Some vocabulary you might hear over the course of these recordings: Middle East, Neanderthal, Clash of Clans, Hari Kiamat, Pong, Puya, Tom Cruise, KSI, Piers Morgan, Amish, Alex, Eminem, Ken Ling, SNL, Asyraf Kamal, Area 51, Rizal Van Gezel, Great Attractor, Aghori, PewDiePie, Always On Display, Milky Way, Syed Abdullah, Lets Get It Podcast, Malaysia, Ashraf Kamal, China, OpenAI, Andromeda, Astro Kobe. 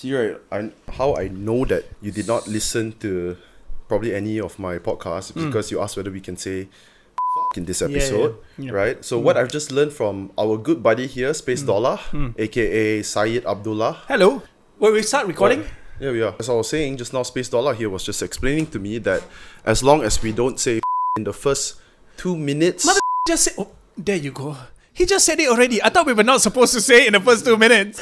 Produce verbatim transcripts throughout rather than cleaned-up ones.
See, right, I, how I know that you did not listen to probably any of my podcasts mm. because you asked whether we can say f*** in this episode, yeah, yeah. Yeah. right? So mm. what I've just learned from our good buddy here, Spacedollah, mm. mm. a k a. Syed Abdullah. Hello. Wait, we start recording? What? Yeah, we are. As I was saying just now, Spacedollah here was just explaining to me that as long as we don't say f*** in the first two minutes... Mother just said... Oh, there you go. He just said it already. I thought we were not supposed to say it in the first two minutes.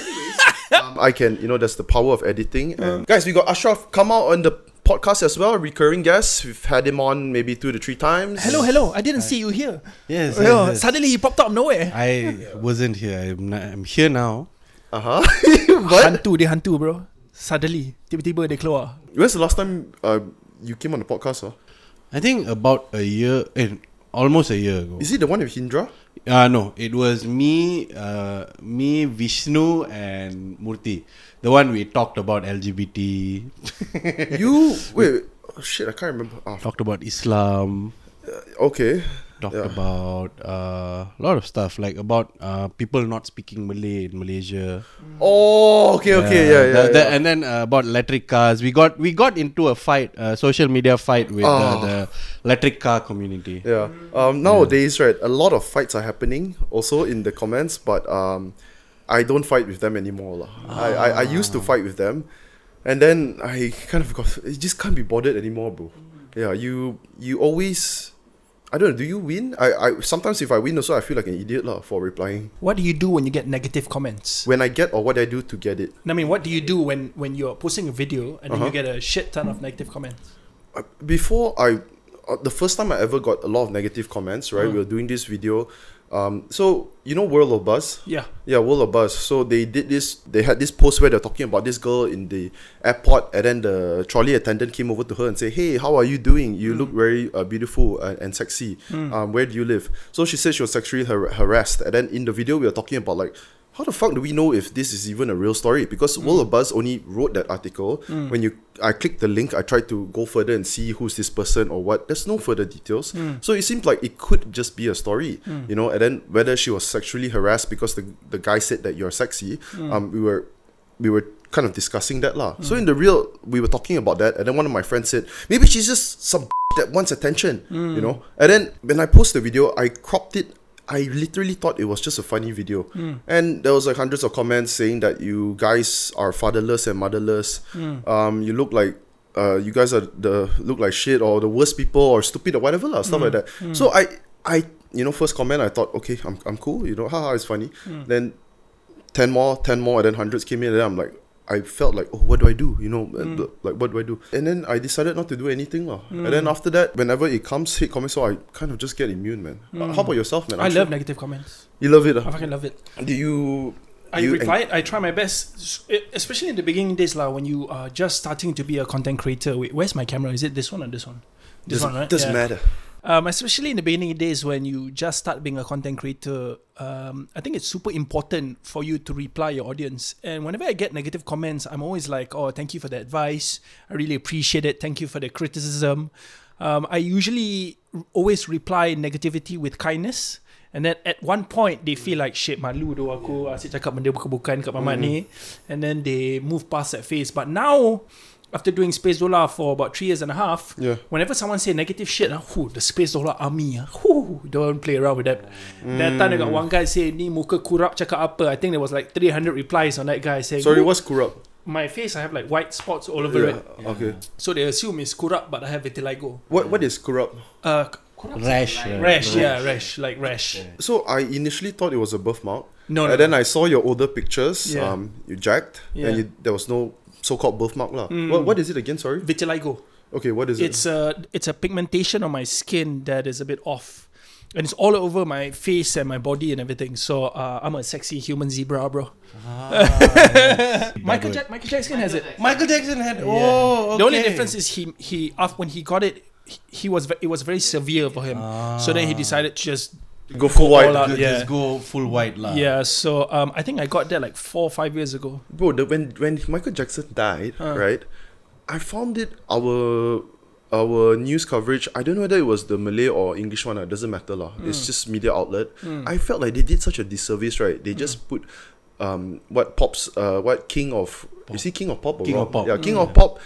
um, I can, you know, that's the power of editing. And yeah. Guys, we got Asyraf Kamal on the podcast as well, recurring guest. We've had him on maybe two to three times. Hello, hello. I didn't I, see you here. Yes, well, yes, yes. Suddenly he popped up nowhere. I wasn't here. I'm, not, I'm here now. Uh-huh. Hantu, they hantu, bro. Suddenly, tiba-tiba they keluar. When's the last time uh, you came on the podcast? Huh? I think about a year, eh, almost a year ago. Is it the one with Hindra? Uh, no, it was me, uh, me, Vishnu and Murti. The one we talked about L G B T. You, wait, oh shit, I can't remember. Oh. Talked about Islam. Uh, okay. Talked yeah. about uh, a lot of stuff, like about uh, people not speaking Malay in Malaysia. Oh, okay, yeah. okay, yeah, yeah, the, yeah. The, and then uh, about electric cars. We got we got into a fight, a social media fight with oh. uh, the electric car community. Yeah. Um. Nowadays, yeah. right, a lot of fights are happening also in the comments, but um, I don't fight with them anymore. Oh. I, I I used to fight with them, and then I kind of got it. Just can't be bothered anymore, bro. Yeah. You you always. I don't know, do you win? I, I Sometimes if I win also, I feel like an idiot lah, for replying. What do you do when you get negative comments? When I get or what I do to get it? I mean, what do you do when, when you're posting a video and uh-huh. then you get a shit ton of negative comments? Before I... Uh, the first time I ever got a lot of negative comments, right? Mm. We were doing this video. Um, so, you know World of Buzz? Yeah. Yeah, World of Buzz. So, they did this... They had this post where they're talking about this girl in the airport, and then the trolley attendant came over to her and said, "Hey, how are you doing? You mm. look very uh, beautiful and, and sexy. Mm. Um, where do you live?" So, she said she was sexually har harassed. And then in the video, we were talking about like, how the fuck do we know if this is even a real story? Because mm. World of Buzz only wrote that article. Mm. When you, I clicked the link, I tried to go further and see who's this person or what. There's no further details. Mm. So it seemed like it could just be a story, mm. you know. And then whether she was sexually harassed because the the guy said that you're sexy, mm. um, we were, we were kind of discussing that lah. Mm. So in the real, we were talking about that, and then one of my friends said maybe she's just some that wants attention, mm. you know. And then when I posted the video, I cropped it. I literally thought it was just a funny video. Mm. And there was like hundreds of comments saying that you guys are fatherless and motherless. Mm. Um, you look like, uh, you guys are the look like shit or the worst people or stupid or whatever, lah, stuff mm. like that. Mm. So I, I, you know, first comment, I thought, okay, I'm, I'm cool. You know, haha, it's funny. Mm. Then ten more, ten more, and then hundreds came in. And then I'm like, I felt like, oh, what do I do? You know, mm. like, what do I do? And then I decided not to do anything. Mm. And then after that, whenever it comes, hate comments, so I kind of just get immune, man. Mm. Uh, how about yourself, man? I'm I sure. love negative comments. You love it? Uh? I fucking love it. Do you... I you reply it, I try my best. Especially in the beginning days, la, when you are just starting to be a content creator. Wait, where's my camera? Is it this one or this one? This doesn't, one, right? Doesn't yeah. matter. Um, especially in the beginning days when you just start being a content creator, um, I think it's super important for you to reply your audience. And whenever I get negative comments, I'm always like, oh, thank you for the advice. I really appreciate it. Thank you for the criticism. Um, I usually always reply negativity with kindness. And then at one point, they feel like, shit, malu doh aku asyik cakap benda bukan-bukan kat mamat ni. And then they move past that phase. But now... after doing Spacedollah for about three years and a half, yeah. whenever someone say negative shit, uh, whew, the Spacedollah army, uh, whew, don't play around with that. Mm. That time I got one guy say, "Ni muka kurap cakap apa?" I think there was like three hundred replies on that guy saying, "Sorry, what's kurap?" My face, I have like white spots all over yeah. it. Yeah. Okay. So they assume it's kurap, but I have vitiligo. What What is kurap? Uh, kurap rash, like, rash, rash, yeah, rash, like rash. Yeah. So I initially thought it was a birthmark. No, and no, then no. I saw your older pictures. Yeah. Um, you jacked, yeah. and you, there was no. So-called birthmark lah. Mm. What, what is it again, sorry? Vitiligo. Okay, what is it? It's a, it's a pigmentation on my skin that is a bit off. And it's all over my face and my body and everything. So, uh, I'm a sexy human zebra, bro. Ah, Michael, ja Michael Jackson Michael has it. Jackson. Michael Jackson had it. Yeah. Oh, okay. The only difference is he, he when he got it, he, he was it was very severe for him. Ah. So then he decided to just... Go full go white, out, yeah. Just go full white lah. Yeah, so um, I think I got there like four or five years ago. Bro, the, when when Michael Jackson died, uh. right? I found it our our news coverage. I don't know whether it was the Malay or English one. It doesn't matter lah. Mm. It's just media outlet. Mm. I felt like they did such a disservice, right? They just mm. put um, what pops, uh, what king of pop. Is he king of pop? Or king Rob? of pop. Yeah, king mm. of pop.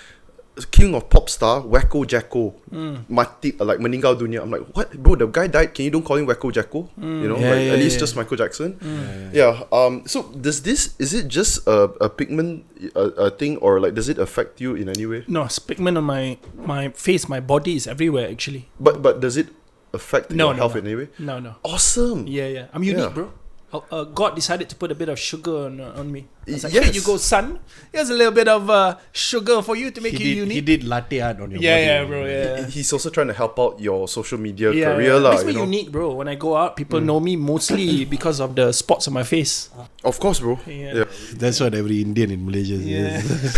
King of pop star, Wacko Jacko, mm. Mati, like meninggal dunia. I'm like, what, bro? The guy died. Can you don't call him Wacko Jacko? Mm. You know, yeah, like, yeah, at least yeah. just Michael Jackson. Mm. Yeah, yeah, yeah. yeah. Um. So does this? Is it just a a pigment a, a thing, or like does it affect you in any way? No, it's pigment on my my face, my body is everywhere actually. But but does it affect no, your no, health no. in any way? No, no. Awesome. Yeah, yeah. I'm unique, yeah. bro. Uh, God decided to put a bit of sugar on, uh, on me. I was like, yes. Here you go, son. Here's a little bit of uh, sugar for you to make he you did, unique. He did latte art on your yeah, body. Yeah, bro. Yeah. He, he's also trying to help out your social media yeah, career. Yeah. La, makes me know? unique, bro. When I go out, people mm. know me mostly because of the spots on my face. Of course, bro. Yeah. yeah. That's what every Indian in Malaysia yeah. is.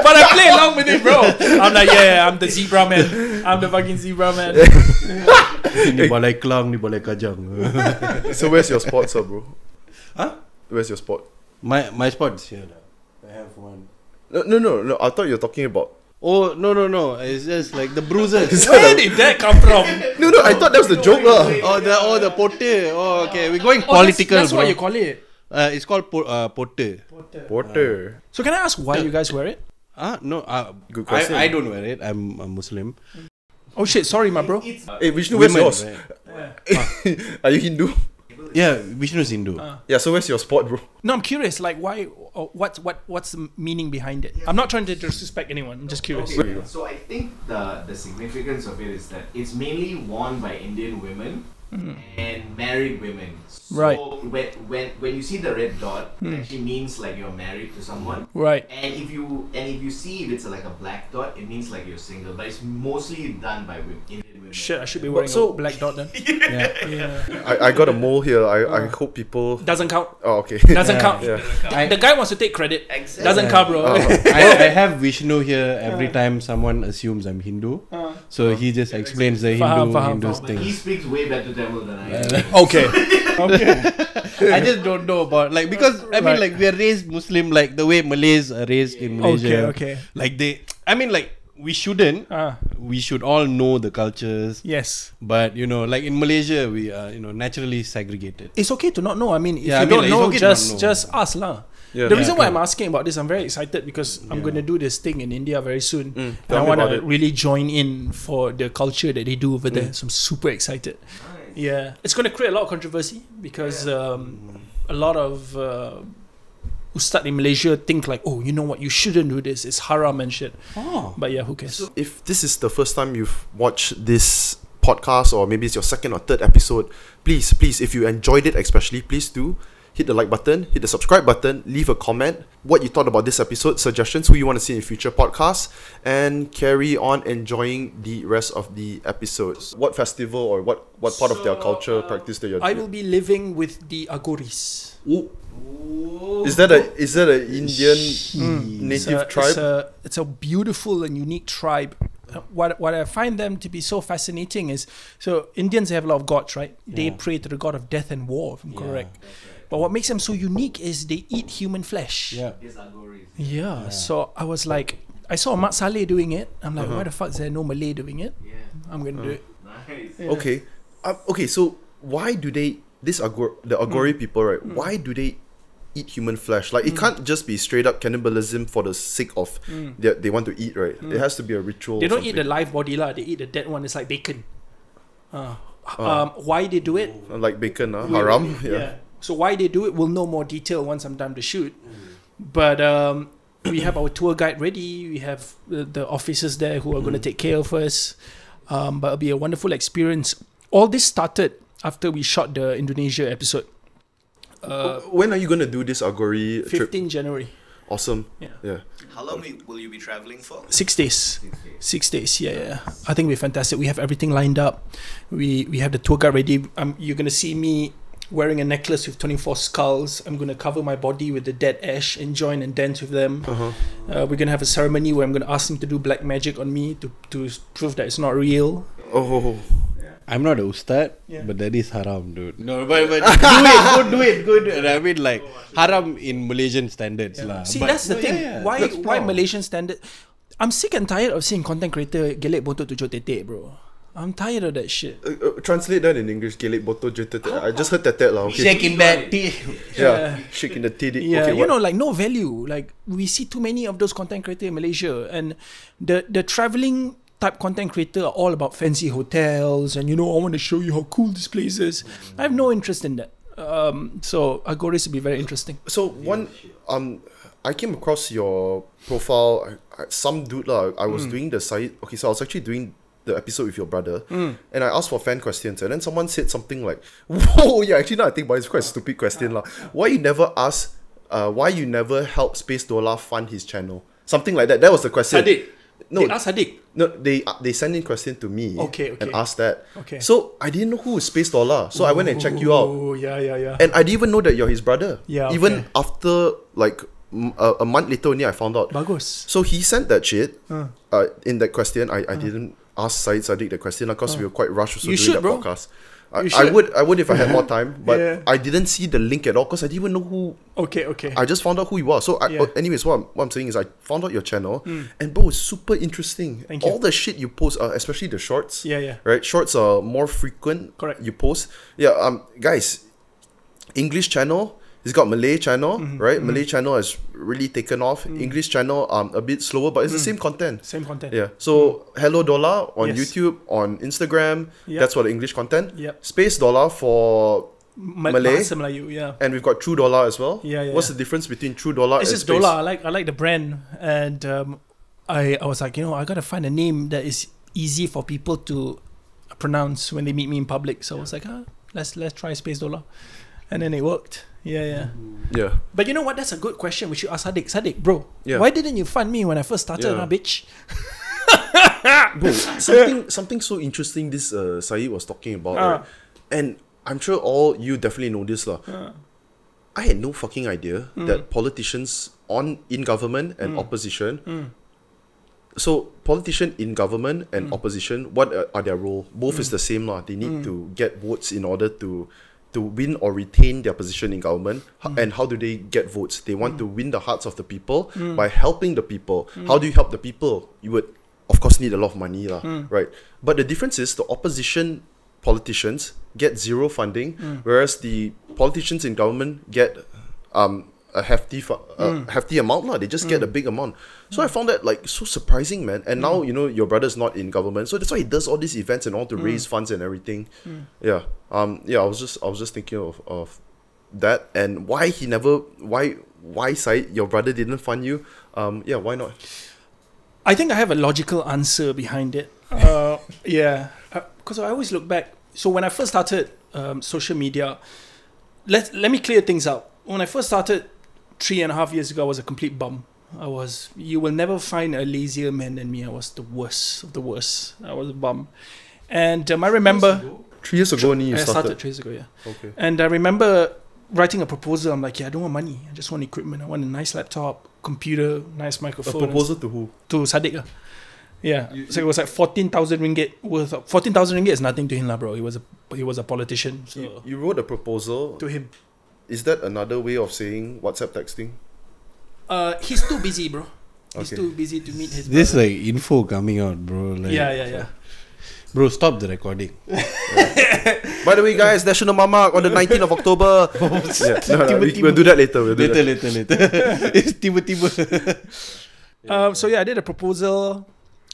But I play along with it, bro. I'm like, yeah, I'm the zebra man. I'm the fucking zebra man. Ni balai kelang, ni balai kajang. So where's your spot, sir, bro? Huh? Where's your spot? My my spot is here. I have one. No, no, no, no. I thought you were talking about. Oh, no, no, no. It's just like the bruises. Where did that come from? No, no. I thought that was the joke, lah. Oh, the oh the pote. Oh, okay. We're going oh, political, that's, that's bro. That's what you call it. Uh, it's called po uh, pote. Pote. Pote. Uh, so can I ask why you guys wear it? Ah, uh, no. Uh, Good question. I, I don't wear it. I'm a Muslim. Oh shit! Sorry, my bro. It's, hey, Vishnu, where's yours? Right. Yeah. Are you Hindu? Yeah, Vishnu's Hindu. Uh. Yeah, so where's your spot, bro? No, I'm curious. Like, why? What? What? What's the meaning behind it? Yeah. I'm not trying to disrespect anyone. I'm just curious. Okay. So I think the the significance of it is that it's mainly worn by Indian women mm. and married women. So right. When when when you see the red dot, mm. it actually means like you're married to someone. Right. And if you and if you see if it's like a black dot, it means like you're single. But it's mostly done by women. Indian women. Shit, I should be wearing so, a black dot then. yeah. yeah. yeah. I, I got a mole here. I oh. I hope people doesn't count. Oh, okay. Doesn't yeah. count. Yeah. I, the guy wants to take credit. Exactly. Doesn't yeah. count, bro. Uh, I, I have Vishnu here every uh. time someone assumes I'm Hindu. Uh. So uh. he just explains the Hindu Faham, Hindu's thing. He speaks way better Tamil than I. Yeah. Okay. I just don't know about like because I mean right. like we are raised Muslim like the way Malays are raised in Malaysia. Okay, okay. Like they, I mean like we shouldn't. Uh. We should all know the cultures. Yes. But you know, like in Malaysia, we are you know naturally segregated. It's okay to not know. I mean, if yeah, you I mean, don't like, know, okay just know. just ask lah. Yeah. The yeah, reason why yeah. I'm asking about this, I'm very excited because yeah. I'm going to do this thing in India very soon. Mm, and I want to really join in for the culture that they do over mm. there. So I'm super excited. Nice. Yeah. It's going to create a lot of controversy because yeah. um, a lot of uh, ustad in Malaysia think like, oh, you know what? You shouldn't do this. It's haram and shit. Oh. But yeah, who cares? So if this is the first time you've watched this podcast or maybe it's your second or third episode, please, please, if you enjoyed it especially, please do. Hit the like button, hit the subscribe button, leave a comment, what you thought about this episode, suggestions, who you want to see in future podcasts, and carry on enjoying the rest of the episodes. What festival or what, what part so, of their culture uh, practice that you're doing? I will be living with the Aghoris. Ooh. Ooh. Is that a is that an Indian mm. native it's a, tribe? It's a, it's a beautiful and unique tribe. What, what I find them to be so fascinating is, so Indians have a lot of gods, right? Yeah. They pray to the god of death and war, if I'm yeah. correct. But what makes them so unique is they eat human flesh. Yeah. Yeah. So I was like, I saw Mat Salleh doing it. I'm like, uh-huh. why the fuck is there no Malay doing it? Yeah. I'm going to uh. do it. Nice. Yeah. Okay. Um, okay. So why do they, this Aghori, the Aghori mm. people, right? Mm. Why do they eat human flesh? Like, it mm. can't just be straight up cannibalism for the sake of mm. they, they want to eat, right? Mm. It has to be a ritual. They don't something. eat the live body, lah. They eat the dead one. It's like bacon. Uh, uh. Um, why they do it? Like bacon, uh, haram. Yeah. yeah. So why they do it, we'll know more detail once I'm done to shoot. Mm. But um, we have our tour guide ready. We have the, the officers there who are mm. going to take care of us. Um, but it'll be a wonderful experience. All this started after we shot the Indonesia episode. Uh, when are you going to do this Aghori trip? fifteenth January. Awesome. Yeah. yeah. How long will you be traveling for? Six days. Six days. Six days. Yeah, yeah. I think we're fantastic. We have everything lined up. We we have the tour guide ready. Um, you're going to see me wearing a necklace with twenty-four skulls. I'm going to cover my body with the dead ash and join and dance with them. Uh-huh. uh, we're going to have a ceremony where I'm going to ask them to do black magic on me to, to prove that it's not real. Oh, yeah. I'm not a ustad, yeah. but that is haram, dude. No, but, but do it, go do it, go do it. I mean, like, haram in Malaysian standards. Yeah. La. See, but, that's the no, thing. Yeah, yeah. Why, that's why Malaysian standards? I'm sick and tired of seeing content creator gelek bontot tujuh tetek, bro. I'm tired of that shit. Uh, uh, translate that in English. Gelek botol jete. I just heard that that lah. Okay. Shaking that tea. Yeah, shaking the tea. Yeah, okay, you what? know, like no value. Like we see too many of those content creators in Malaysia, and the the traveling type content creator are all about fancy hotels and you know I want to show you how cool this place is. I have no interest in that. Um, so Aghori would be very interesting. So one, um, I came across your profile. I, I, some dude lah. I was mm. doing the side. Okay, so I was actually doing the episode with your brother, mm. and I asked for fan questions, and then someone said something like, "Whoa, yeah, actually, no, I think, but it's quite a stupid question, lah. Why you never ask? Uh, why you never help Spacedollah fund his channel? Something like that. That was the question." Saddiq. No, they asked Saddiq. No, they uh, they sent in question to me. Okay, okay. And asked that. Okay. So I didn't know who is Spacedollah. So ooh, I went and checked you out. Oh yeah, yeah, yeah. And I didn't even know that you're his brother. Yeah. Even okay. after like. Uh, a month later only I found out. Bagus. So he sent that shit uh. Uh, in that question. I, I uh. didn't ask Syed Saddiq that question because uh. we were quite rushed also you doing should, that bro. podcast. I, I would I would if I had more time, but yeah. I didn't see the link at all because I didn't even know who. Okay, okay. I just found out who you are. So, I, yeah. uh, anyways, what I'm, what I'm saying is I found out your channel, mm. and bro, it's super interesting. Thank all you. the shit you post, uh, especially the shorts. Yeah, yeah. Right, shorts are more frequent. Correct. You post, yeah. Um, guys, English channel. He's got Malay channel, mm-hmm. right? Mm-hmm. Malay channel has really taken off. Mm. English channel, um, a bit slower, but it's mm. the same content. Same content. Yeah. So, mm. Hello Dollar on yes. YouTube, on Instagram. Yep. That's for the English content. Yep. Spacedollah for Ma Malay. Melayu, yeah. And we've got Truedollah as well. Yeah, yeah. What's the difference between Truedollah and Space? It's just Dollar. I like, I like the brand. And um, I, I was like, you know, I got to find a name that is easy for people to pronounce when they meet me in public. So, yeah. I was like, ah, let's, let's try Spacedollah. And then it worked. Yeah, yeah. Yeah. But you know what? That's a good question which you asked Saddiq. Saddiq, bro, yeah. why didn't you fund me when I first started, yeah. huh, bitch? Bro, something, something so interesting this uh, Syed was talking about. Uh. Right? And I'm sure all you definitely know this. lah. Uh. I had no fucking idea mm. that politicians on in government and mm. opposition... Mm. So, politician in government and mm. opposition, what uh, are their role? Both mm. is the same. lah. They need mm. to get votes in order to... to win or retain their position in government. Mm. And how do they get votes? They want mm. to win the hearts of the people mm. by helping the people. Mm. How do you help the people? You would, of course, need a lot of money, lah, mm. right? But the difference is the opposition politicians get zero funding, mm. whereas the politicians in government get um, a hefty uh, mm. hefty amount. lah. They just mm. get a big amount. So mm. I found that like so surprising, man. And mm. now, you know, your brother's not in government. So that's why he does all these events and all to mm. raise funds and everything. Mm. Yeah. Um, yeah, I was just I was just thinking of, of that and why he never why why Syed, your brother didn't fund you. Um, yeah, why not? I think I have a logical answer behind it. Uh, yeah, because I, I always look back. So when I first started um, social media, let let me clear things up. When I first started three and a half years ago, I was a complete bum. I was you will never find a lazier man than me. I was the worst of the worst. I was a bum, and um, I remember. Three years ago, you started. I started three years ago, yeah. Okay. And I remember writing a proposal. I'm like, yeah, I don't want money. I just want equipment. I want a nice laptop, computer, nice microphone. A proposal to who? To Saddiq. Yeah. You, so it was like fourteen thousand ringgit worth. Of, fourteen thousand ringgit is nothing to him, lah, bro. He was a he was a politician. So you, you wrote a proposal to him. Is that another way of saying WhatsApp texting? Uh, he's too busy, bro. He's okay. too busy to meet his. This brother. Like info coming out, bro. Like, yeah, yeah, yeah. Bro, stop the recording. By the way, guys, National Mamak on the nineteenth of October. Yeah. no, no, we, we'll do that later. We'll do later, that. later, later, later. It's tiba tiba. Um, so yeah, I did a proposal.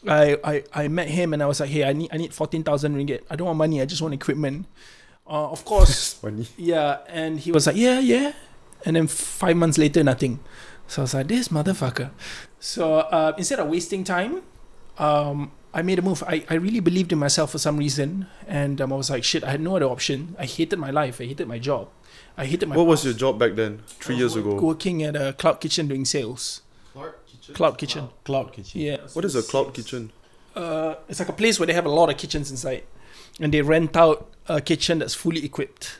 I, I I met him and I was like, hey, I need I need fourteen thousand ringgit. I don't want money. I just want equipment. Uh, of course. Money. Yeah, and he was like, yeah, yeah. And then five months later, nothing. So I was like, this motherfucker. So uh, instead of wasting time, um. I made a move. I, I really believed in myself for some reason. And um, I was like, shit, I had no other option. I hated my life. I hated my job. I hated my What was your job back then? Three oh, years ago? Working at a Cloud Kitchen doing sales. Cloud Kitchen? Cloud Kitchen. Cloud, cloud Kitchen. Yeah. What is a Cloud Kitchen? Uh, It's like a place where they have a lot of kitchens inside. And they rent out a kitchen that's fully equipped.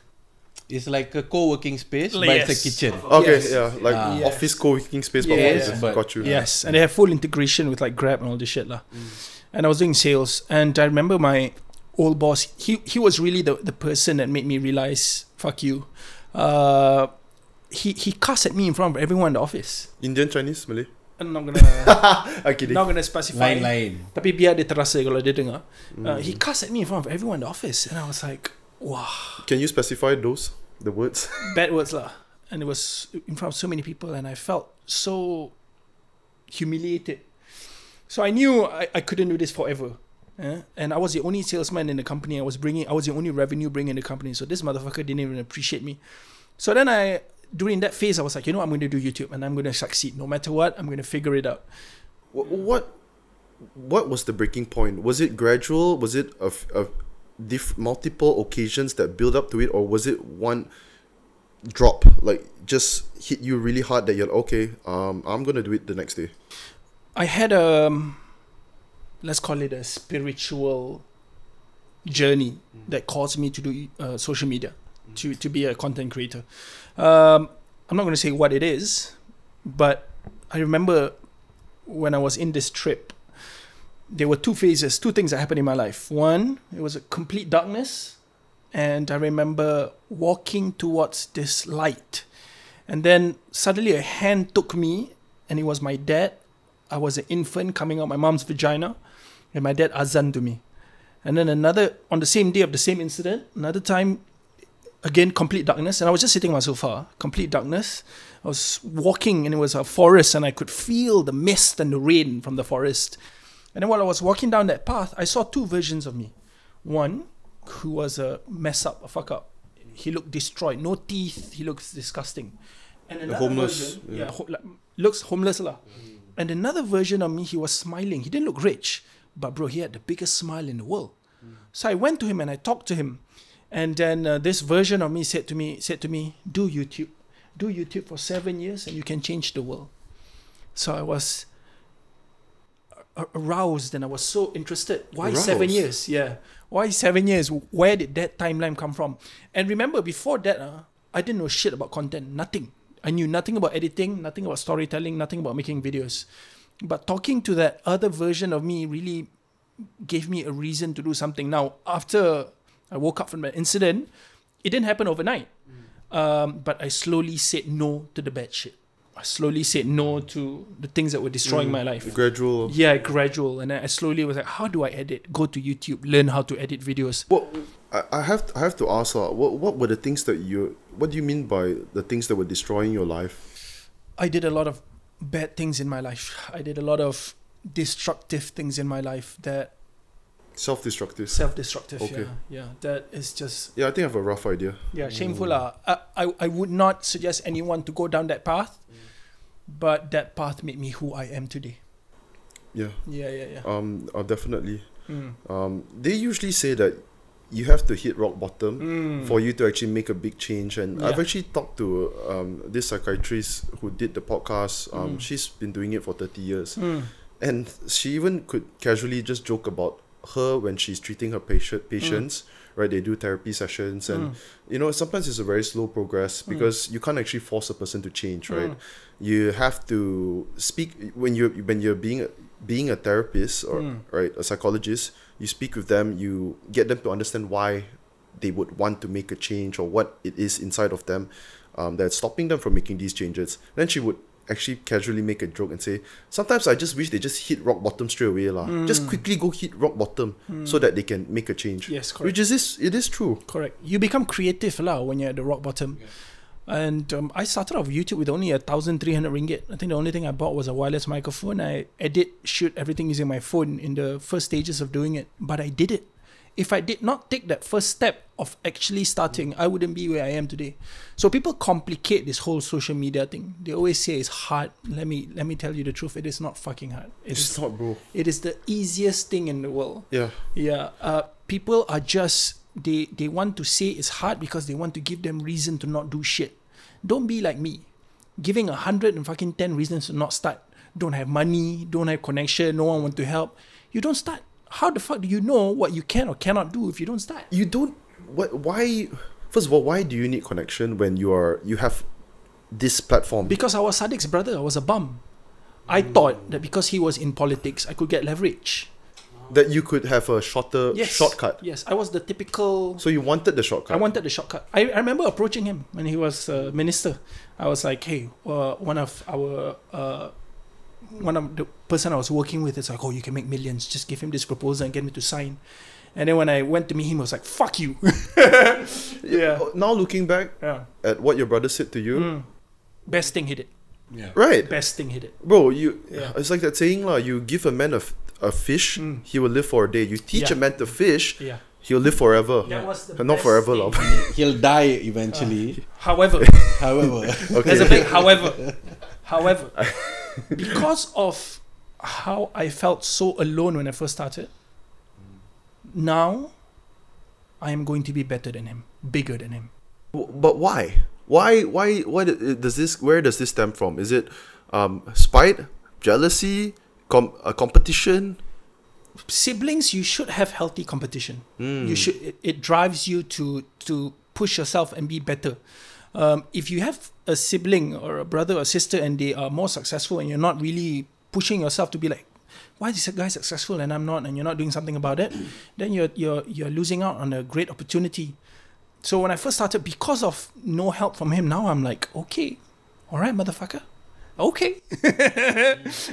It's like a co-working space, like, but yes. it's a kitchen. Okay, yes. yeah. Like ah. yes. office co-working space, but yes. what is it? Got you. Yes, and they have full integration with like Grab and all this shit lah. Mm. And I was doing sales, and I remember my old boss. He he was really the the person that made me realize, fuck you. Uh, he he cussed at me in front of everyone in the office. Indian, Chinese, Malay. I'm not gonna okay, not gonna specify line, line. Tapi biar dia terasa kalau dia dengar. Uh, mm. He cussed at me in front of everyone in the office, and I was like, wow. Can you specify those the words? Bad words lah. And it was in front of so many people, and I felt so humiliated. So I knew I, I couldn't do this forever. Yeah? And I was the only salesman in the company. I was bringing, I was the only revenue bringer in the company. So this motherfucker didn't even appreciate me. So then I, during that phase, I was like, you know, I'm going to do YouTube and I'm going to succeed. No matter what, I'm going to figure it out. What, what, what was the breaking point? Was it gradual? Was it a, a diff, multiple occasions that build up to it? Or was it one drop, like just hit you really hard that you're okay, um, I'm going to do it the next day? I had a, um, let's call it a spiritual journey that caused me to do uh, social media, to, to be a content creator. Um, I'm not going to say what it is, but I remember when I was in this trip, there were two phases, two things that happened in my life. One, it was a complete darkness, and I remember walking towards this light. And then suddenly a hand took me, and it was my dad. I was an infant coming out my mom's vagina, and my dad azan to me. And then another, on the same day of the same incident, another time, again, complete darkness. And I was just sitting on my sofa, complete darkness. I was walking, and it was a forest, and I could feel the mist and the rain from the forest. And then while I was walking down that path, I saw two versions of me. One, who was a mess up, a fuck up. He looked destroyed, no teeth, he looks disgusting. And another homeless. Version, yeah, yeah ho like, looks homeless lah. And another version of me, he was smiling. He didn't look rich, but bro, he had the biggest smile in the world. Mm. So I went to him and I talked to him. And then uh, this version of me said to me, said to me, do YouTube. Do YouTube for seven years and you can change the world. So I was aroused and I was so interested. Why aroused? seven years? Yeah. Why seven years? Where did that timeline come from? And remember, before that, uh, I didn't know shit about content, nothing. I knew nothing about editing, nothing about storytelling, nothing about making videos. But talking to that other version of me really gave me a reason to do something. Now, after I woke up from that incident, it didn't happen overnight. Mm. Um, but I slowly said no to the bad shit. I slowly said no to the things that were destroying mm, my life. Gradual. Yeah, gradual. And I slowly was like, how do I edit? Go to YouTube, learn how to edit videos. Well, I have to, I have to ask, what, what were the things that you... What do you mean by the things that were destroying your life? I did a lot of bad things in my life. I did a lot of destructive things in my life that... Self-destructive? Self-destructive, okay. yeah. Yeah, that is just... Yeah, I think I have a rough idea. Yeah, shameful. Mm. Uh, I, I would not suggest anyone to go down that path. Mm. But that path made me who I am today. Yeah. Yeah, yeah, yeah. Um, uh, definitely. Mm. Um, they usually say that you have to hit rock bottom mm. for you to actually make a big change. And yeah. I've actually talked to um, this psychiatrist who did the podcast. Um, mm. She's been doing it for thirty years. Mm. And she even could casually just joke about her when she's treating her patient, patients. Mm. Right, they do therapy sessions. And, mm. you know, sometimes it's a very slow progress because mm. you can't actually force a person to change, right? Mm. You have to speak, when you're, when you're being, being a therapist or mm. right, a psychologist, you speak with them, you get them to understand why they would want to make a change or what it is inside of them um, that's stopping them from making these changes. Then she would actually casually make a joke and say, sometimes I just wish they just hit rock bottom straight away lah. Mm. Just quickly go hit rock bottom mm. so that they can make a change. Yes, correct. Which is, this, it is true. Correct. You become creative lah when you're at the rock bottom. Yeah. And um, I started off YouTube with only one thousand three hundred ringgit. I think the only thing I bought was a wireless microphone. I edit, shoot everything using my phone in the first stages of doing it. But I did it. If I did not take that first step of actually starting, I wouldn't be where I am today. So people complicate this whole social media thing. They always say it's hard. Let me let me tell you the truth. It is not fucking hard. It it's is, not, bro. It is the easiest thing in the world. Yeah. Yeah. Uh, people are just, they, they want to say it's hard because they want to give them reason to not do shit. Don't be like me, giving a hundred and fucking ten reasons to not start. Don't have money. Don't have connection. No one want to help. You don't start. How the fuck do you know what you can or cannot do if you don't start? You don't. What? Why? First of all, why do you need connection when you are you have this platform? Because I was Saddiq's brother. I was a bum. I mm. thought that because he was in politics, I could get leverage. That you could have a shorter yes. shortcut. Yes, I was the typical. So you wanted the shortcut. I wanted the shortcut. I, I remember approaching him when he was uh, minister. I was like, hey, uh, one of our. Uh, one of the person I was working with is like, oh, you can make millions. Just give him this proposal and get me to sign. And then when I went to meet him, I was like, fuck you. Yeah. Now looking back yeah. at what your brother said to you. Mm. Best thing he did. Yeah. Right. Best thing he did. Bro, you, yeah. it's like that saying, la, you give a man a, a fish, mm. he will live for a day. You teach yeah. a man to fish, yeah. he'll live forever. That was the Not forever, la. He'll die eventually. Uh, however. however. Okay. There's a big however. However. Because of how I felt so alone when I first started, now I am going to be better than him, bigger than him. But why? Why? Why? Why does this? Where does this stem from? Is it um, spite, jealousy, com uh, competition? Siblings, you should have healthy competition. Mm. You should. It, it drives you to to push yourself and be better. Um, if you have a sibling or a brother or sister and they are more successful and you're not really pushing yourself to be like, why is this guy successful and I'm not, and you're not doing something about it, then you're, you're, you're losing out on a great opportunity. So when I first started, because of no help from him, now I'm like, okay, all right, motherfucker. Okay.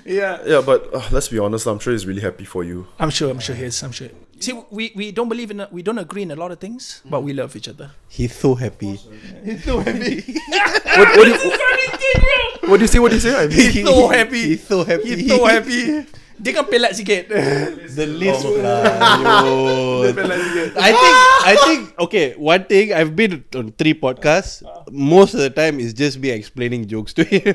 Yeah. Yeah, but uh, let's be honest, I'm sure he's really happy for you. I'm sure, I'm sure he is, I'm sure. See, we, we don't believe in, we don't agree in a lot of things, but we love each other. He's so happy. He's so happy. what, what, do you, what, what do you say, what do you say? I mean, he's so happy. He's so happy. He's so happy. Dia kan pelat sikit. The list oh, lah. Yo. I think I think okay, one thing, I've been on three podcasts. Most of the time is just me explaining jokes to him.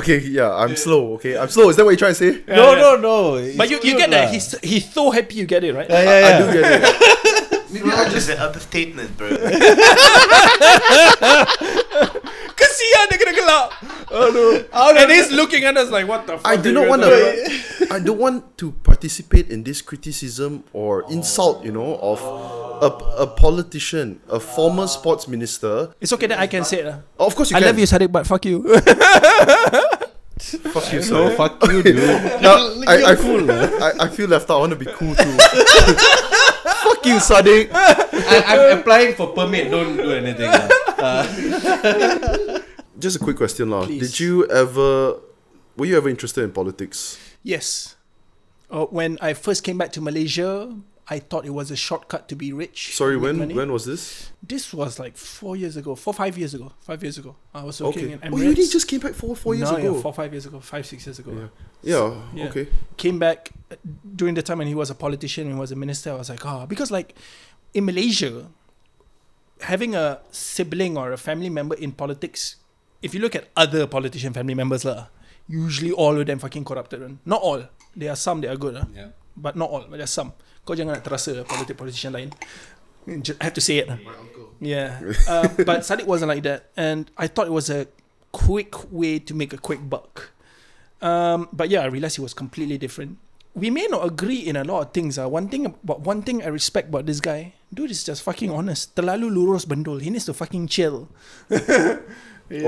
Okay, yeah, I'm slow, okay? I'm slow. Is that what you're trying to say? Yeah, no, yeah. no, no, no. But you, you get that. He's he's so happy you get it, right? Yeah, yeah, yeah. I, I do get it. Maybe I'll just an understatement, bro. Kesian dia kena gelap. Oh no. And he's looking at us like, what the fuck? I do not want to I don't want to participate in this criticism or oh. insult, you know, of oh. a, a politician, a former sports minister. It's okay that I can say it. Uh. Oh, of course you I can. I love you, Saddiq, but fuck you. Fuck you, so fuck you, dude. Now, I, I, feel, I, I feel left out. I want to be cool too. Fuck you, Saddiq. I, I'm applying for permit. Don't do anything. Uh. Just a quick question, lah. Did you ever? Were you ever interested in politics? Yes. Uh, when I first came back to Malaysia, I thought it was a shortcut to be rich. Sorry, when money. when was this? This was like four years ago, four five years ago, five years ago. I was working okay. in Emirates. Oh, you really just came back four four years no, ago. Yeah, four five years ago, five six years ago. Yeah. Yeah, so, yeah. Okay. Came back during the time when he was a politician and he was a minister. I was like, ah, oh. because like in Malaysia, having a sibling or a family member in politics, if you look at other politician family members, lah, usually all of them fucking corrupted. Right? Not all. There are some that are good. Huh? Yeah. But not all. But there are some. Kau jangan nak terasa politik politician lain. I have to say it. My uncle. Yeah. Uh, but Saddiq wasn't like that. And I thought it was a quick way to make a quick buck. Um, but yeah, I realized he was completely different. We may not agree in a lot of things. Uh. One thing about one thing I respect about this guy, dude is just fucking honest. Terlalu lurus bendul. He needs to fucking chill. Yeah.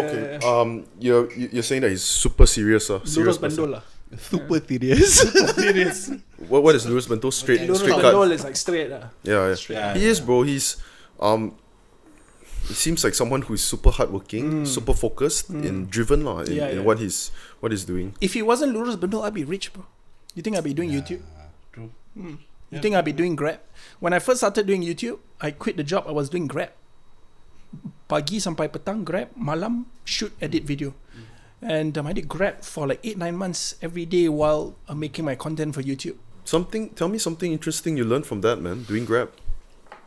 Okay. Um, you're you're saying that he's super serious. Uh, serious lurus bendul lah. Super yeah. serious. serious. What what is Lurus Bento? Straight okay. straight cut. Lurus is like straight uh. Yeah, yeah. Straight. yeah He yeah. is, bro. He's um. It seems like someone who is super hardworking, mm. super focused, mm. and driven lah. In, yeah, yeah. in what he's what he's doing. If he wasn't Lurus Bento, I'd be rich, bro. You think I'd be doing yeah, YouTube? True. Mm. You yeah. think I'd be doing Grab? When I first started doing YouTube, I quit the job. I was doing Grab. Pagi sampai petang Grab, malam shoot edit video. Mm. And um, I did Grab for like eight, nine months every day while uh, making my content for YouTube. Something, tell me something interesting you learned from that, man, doing Grab.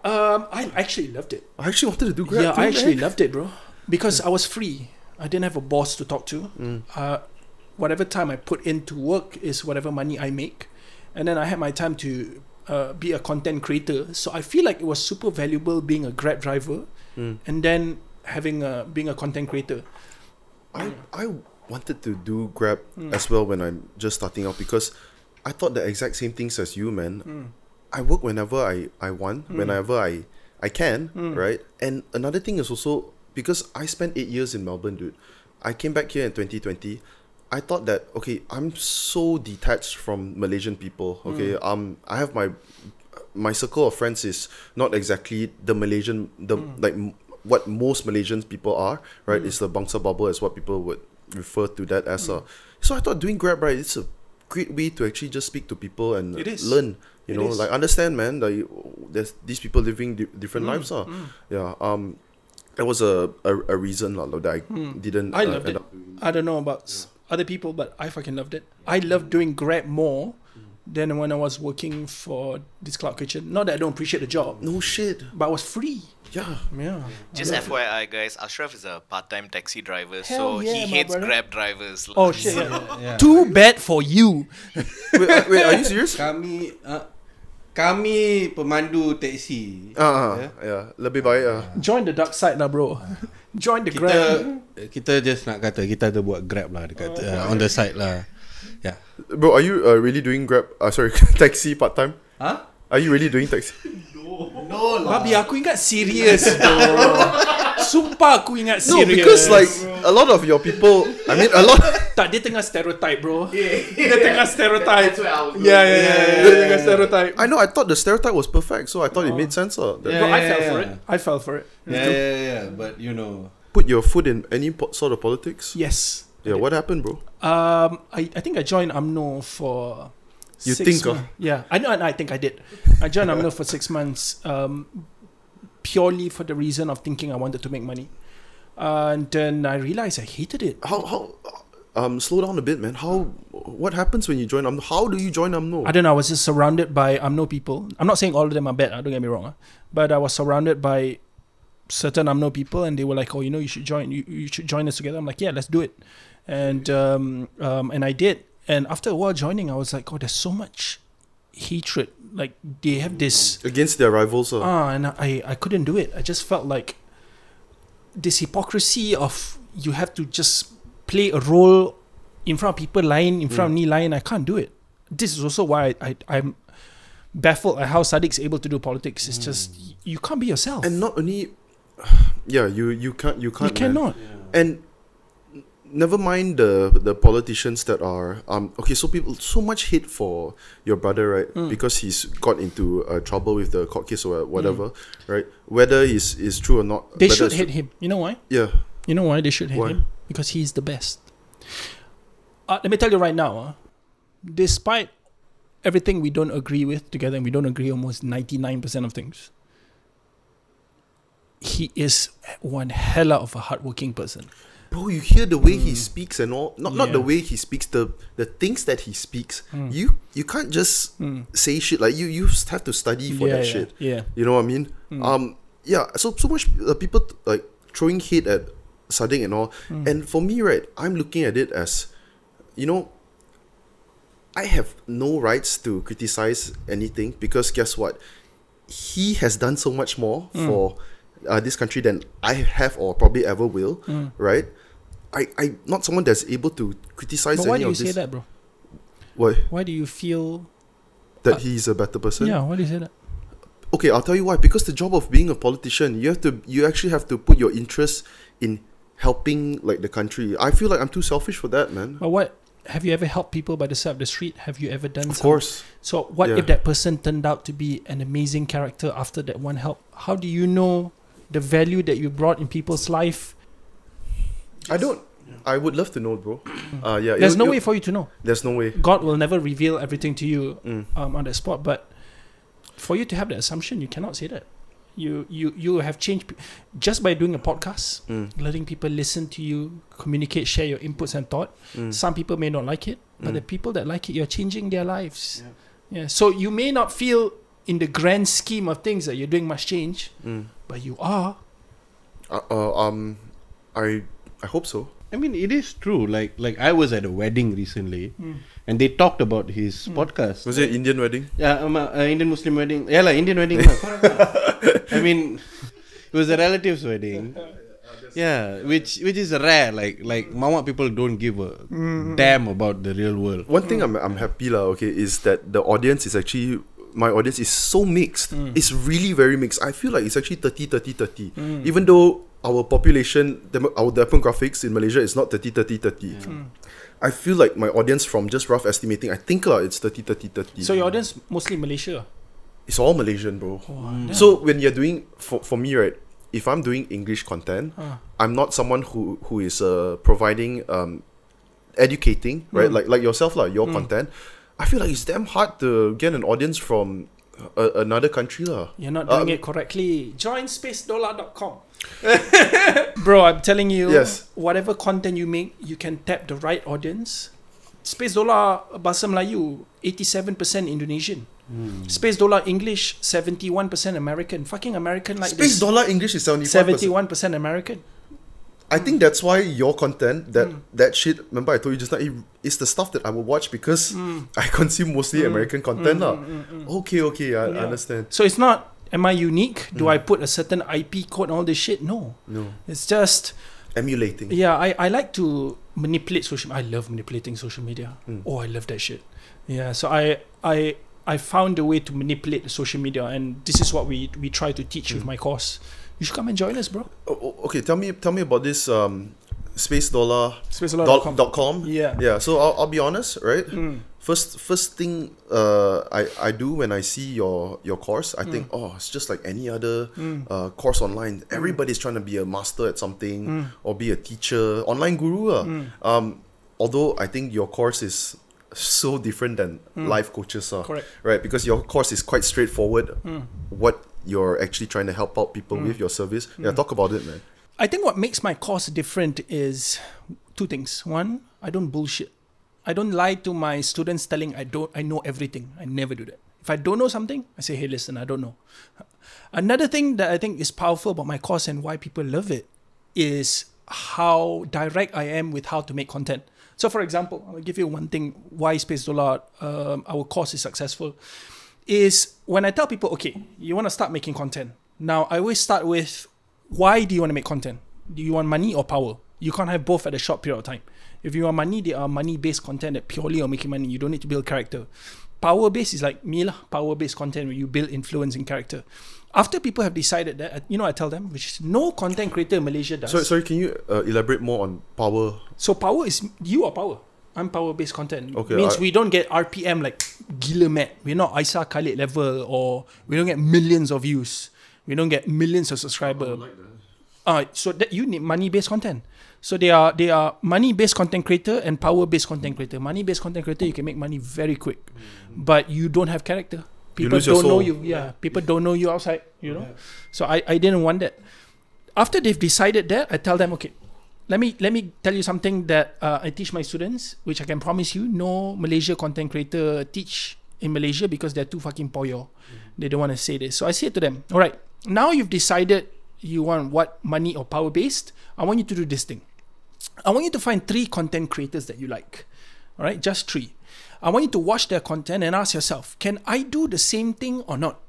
Um, I actually loved it. I actually wanted to do Grab. Yeah, too, I actually man. loved it, bro. Because I was free. I didn't have a boss to talk to. Mm. Uh, whatever time I put into work is whatever money I make. And then I had my time to uh, be a content creator. So I feel like it was super valuable being a Grab driver mm. and then having a, being a content creator. I, I wanted to do Grab mm. as well when I'm just starting out because I thought the exact same things as you, man. Mm. I work whenever I, I want, mm. whenever I, I can, mm. right? And another thing is also because I spent eight years in Melbourne, dude. I came back here in twenty twenty. I thought that, okay, I'm so detached from Malaysian people, okay? Mm. Um, I have my, my circle of friends is not exactly the Malaysian, the mm. like... what most Malaysian people are, right? Mm. It's the bangsa bubble is what people would refer to that as mm. a. So I thought doing Grab, right, it's a great way to actually just speak to people and it is. learn. You it know, is. like understand, man. Like there's these people living di different mm. lives, ah. Mm. Yeah. Um, that was a a, a reason, lah, that I mm. didn't. I uh, loved it. I don't know about yeah. other people, but I fucking loved it. I loved doing Grab more than when I was working for this Cloud Kitchen. Not that I don't appreciate the job. No shit. But I was free. Yeah. yeah. Just F Y I, guys, Ashraf is a part-time taxi driver, Hell so yeah, he hates brother. Grab drivers. Oh, shit. Yeah, yeah. Too bad for you. wait, wait, are you serious? Kami, uh, kami pemandu taxi. Ah, uh, yeah? yeah. Lebih baik lah. Uh. Join the dark side lah, bro. Join the kita, Grab. Kita just nak kata, kita ada buat Grab lah dekat, oh, uh, on the side lah. Yeah, bro, are you uh, really doing Grab? Uh, sorry, taxi part time. Huh? Are you really doing taxi? No, no lah. Babi, aku ingat serious, bro. Sumpah, aku ingat serious. No, because like a lot of your people, I mean, a lot. Tak, dia tengah stereotype, bro. Yeah, yeah. Dia tengah stereotype. Yeah, yeah, yeah. Dia yeah. tengah stereotype. I know. I thought the stereotype was perfect, so I thought oh. it made sense. Uh, yeah, bro, yeah, I fell yeah. for it. I fell for it. Yeah, yeah, yeah, yeah. But you know, put your foot in any po sort of politics. Yes. Yeah, what happened, bro? Um, I, I think I joined U M N O for you six think months. Of? Yeah, I know. I think I did. I joined U M N O for six months um, purely for the reason of thinking I wanted to make money. Uh, and then I realized I hated it. How? How? Um, slow down a bit, man. How? What happens when you join U M N O? How do you join U M N O? I don't know. I was just surrounded by U M N O people. I'm not saying all of them are bad. Don't get me wrong. Huh? But I was surrounded by certain U M N O people, and they were like, "Oh, you know, you should join. You, you should join us together." I'm like, "Yeah, let's do it." And um, um, and I did, and after a while joining, I was like, "Oh, there's so much hatred. Like they have this against their rivals." Or... Ah, and I I couldn't do it. I just felt like this hypocrisy of you have to just play a role in front of people, lying in front mm. of me, lying. I can't do it. This is also why I, I I'm baffled at how Saddiq's able to do politics. It's mm. just you can't be yourself. And not only, yeah, you you can't you can't you cannot yeah. and. Never mind the the politicians that are um okay. So people so much hate for your brother, right? Mm. Because he's got into uh, trouble with the court case or whatever, mm. right? Whether is is true or not, they should hate him. You know why? Yeah. You know why they should hate why? him? Because he's the best. Uh, let me tell you right now. Uh, despite everything we don't agree with together, and we don't agree almost ninety nine percent of things, he is one hella of a hardworking person. Bro, you hear the way mm. he speaks and all. Not yeah. not the way he speaks. The the things that he speaks. Mm. You you can't just mm. say shit like you. You have to study for yeah, that yeah, shit. Yeah. You know what I mean? Mm. Um. Yeah. So so much uh, people like throwing hate at Saddiq and all. Mm. And for me, right, I'm looking at it as, you know, I have no rights to criticize anything because guess what? He has done so much more mm. for uh, this country than I have or probably ever will. Mm. Right. I, I'm not someone that's able to criticize but why any do you of say this. that, bro? Why? Why do you feel... that uh, he's a better person? Yeah, why do you say that? Okay, I'll tell you why. Because the job of being a politician, you have to, you actually have to put your interests in helping like the country. I feel like I'm too selfish for that, man. But what? Have you ever helped people by the side of the street? Have you ever done Of something? course. So what yeah. if that person turned out to be an amazing character after that one help? How do you know the value that you brought in people's life? I don't. I would love to know, bro. Uh, yeah, there's no way for you to know. There's no way. God will never reveal everything to you mm. um, on that spot. But for you to have that assumption, you cannot say that. You you you have changed just by doing a podcast, mm. letting people listen to you, communicate, share your inputs and thought. Mm. Some people may not like it, but mm. the people that like it, you're changing their lives. Yeah. yeah. So you may not feel in the grand scheme of things that you're doing much change, mm. but you are. Uh, uh, um, I. I hope so. I mean, it is true. Like, like I was at a wedding recently, mm. and they talked about his mm. podcast. Was it an Indian wedding? Yeah, um, uh, uh, Indian Muslim wedding. Yeah, like Indian wedding. I mean, it was a relative's wedding. Yeah, which which is rare. Like, like Mamak people don't give a mm. damn about the real world. One thing I'm I'm happy lah. Okay, is that the audience is actually. My audience is so mixed. Mm. It's really very mixed. I feel like it's actually thirty thirty thirty. Mm. Even though our population, demo, our demographics in Malaysia is not thirty thirty thirty. Yeah. Mm. I feel like my audience from just rough estimating, I think uh, it's thirty thirty thirty. So your audience mostly Malaysia? It's all Malaysian, bro. Oh, mm. So when you're doing, for, for me, right, if I'm doing English content, huh. I'm not someone who who is uh, providing um, educating, right? Mm. Like like yourself, like your mm. content. I feel like it's damn hard to get an audience from a, another country, lah. You're not doing um, it correctly. Join Spacedollah dot com. Bro, I'm telling you, yes. whatever content you make, you can tap the right audience. Spacedollah Bahasa Melayu, eighty-seven percent Indonesian. Mm. Spacedollah English, seventy-one percent American. Fucking American like Space this. Spacedollah English is seventy-one percent. seventy-one percent American. I think that's why your content, that mm. that shit, remember I told you just now, it's the stuff that I will watch because mm. I consume mostly mm. American content. Mm, mm, mm, mm, mm. Okay, okay, I, yeah. I understand. So it's not, am I unique? Do mm. I put a certain I P code and all this shit? No. No. It's just... emulating. Yeah, I, I like to manipulate social media. I love manipulating social media. Mm. Oh, I love that shit. Yeah, so I I I found a way to manipulate social media, and this is what we, we try to teach mm. with my course. You should come and join us, bro. Oh, okay, tell me tell me about this um, Spacedollah dot com. Yeah. Yeah, so I'll, I'll be honest, right? Mm. First first thing uh, I, I do when I see your, your course, I mm. think, oh, it's just like any other mm. uh, course online. Everybody's trying to be a master at something mm. or be a teacher, online guru. Uh. Mm. Um, although I think your course is so different than mm. life coaches. Uh, Correct. Right, because your course is quite straightforward. Mm. What you're actually trying to help out people mm. with your service. Mm. Yeah, talk about it, man. I think what makes my course different is two things. One, I don't bullshit. I don't lie to my students telling I don't I know everything. I never do that. If I don't know something, I say, hey, listen, I don't know. Another thing that I think is powerful about my course and why people love it is how direct I am with how to make content. So for example, I'll give you one thing why Spacedollah, um, our course is successful, is when I tell people, okay, you want to start making content. Now, I always start with, why do you want to make content? Do you want money or power? You can't have both at a short period of time. If you want money, there are money-based content that purely are making money. You don't need to build character. Power-based is like me lah. Power-based content where you build influence and character. After people have decided that, you know, I tell them, which is no content creator in Malaysia does. Sorry, sorry can you uh, elaborate more on power? So power is, you are power. I'm power-based content. Okay, means I, we don't get R P M like gila mad. We're not Aisha Khalid level, or we don't get millions of views. We don't get millions of subscribers. Like that. Uh, so that you need money-based content. So they are they are money-based content creator and power-based content creator. Money-based content creator, you can make money very quick, mm-hmm. but you don't have character. People you don't know you. Yeah, yeah. People don't know you outside. You know. Yeah. So I, I didn't want that. After they've decided that, I tell them, okay, let me let me tell you something that uh, I teach my students, which I can promise you, no Malaysia content creator teach in Malaysia because they're too fucking poyo. Mm-hmm. They don't want to say this. So I say to them, all right, now you've decided you want what, money or power based, I want you to do this thing. I want you to find three content creators that you like. All right, just three. I want you to watch their content and ask yourself, can I do the same thing or not?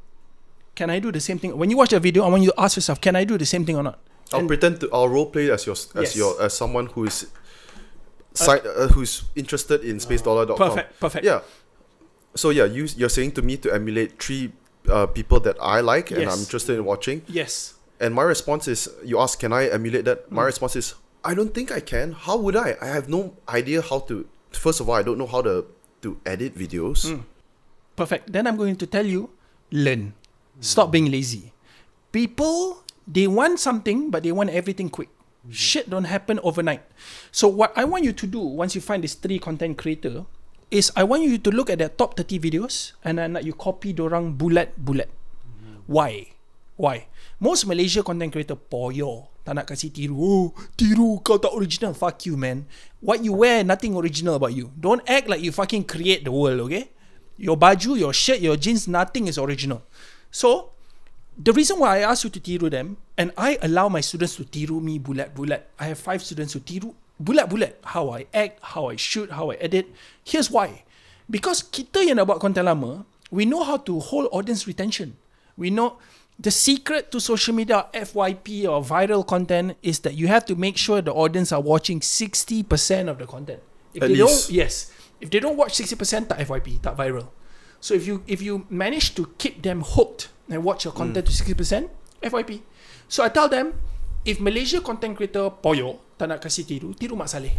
Can I do the same thing? When you watch a video, I want you to ask yourself, can I do the same thing or not? I'll and pretend to, I'll role play as your, as yes. your, as someone who is, side, uh, uh, who's interested in Spacedollah dot com. Perfect, perfect. Yeah. So yeah, you, you're saying to me to emulate three uh, people that I like and yes. I'm interested in watching. Yes. And my response is, you ask, can I emulate that? Mm. My response is, I don't think I can. How would I? I have no idea how to... First of all, I don't know how to, to edit videos. Mm. Perfect. Then I'm going to tell you, learn. Mm. Stop being lazy. People, they want something, but they want everything quick. Mm. Shit don't happen overnight. So what I want you to do, once you find these three content creators, is I want you to look at their top thirty videos, and then you copy dorang bulat-bulat. Mm. Why? Why? Most Malaysia content creator poyo. Tak nak kasi tiru. Oh, tiru, kau tak original. Fuck you, man. What you wear, nothing original about you. Don't act like you fucking create the world, okay? Your baju, your shirt, your jeans, nothing is original. So, the reason why I ask you to tiru them, and I allow my students to tiru me bulat-bulat. I have five students who tiru bulat-bulat. How I act, how I shoot, how I edit. Here's why. Because kita yang nak buat konten lama, we know how to hold audience retention. We know... The secret to social media, F Y P or viral content, is that you have to make sure the audience are watching sixty percent of the content. If At they least. Don't, yes. If they don't watch sixty percent, tak F Y P, tak viral. So if you if you manage to keep them hooked and watch your content mm. to sixty percent, F Y P. So I tell them, if Malaysia content creator poyo, tak nak kasi tiru, tiru Mak Saleh.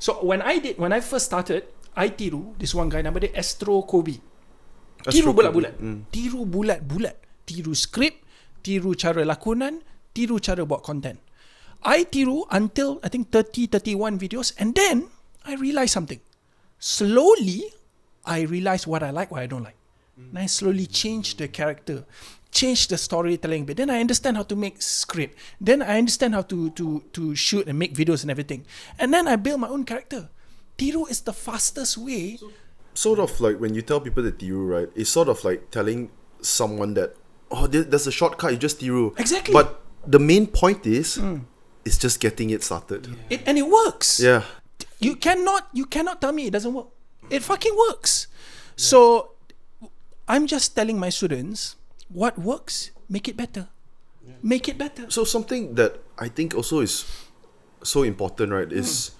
So when I did, when I first started, I tiru this one guy, nama dia Astro Kobe. Tiru bulat-bulat. Mm. Tiru bulat-bulat. Tiru skrip, tiru cara lakonan, tiru cara buat content. I tiru until I think thirty, thirty-one videos, and then I realised something. Slowly, I realised what I like, what I don't like. And I slowly changed the character, changed the storytelling bit. Then I understand how to make script. Then I understand how to, to, to shoot and make videos and everything. And then I build my own character. Tiru is the fastest way. So, sort of like when you tell people that tiru, right? It's sort of like telling someone that, oh, there's a shortcut, you just tiru. Exactly. But the main point is, mm. it's just getting it started. Yeah. It, and it works. Yeah. You cannot, you cannot tell me it doesn't work. It fucking works. Yeah. So I'm just telling my students, what works, make it better. Yeah. Make it better. So something that I think also is so important, right, is,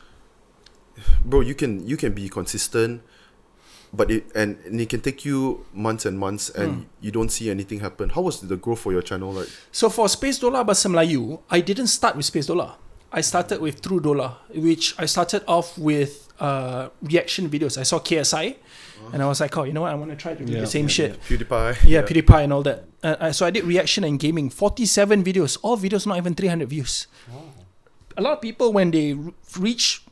mm. bro, you can you can be consistent, but it, and, and it can take you months and months and mm. you don't see anything happen. How was the growth for your channel like? So for Spacedollah Bahasa Melayu, I didn't start with Spacedollah. I started with Truedollah, which I started off with uh, reaction videos. I saw K S I, oh. and I was like, oh, you know what? I want to try to do yeah, the same yeah, shit. Yeah. PewDiePie. Yeah, yeah, PewDiePie and all that. Uh, so I did reaction and gaming, forty-seven videos. All videos, not even three hundred views. Oh. A lot of people, when they reach,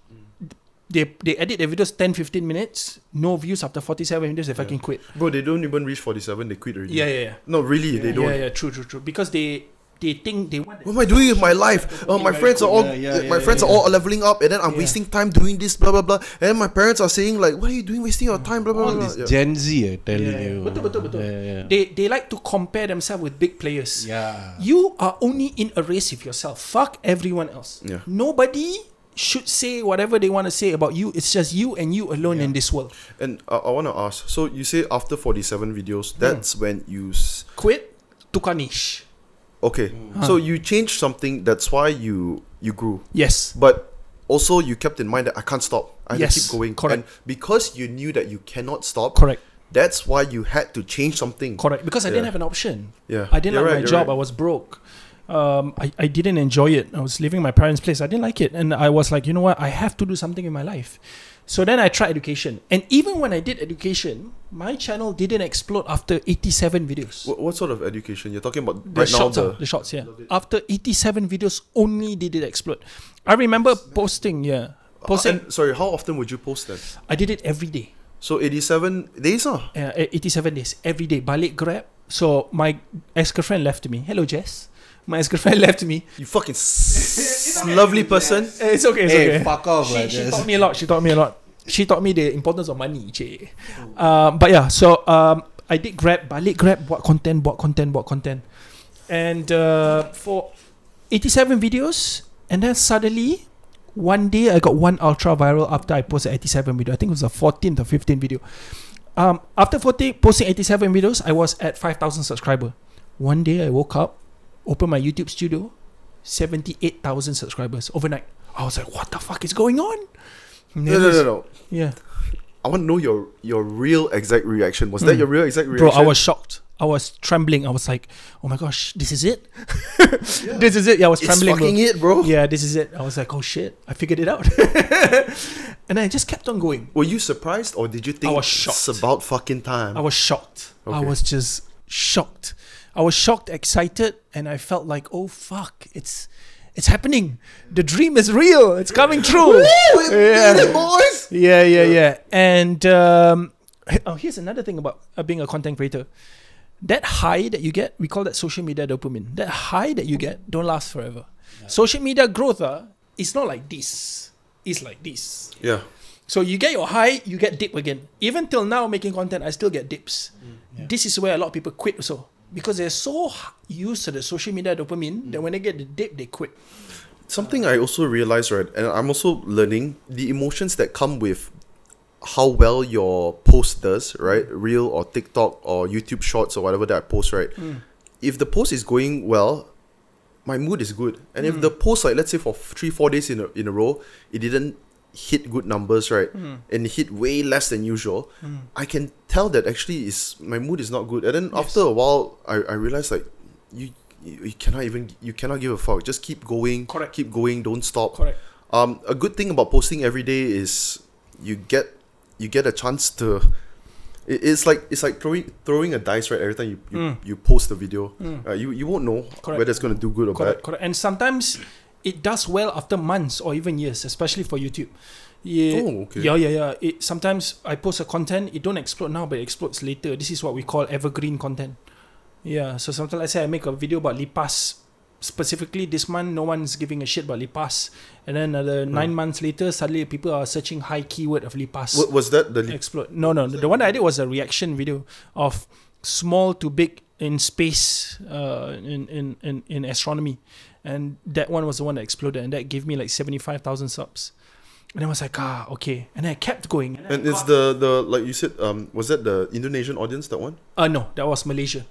they, they edit their videos ten, fifteen minutes, no views after forty-seven minutes, they yeah. fucking quit. Bro, they don't even reach forty-seven, they quit already. Yeah, yeah, yeah. No, really, yeah. they don't. Yeah, yeah, true, true, true. Because they... They think they want. What am I doing with my life? Oh, my friends are all, yeah, yeah, yeah, my yeah, friends yeah. are all leveling up, and then I'm yeah. wasting time doing this, blah blah blah. And then my parents are saying like, "What are you doing, wasting your time?" Blah blah all blah. This yeah. Gen Z, I tell yeah, you. Yeah. Betul, betul, betul. Yeah, yeah. They they like to compare themselves with big players. Yeah. You are only in a race with yourself. Fuck everyone else. Yeah. Nobody should say whatever they want to say about you. It's just you and you alone yeah. in this world. And uh, I want to ask. So you say after forty-seven videos, that's mm. when you quit, took a niche. Okay, mm. huh. so you changed something. That's why you you grew. Yes, but also you kept in mind that I can't stop. I yes. have to keep going. Correct. And because you knew that you cannot stop. Correct. That's why you had to change something. Correct. Because yeah. I didn't have an option. Yeah. I didn't you're like right, my job. Right. I was broke. Um, I I didn't enjoy it. I was living in my parents' place. I didn't like it, and I was like, you know what? I have to do something in my life. So then I tried education, and even when I did education, my channel didn't explode after eighty-seven videos. What, what sort of education you're talking about? The right shorts, now, the, the shorts, yeah. After eighty-seven videos, only did it explode. I remember posting, yeah, posting. And, sorry, how often would you post that? I did it every day. So eighty-seven days, ah? Huh? Yeah, eighty-seven days every day. Balik Grab. So my ex-girlfriend left me. Hello, Jess. My ex-girlfriend left me. You fucking okay, lovely person. It's okay, it's hey, okay. Fuck off, she, she taught me a lot. She taught me a lot. She taught me the importance of money, che. Um, but yeah, so um, I did Grab, balik Grab, buat content, buat content, buat content. And uh, for eighty-seven videos, and then suddenly, one day I got one ultra viral after I posted eighty-seven video. I think it was the fourteenth or fifteenth video. Um, after forty, posting eighty-seven videos, I was at five thousand subscribers. One day I woke up, open my YouTube studio, seventy-eight thousand subscribers overnight. I was like, what the fuck is going on? No, no, no, no. Yeah. I want to know your your real exact reaction. Was mm. that your real exact reaction? Bro, I was shocked. I was trembling. I was like, oh my gosh, this is it? yeah. This is it. Yeah, I was it's trembling. It's fucking bro. it, bro. Yeah, this is it. I was like, oh shit, I figured it out. And I just kept on going. Were you surprised or did you think I was shocked. It's about fucking time? I was shocked. Okay. I was just shocked. I was shocked, excited, and I felt like, oh fuck, it's it's happening. The dream is real. It's coming true. Woo! Yeah. It, boys. Yeah, yeah, yeah. And um, oh, here's another thing about uh, being a content creator. That high that you get, we call that social media dopamine. That high that you get don't last forever. Yeah. Social media growth, uh, it's not like this. It's like this. Yeah. So you get your high, you get dip again. Even till now, making content, I still get dips. Mm, yeah. This is where a lot of people quit also. Because they're so used to the social media dopamine mm. that when they get the dip, they quit. Something I also realized, right, and I'm also learning, the emotions that come with how well your post does, right, Reel or TikTok or YouTube Shorts or whatever that I post, right, mm. if the post is going well, my mood is good. And mm. if the post, like let's say for three, four days in a, in a row, it didn't hit good numbers, right, mm. and hit way less than usual, mm. I can tell that actually is my mood is not good. And then yes. after a while, I, I realized like you, you you cannot even you cannot give a fuck. Just keep going, correct. Keep going, don't stop. Correct. Um, a good thing about posting every day is you get you get a chance to It's like it's like throwing throwing a dice, right? Every time you you, mm. you post a video, mm. uh, you you won't know correct. whether it's going to do good or correct, bad. Correct. And sometimes it does well after months or even years, especially for YouTube. Yeah, oh, okay. yeah, yeah, yeah. It, sometimes I post a content, it don't explode now, but it explodes later. This is what we call evergreen content. Yeah. So sometimes, let's say I make a video about lipas. Specifically this month, no one's giving a shit about lipas, and then uh, the nine hmm. months later, suddenly people are searching high keyword of lipas. What was that? The li explode? No, no. The one that I did was a reaction video of small to big in space, uh, in, in in in astronomy, and that one was the one that exploded, and that gave me like seventy-five thousand subs. And I was like, ah, okay. And I kept going. And, and it's the, the, like you said, um, was that the Indonesian audience, that one? Uh, no, that was Malaysia.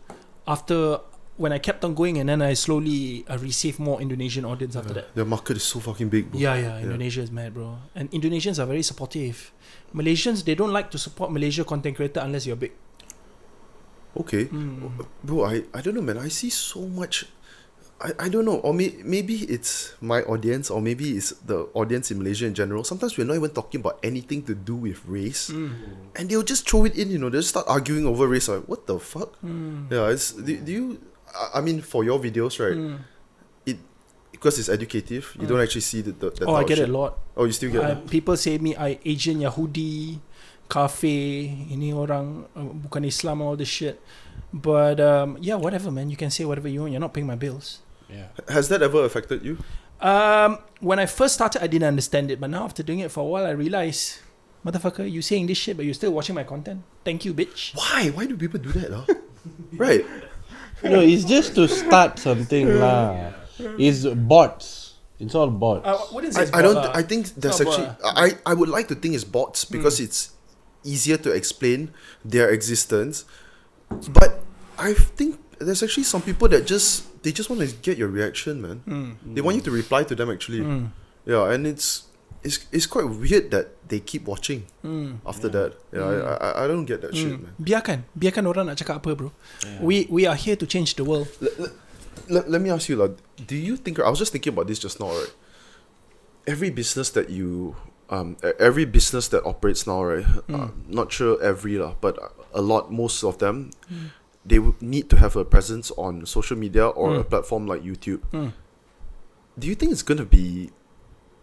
After, when I kept on going, and then I slowly uh, received more Indonesian audience yeah. after that. Their market is so fucking big, bro. Yeah, yeah, Indonesia yeah. is mad, bro. And Indonesians are very supportive. Malaysians, they don't like to support Malaysia content creator unless you're big. Okay. Mm. Bro, I, I don't know, man. I see so much... I, I don't know, or may, maybe it's my audience, or maybe it's the audience in Malaysia in general. Sometimes we're not even talking about anything to do with race, mm. and they'll just throw it in, you know, they'll start arguing over race. Like, what the fuck? Mm. Yeah, it's, do, do you, I mean, for your videos, right, mm. it, because it's educative, you mm. don't actually see the, the, that Oh, I get shit. it a lot. Oh, you still get uh, it? People say me, I Asian Yahudi, kafir, ini orang, bukan Islam, all this shit. But um, yeah, whatever, man, you can say whatever you want, you're not paying my bills. Yeah. Has that ever affected you? Um, when I first started, I didn't understand it. But now, after doing it for a while, I realized, motherfucker, you're saying this shit, but you're still watching my content. Thank you, bitch. Why? Why do people do that? Huh? Right. No, it's just to start something. La. It's bots. It's all bots. Uh, what is it? I, I don't. I think there's actually. I, I would like to think it's bots because mm. it's easier to explain their existence. But I think there's actually some people that just... They just want to get your reaction, man. Mm. They want you to reply to them, actually. Mm. Yeah, and it's it's it's quite weird that they keep watching mm. after yeah. that. Yeah, mm. I, I I don't get that mm. shit, man. Biarkan, biarkan orang nak cakap apa, bro. Yeah. We we are here to change the world. Let, let, let, let me ask you, lah. Do you think? I was just thinking about this just now, right? Every business that you um every business that operates now, right? Mm. Uh, not sure every lah, but a lot, most of them. Mm. They would need to have a presence on social media or mm. a platform like YouTube. Mm. Do you think it's going to be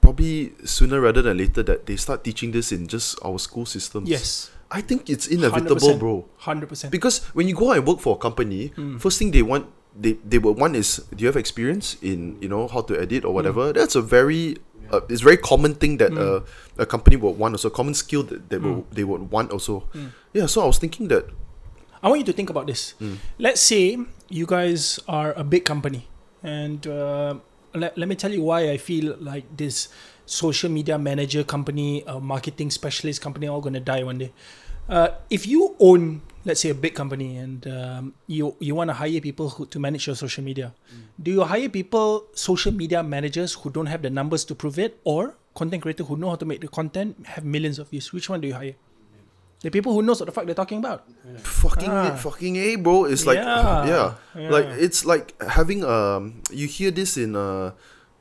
probably sooner rather than later that they start teaching this in just our school systems? Yes. I think it's inevitable, one hundred percent. Bro. one hundred percent. Because when you go out and work for a company, mm. first thing they want, they, they would want is, do you have experience in, you know, how to edit or whatever? Mm. That's a very... Uh, it's a very common thing that mm. uh, a company would want also. Common skill that they, mm. will, they would want also. Mm. Yeah, so I was thinking that... I want you to think about this. Mm. Let's say you guys are a big company. And uh, let, let me tell you why I feel like this social media manager company, uh, marketing specialist company are all going to die one day. Uh, if you own, let's say, a big company and um, you, you want to hire people who, to manage your social media, mm. do you hire people, social media managers who don't have the numbers to prove it, or content creators who know how to make the content, have millions of views? Which one do you hire? The people who knows what the fuck they're talking about. Yeah. Fucking ah. fucking A, bro. It's like, yeah. Yeah. yeah. Like, it's like having, um, you hear this in, uh,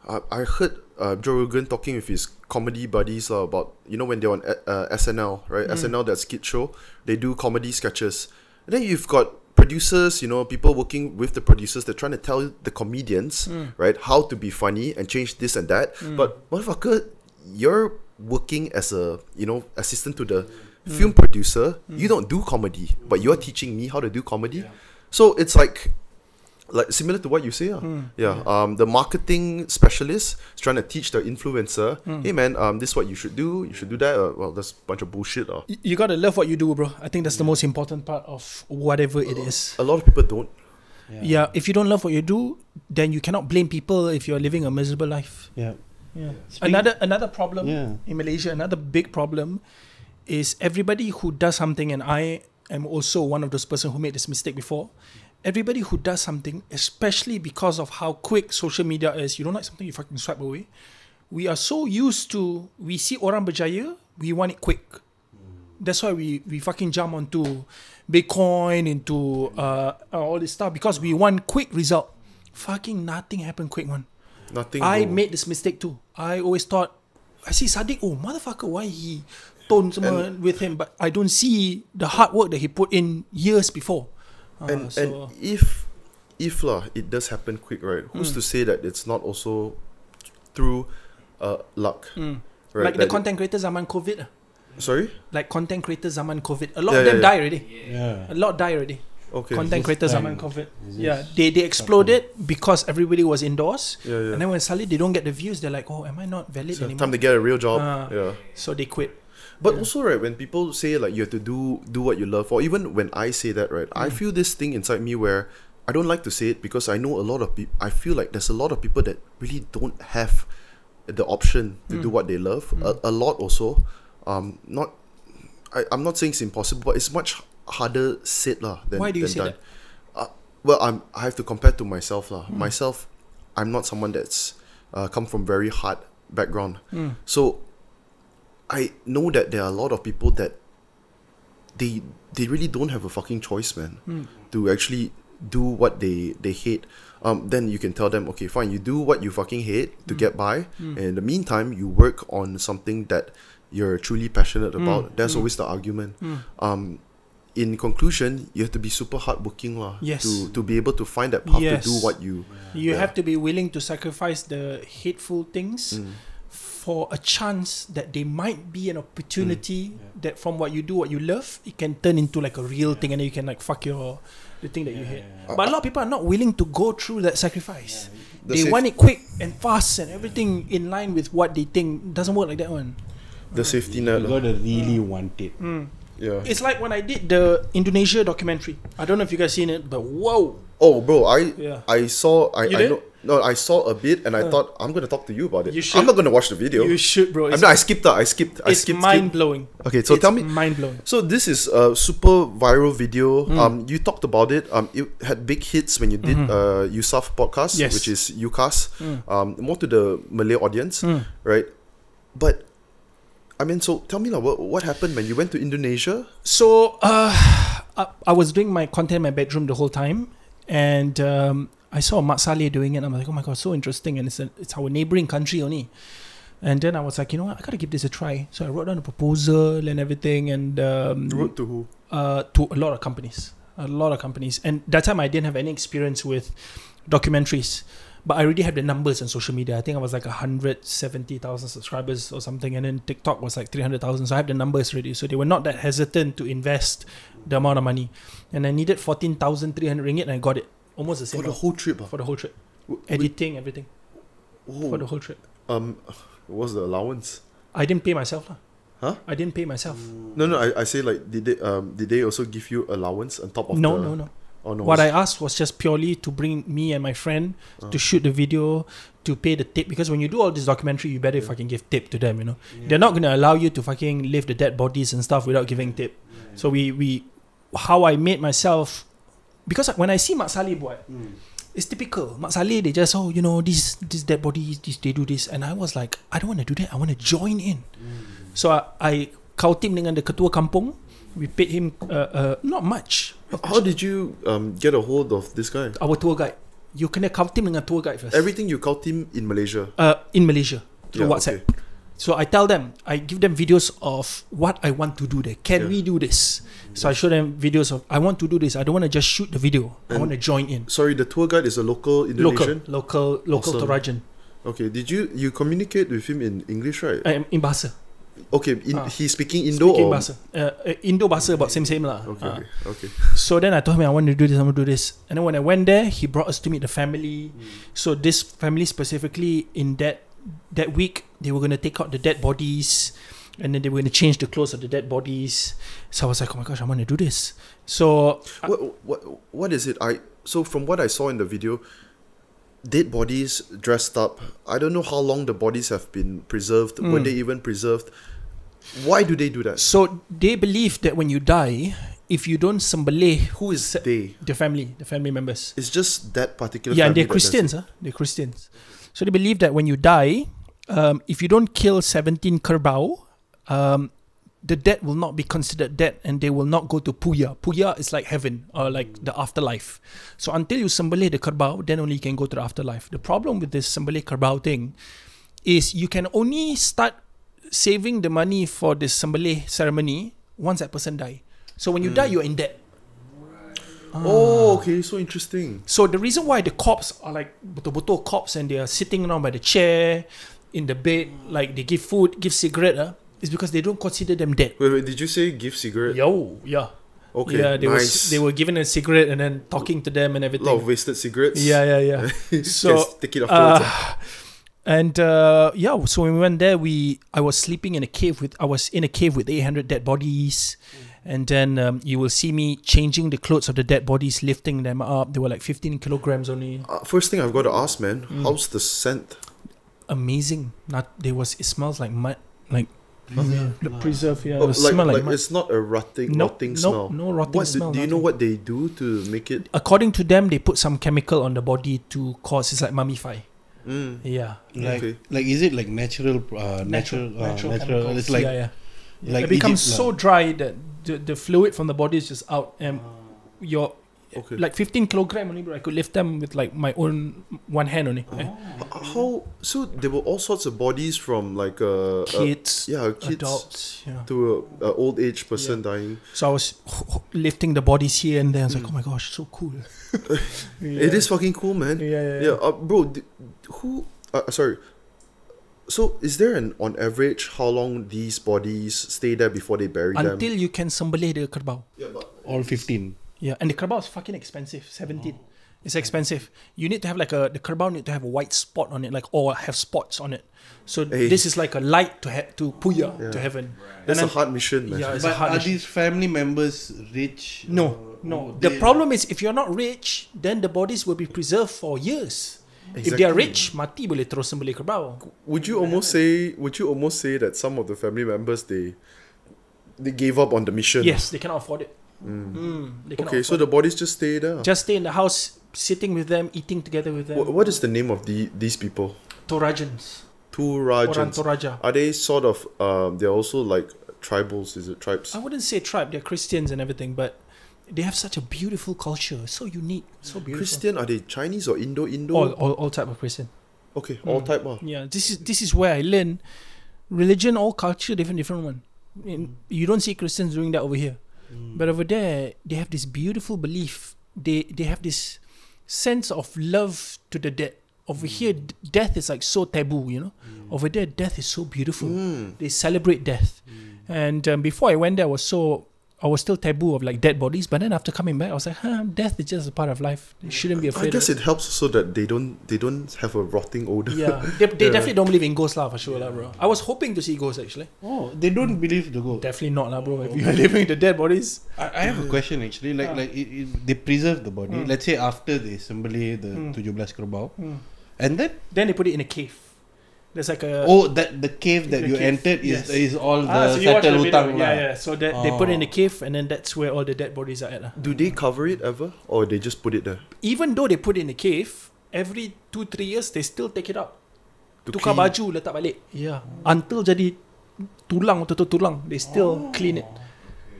I, I heard uh, Joe Rogan talking with his comedy buddies uh, about, you know, when they're on uh, S N L, right? Mm. S N L, that skit show, they do comedy sketches. And then you've got producers, you know, people working with the producers, they're trying to tell the comedians, mm. right, how to be funny and change this and that. Mm. But motherfucker, you're working as a, you know, assistant to the, film mm. producer, mm. you don't do comedy, but you're teaching me how to do comedy. Yeah. So it's like, like similar to what you say. Uh. Mm. Yeah. yeah. Um, the marketing specialist is trying to teach the influencer, mm. hey man, um, this is what you should do, you should do that. Uh, well, that's a bunch of bullshit. Uh. You gotta love what you do, bro. I think that's the most important part of whatever it is. A lot of people don't. Yeah. yeah. If you don't love what you do, then you cannot blame people if you're living a miserable life. Yeah. Yeah. Speaking another another problem yeah. in Malaysia. Another big problem. Is everybody who does something, and I am also one of those persons who made this mistake before, everybody who does something, especially because of how quick social media is, you don't like something, you fucking swipe away. We are so used to, we see orang berjaya, we want it quick. That's why we, we fucking jump onto Bitcoin, into uh, all this stuff, because we want quick result. Fucking nothing happened quick, man. Nothing. I made this mistake too. I always thought, I see Saddiq, oh motherfucker, why he... tone semua with him, but I don't see the hard work that he put in years before. Uh, and so and if if lah, it does happen quick, right? Who's mm. to say that it's not also through uh, luck? Mm. Right? Like that the content creators zaman COVID. Sorry? Like content creators zaman COVID. A lot yeah, of them yeah, yeah. die already. Yeah. A lot die already. Okay. Content creators time, zaman COVID. Yeah. They they exploded something. because everybody was indoors. Yeah, yeah. And then when suddenly they don't get the views, they're like, oh, am I not valid so anymore? Time to get a real job. Uh, yeah. So they quit. But yeah. also, right, when people say like you have to do do what you love, or even when I say that, right, mm. I feel this thing inside me where I don't like to say it because I know a lot of people. I feel like there's a lot of people that really don't have the option to mm. do what they love. Mm. A, a lot also. Um, not, I, I'm not saying it's impossible, but it's much harder said lah than done. Why do you say done. that? Uh, well, I'm, I have to compare to myself lah. Mm. Myself, I'm not someone that's uh, come from very hard background. Mm. So, I know that there are a lot of people that they they really don't have a fucking choice, man, mm. to actually do what they, they hate. Um, then you can tell them, okay, fine, you do what you fucking hate to mm. get by. Mm. And in the meantime, you work on something that you're truly passionate about. Mm, That's mm, always the argument. Mm. Um, in conclusion, you have to be super hardworking lah. Yes. To to be able to find that path yes. to do what you. You yeah. have to be willing to sacrifice the hateful things mm. for a chance that they might be an opportunity mm. yeah. that from what you do, what you love, it can turn into like a real yeah. thing, and then you can like fuck your the thing that yeah, you hate. Yeah, yeah. But uh, a lot of people are not willing to go through that sacrifice. Yeah, they safe. want it quick and fast and everything yeah. in line with what they think. It doesn't work like that one. The safety net. You gotta really mm. want it. Mm. Yeah. It's like when I did the Indonesia documentary. I don't know if you guys seen it, but whoa. Oh, bro, I yeah. I saw. I, you I did? Know, no, I saw a bit, and I uh. thought I'm gonna talk to you about it. You should. I'm not gonna watch the video. You should, bro. I, mean, I skipped that. I skipped. I it's skipped, mind blowing. Okay, so it's tell me. Mind blowing. So this is a super viral video. Mm. Um, you talked about it. Um, it had big hits when you did mm-hmm. uh Yusuf podcast, yes. which is UCAS. Mm. Um, more to the Malay audience, mm. right? But I mean, so tell me now, what, what happened when you went to Indonesia? So, uh, I, I was doing my content in my bedroom the whole time. And um, I saw Mak Saleh doing it. And I'm like, oh my God, so interesting. And it's, a, it's our neighboring country only. And then I was like, you know what, I got to give this a try. So I wrote down a proposal and everything. And um, you wrote to who? Uh, to a lot of companies. A lot of companies. And that time I didn't have any experience with documentaries. But I already had the numbers on social media. I think I was like one hundred seventy thousand subscribers or something. And then TikTok was like three hundred thousand. So I have the numbers already. So they were not that hesitant to invest the amount of money. And I needed fourteen thousand three hundred ringgit and I got it. Almost the same. For the whole trip? Uh? For the whole trip. W Editing, everything. Oh. For the whole trip. Um, what was the allowance? I didn't pay myself. Lah. Huh? I didn't pay myself. No, no. I, I say like, did they, um, did they also give you allowance on top of no, the... No, no, no. Oh, no. What I asked was just purely to bring me and my friend oh. to shoot the video, to pay the tip. Because when you do all this documentary, you better yeah. fucking give tip to them, you know. Yeah. They're not going to allow you to fucking lift the dead bodies and stuff without giving tip. Yeah. So we, we, how I made myself, because when I see Mak Saleh boy, mm. it's typical. Mak Saleh, they just, oh, you know, these, these dead bodies, these, they do this. And I was like, I don't want to do that. I want to join in. Mm. So I, I called him dengan the ketua kampung. We paid him uh, uh, not much. How did you um, get a hold of this guy? Our tour guide. You connect him with a tour guide first. Everything you call him in Malaysia? Uh, in Malaysia. Through yeah, WhatsApp. Okay. So I tell them, I give them videos of what I want to do there. Can yeah. we do this? So I show them videos of, I want to do this. I don't want to just shoot the video. And I want to join in. Sorry, the tour guide is a local Indonesian? Local, local, local awesome. Torajan. Okay, did you, you communicate with him in English, right? Uh, in Bahasa. Okay, in, uh, he's speaking Indo speaking or? Bahasa. Uh, Indo Bahasa, about same same lah. Okay, uh, okay, okay. So then I told him, I want to do this, I want to do this. And then when I went there, he brought us to meet the family. Mm. So this family specifically, in that that week, they were going to take out the dead bodies. And then they were going to change the clothes of the dead bodies. So I was like, oh my gosh, I want to do this. So... What, I, what, what is it? I So from what I saw in the video... Dead bodies dressed up. I don't know how long the bodies have been preserved. Mm. Were they even preserved? Why do they do that? So they believe that when you die, if you don't sembelih, who is they? The family, the family members. It's just that particular. Yeah, family they're Christians. Huh? They're Christians. So they believe that when you die, um, if you don't kill seventeen kerbau, um, the dead will not be considered dead, and they will not go to Puya. Puya is like heaven, or like mm. the afterlife. So until you sembelih the kerbau, then only you can go to the afterlife. The problem with this sembelih kerbau thing is you can only start saving the money for the sembelih ceremony once that person die. So when you mm. die, you're in debt. Ah. Oh, okay. So interesting. So the reason why the cops are like betul-betul cops and they are sitting around by the chair, in the bed, like they give food, give cigarette, uh, is because they don't consider them dead. Wait, wait. Did you say give cigarette? Yo, yeah. Okay, yeah, they nice. Were, they were given a cigarette and then talking to them and everything. A lot of wasted cigarettes. Yeah, yeah, yeah. So take it afterwards. Uh, and uh, yeah, so when we went there, we I was sleeping in a cave with I was in a cave with eight hundred dead bodies. Mm. And then um, you will see me changing the clothes of the dead bodies, lifting them up. They were like fifteen kilograms only. Uh, first thing I've got to ask, man, mm. how's the scent? Amazing. Not there was it smells like mud, like preserve. Yeah. The preserve, yeah. Oh, it was like, smell like, like it's not a rotting, nope, rotting nope, smell. No, no rotting what, smell. Do, do you know what they do to make it? According to them, they put some chemical on the body to cause it's like mummify. Mm. Yeah, like okay. like is it like natural, uh, natural, natural, uh, natural, natural? It's like yeah, yeah. Yeah. Like it becomes it, so dry that the, the fluid from the body is just out, and your okay. like fifteen kilogram only, but I could lift them with like my own one hand only. Oh. Eh. How so? There were all sorts of bodies from like uh, kids, uh, yeah, kids, adults, yeah. to a, a old age person yeah. dying. So I was lifting the bodies here and there. I was mm. like, oh my gosh, so cool! yeah. It is fucking cool, man. Yeah, yeah, yeah. yeah uh, bro, who? Uh, sorry. So is there an, on average, how long these bodies stay there before they bury Until them? Until you can sembelih the kerbau. Yeah, but all fifteen. Yeah, and the kerbau is fucking expensive, seventeen. Oh. It's expensive. You need to have like a, the kerbau need to have a white spot on it, like, or have spots on it. So hey. This is like a light to, to puya, yeah. to heaven. Right. That's and a hard mission, man. Yeah, it's but a hard are mission. These family members rich? No, no. The problem is if you're not rich, then the bodies will be preserved for years. Exactly. If they are rich, mati boleh terus sembelih kerbau. Would you almost say? Would you almost say that some of the family members they they gave up on the mission? Yes, they cannot afford it. Mm. Mm, they cannot okay, afford so the bodies just stay there. Just stay in the house, sitting with them, eating together with them. What, what is the name of the these people? Torajans. Torajans. Toraja. Are they sort of? Um, they're also like tribals. Is it tribes? I wouldn't say tribe. They're Christians and everything, but. They have such a beautiful culture, so unique, so beautiful. Christian, are they Chinese or Indo Indo? All, all, all type of Christian. Okay, all mm. type of. Yeah, this is this is where I learn religion, all culture, different different one. Mm. You don't see Christians doing that over here, mm. but over there they have this beautiful belief. They they have this sense of love to the dead. Over mm. here, death is like so taboo, you know. Mm. Over there, death is so beautiful. Mm. They celebrate death, mm. and um, before I went there, I was so. I was still taboo of like dead bodies, but then after coming back, I was like, huh, death is just a part of life. They shouldn't be afraid. I guess of it. It helps so that they don't they don't have a rotting odor. Yeah, they, they yeah. definitely don't believe in ghosts lah for sure yeah. lah, bro. I was hoping to see ghosts actually. Oh, they don't mm. believe the ghosts. Definitely not lah, bro. If you are living the dead bodies, I, I have a question actually. Like yeah. like it, it, they preserve the body. Mm. Let's say after they sembelih the mm. seventeen kerbau, mm. and then then they put it in a cave. There's like a oh that the cave that you cave. Entered is yes. is all the ah, so settle utang yeah yeah so that oh. they put it in a cave and then that's where all the dead bodies are at uh. Do they cover it ever or they just put it there? Even though they put it in a cave, every two three years they still take it up. Tukar baju letak balik. Yeah, until jadi tulang atau tulang they still oh. clean it.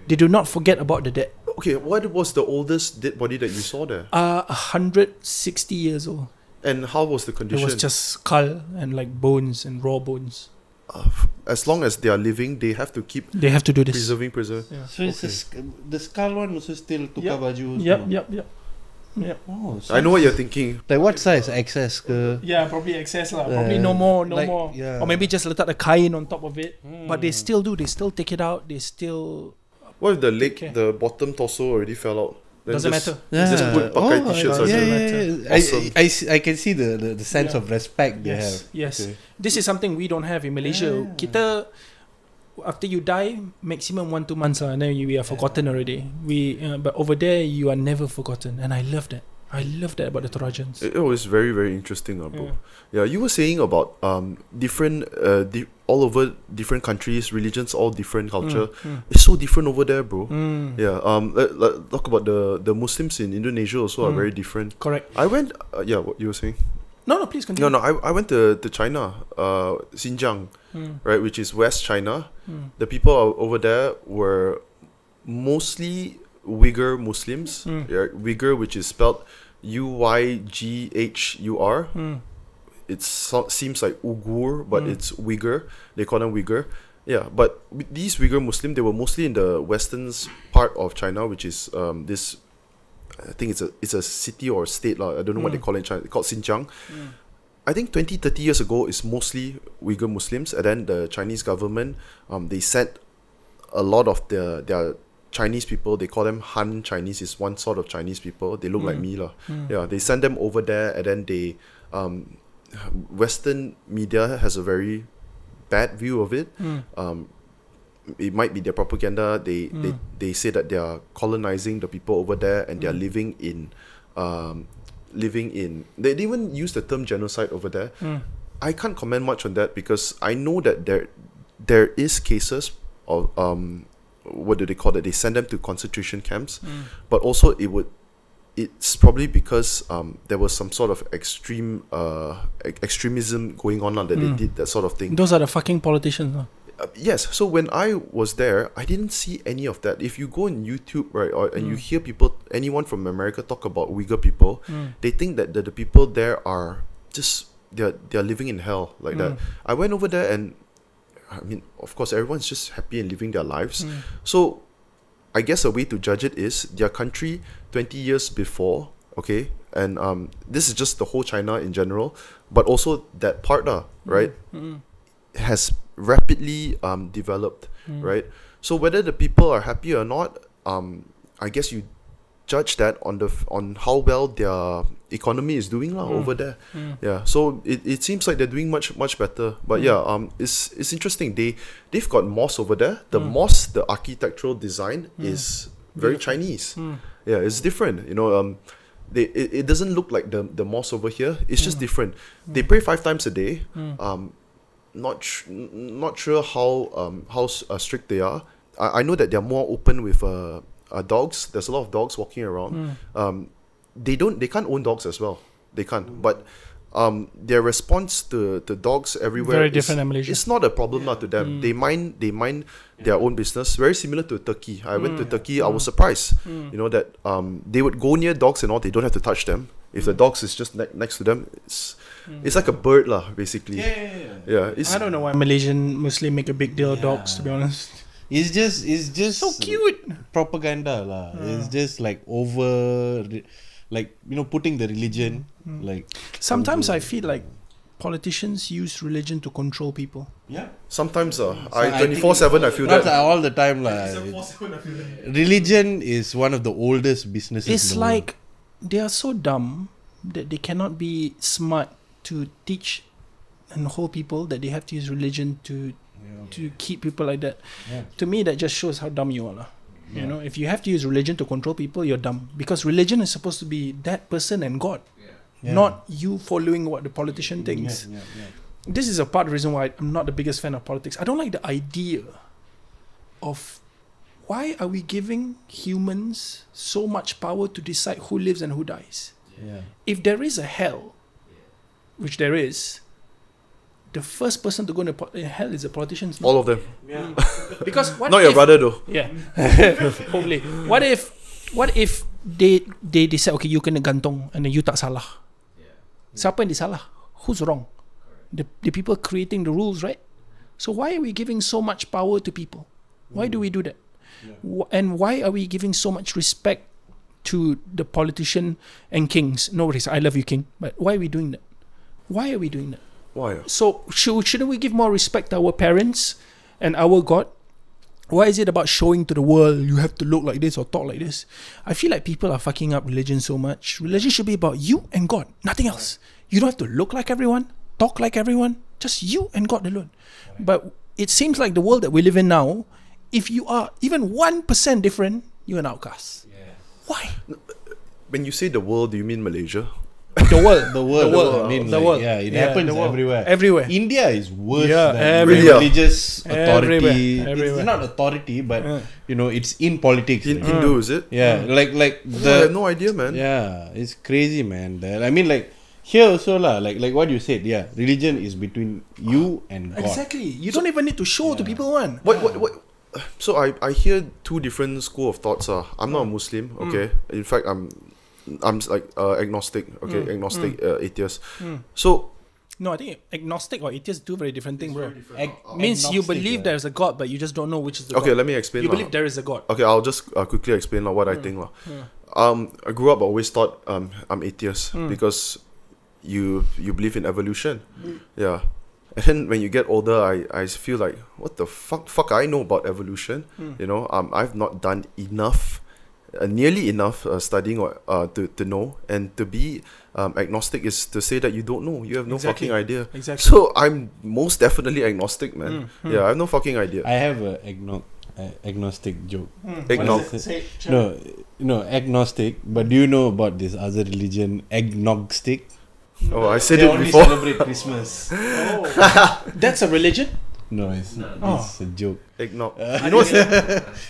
They do not forget about the dead. Okay, what was the oldest dead body that you saw there? Uh, one hundred sixty years old. And how was the condition? It was just skull and like bones and raw bones. Uh, as long as they are living, they have to keep. They have to do this. Preserving, preserve. Yeah. So okay. it's a, the skull one also still took yep. baju. Yep, yep, yep, yep. Oh, so I know what you're thinking. Like what size? X S? Uh, yeah, probably X S lah. Uh, probably no more, no like, more. Yeah. Or maybe just letak the kain on top of it. Mm. But they still do. They still take it out. They still. What if the leg, okay. the bottom torso already fell out? Doesn't just, matter. Yeah. Just put pakai oh, t-shirts. Yeah, yeah. Awesome. I, I, I can see the, the, the sense yeah. of respect they yes. have. Yes. Okay. This is something we don't have in Malaysia. Yeah. Kita, after you die, maximum one, two months, and then you, we are forgotten yeah. already. We, uh, but over there, you are never forgotten. And I love that. I love that about the Torajans. It, it was very, very interesting, uh, bro. Yeah. yeah, you were saying about um different, uh, di all over different countries, religions, all different culture. Mm, mm. It's so different over there, bro. Mm. Yeah, um, let, let, talk about the the Muslims in Indonesia also mm. are very different. Correct. I went, uh, yeah, what you were saying? No, no, please continue. No, no, I, I went to, to China, uh, Xinjiang, mm. right, which is West China. Mm. The people over there were mostly Uyghur Muslims. Mm. Yeah, Uyghur, which is spelled U Y G H U R, mm. it so seems like Uyghur, but mm. it's Uyghur. They call them Uyghur. Yeah, but these Uyghur Muslims, they were mostly in the western part of China, which is um, this, I think it's a it's a city or state, I don't know mm. what they call it in China. It's called Xinjiang. Mm. I think twenty, thirty years ago, it's mostly Uyghur Muslims, and then the Chinese government, um, they sent a lot of their, their Chinese people, they call them Han Chinese, is one sort of Chinese people, they look mm. like me lah. Mm. Yeah, they send them over there, and then they, um, Western media has a very bad view of it. Mm. Um, it might be their propaganda. They, mm. they they say that they are colonizing the people over there, and mm. they are living in, um, living in. They didn't even use the term genocide over there. Mm. I can't comment much on that because I know that there there is cases of um, what do they call that? They send them to concentration camps, mm. but also it would. It's probably because um, there was some sort of extreme uh, e extremism going on, that mm. they did that sort of thing. Those are the fucking politicians. Huh? Uh, yes. So when I was there, I didn't see any of that. If you go on YouTube, right, or, and mm. you hear people, anyone from America talk about Uyghur people, mm. they think that the, the people there are just, they're, they're living in hell like mm. that. I went over there and, I mean, of course, everyone's just happy and living their lives. Mm. So I guess a way to judge it is their country twenty years before, okay, and um, this is just the whole China in general, but also that part, uh, right, mm. has rapidly um, developed, mm. right? So whether the people are happy or not, um, I guess you judge that on the on how well their economy is doing lah, mm. over there. Mm. Yeah, so it, it seems like they're doing much much better. But mm. yeah, um, it's it's interesting. They they've got mosque over there. The mm. mosque, the architectural design mm. is very yeah. Chinese. Mm. Yeah, it's different. You know, um, they it, it doesn't look like the the mosque over here. It's just mm. different. Mm. They pray five times a day. Mm. Um, not tr not sure how um how uh, strict they are. I I know that they're more open with uh. Uh, dogs. There's a lot of dogs walking around. Mm. Um, they don't. They can't own dogs as well. They can't. Mm. But um, their response to to dogs everywhere. Very different in Malaysia. It's not a problem yeah. not to them. Mm. They mind. They mind their own business. Very similar to Turkey. I mm. went to Turkey. Mm. I was surprised. Mm. You know that um, they would go near dogs and all. They don't have to touch them. If mm. the dogs is just ne next to them, it's mm. it's like a bird lah. Basically. Yeah. Yeah. yeah. yeah it's, I don't know why Malaysian Muslim make a big deal of yeah. dogs. To be honest. It's just, it's just so cute propaganda lah. Yeah. It's just like over, like you know, putting the religion mm. like. Sometimes over. I feel like politicians use religion to control people. Yeah. Sometimes uh, so I twenty four seven I feel that. Not all the time lah. Religion is one of the oldest businesses. It's in the like world. They are so dumb that they cannot be smart to teach and hold people that they have to use religion to. Yeah. To keep people like that, yeah. to me that just shows how dumb you are. Yeah. You know, if you have to use religion to control people, you're dumb, because religion is supposed to be that person and God, yeah. Yeah. not you following what the politician thinks. Yeah. Yeah. Yeah. This is a part of the reason why I'm not the biggest fan of politics. I don't like the idea of why are we giving humans so much power to decide who lives and who dies. Yeah. If there is a hell, which there is. The first person to go into hell is the politicians. All of them. Yeah. Because what not if, your brother though. Yeah. Hopefully. What if what if they they decide, okay, you kena gantung and then you tak salah. Yeah. Siapa yang disalah? Who's wrong? The the people creating the rules, right? So why are we giving so much power to people? Why mm. do we do that? Yeah. And why are we giving so much respect to the politician and kings? Nobody's I love you, king. But why are we doing that? Why are we doing that? Why? So should, shouldn't we give more respect to our parents and our God? Why is it about showing to the world you have to look like this or talk like this? I feel like people are fucking up religion so much. Religion should be about you and God, nothing else. You don't have to look like everyone, talk like everyone, just you and God alone. But it seems like the world that we live in now, if you are even one percent different, you're an outcast. Yes. Why? When you say the world, do you mean Malaysia? The world, the world, the world. I mean, the like, world. Yeah, it yeah, happens everywhere. Everywhere. India is worse yeah, than everywhere. religious authority. Everywhere. Everywhere. It's not authority, but yeah. you know, it's in politics. In, right? Hindu, is it? Yeah, yeah. like like the. I have no idea, man. Yeah, it's crazy, man. That I mean, like here also lah. Like like what you said. Yeah, religion is between you and God. Exactly. You so, don't even need to show yeah. to people one. What what what. So I I hear two different school of thoughts. Uh. I'm not a Muslim. Okay, mm. in fact, I'm. I'm like uh, agnostic, okay, mm, agnostic mm, uh, atheist. Mm. So No, I think agnostic or atheist do very different things, bro. Different. Ag oh, means agnostic, you believe yeah. there is a God, but you just don't know which is the okay, God. Okay, let me explain. You la. believe there is a God. Okay, I'll just uh, quickly explain la, what mm. I think. La. Yeah. Um, I grew up, I always thought um, I'm atheist mm. because you you believe in evolution. Mm. Yeah. And then when you get older, I, I feel like, what the fuck? Fuck, I know about evolution. Mm. You know, um, I've not done enough. Uh, nearly enough uh, studying or uh, to, to know, and to be um, agnostic is to say that you don't know, you have no exactly. fucking idea. Exactly. So I'm most definitely agnostic, man. Mm. Mm. Yeah, I have no fucking idea. I have a agno uh, agnostic joke. Mm. Agnostic. No, no, agnostic. But do you know about this other religion, agnostic? Oh, I said they it before. They only celebrate Christmas. Oh. That's a religion. No, it's, no, no. it's oh. a joke. Eggnog. Uh, you know what's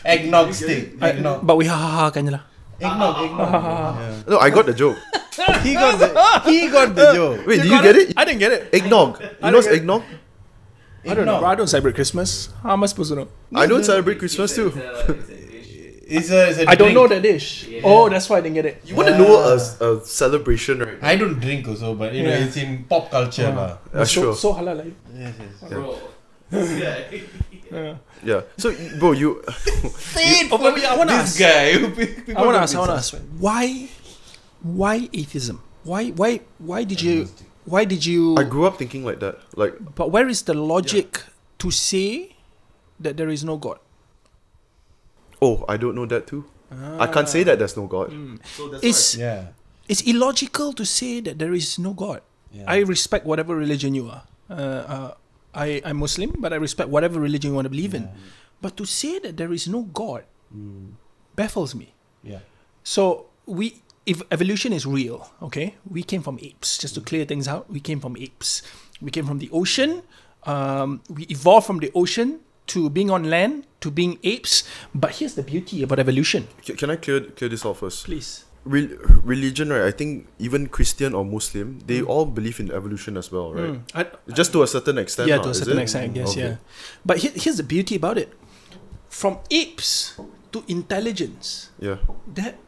eggnog stick. Eggnog. But we ha ha ha kanjala. Eggnog, eggnog. Yeah. No, I got the joke. he got the he got the joke. Wait, you did you get it? it? I didn't get it. Eggnog. You know what's eggnog? I don't know. Bro, I don't celebrate Christmas. How am I supposed to know? I don't celebrate Christmas too. It's a, it's a I drink. don't know the dish. Yeah. Oh, that's why I didn't get it. You yeah. want to know a, a celebration, right? I don't drink also, but you yeah. know, it's in pop culture. Yeah. Yeah, sure. So, so halal. Right? Yes, yes. Bro. Yeah. yeah. yeah. So, bro, you. you oh, I want to ask. Guy, I want to ask. I want to ask. Why? Why atheism? Why? Why? Why did you? Why did you? I grew up thinking like that. Like. But where is the logic yeah. to say that there is no God? Oh, I don't know that too. Ah. I can't say that there's no God. Mm. So that's it's I, yeah. It's illogical to say that there is no God. Yeah. I respect whatever religion you are. Uh. uh I, I'm Muslim, but I respect whatever religion you want to believe yeah. in. But to say that there is no God mm. baffles me. Yeah. So we, if evolution is real, okay, we came from apes. Just to clear things out, we came from apes. We came from the ocean. Um, we evolved from the ocean to being on land to being apes. But here's the beauty about evolution. Can I clear clear this off first? Please. Re religion, right? I think even Christian or Muslim, they mm. all believe in evolution as well, right? Mm. I, I, Just to a certain extent. Yeah, now, to a certain extent, I guess, okay. yeah. But here, here's the beauty about it. From apes to intelligence, yeah, that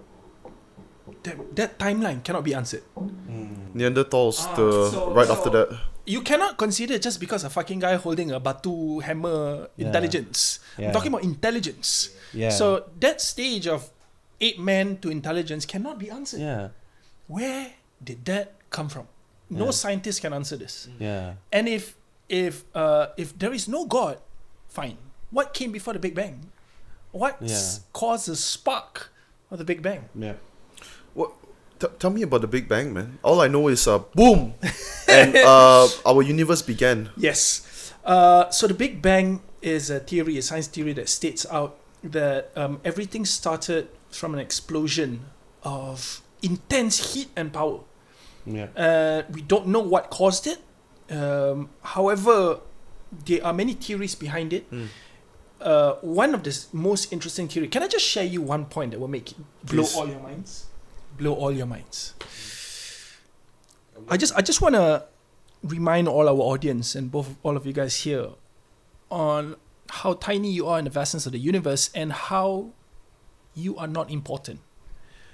that, that timeline cannot be answered. Mm. Neanderthals ah, to so, right so after that. You cannot consider just because a fucking guy holding a batu hammer yeah. intelligence. Yeah. I'm talking about intelligence. Yeah. So that stage of ape man to intelligence cannot be answered. Yeah. Where did that come from? No yeah. scientist can answer this. Yeah. And if if uh, if there is no God, fine. What came before the Big Bang? What yeah. caused the spark of the Big Bang? Yeah. What? T tell me about the Big Bang, man. All I know is uh, boom, and uh, our universe began. Yes. Uh, so the Big Bang is a theory, a science theory that states out that um, everything started from an explosion of intense heat and power. Yeah. Uh, we don't know what caused it. Um, however, there are many theories behind it. Mm. Uh, one of the most interesting theory. Can I just share you one point that will make it blow Please. all your minds? Blow all your minds. I just, I just want to remind all our audience and both all of you guys here on how tiny you are in the vastness of the universe and how you are not important.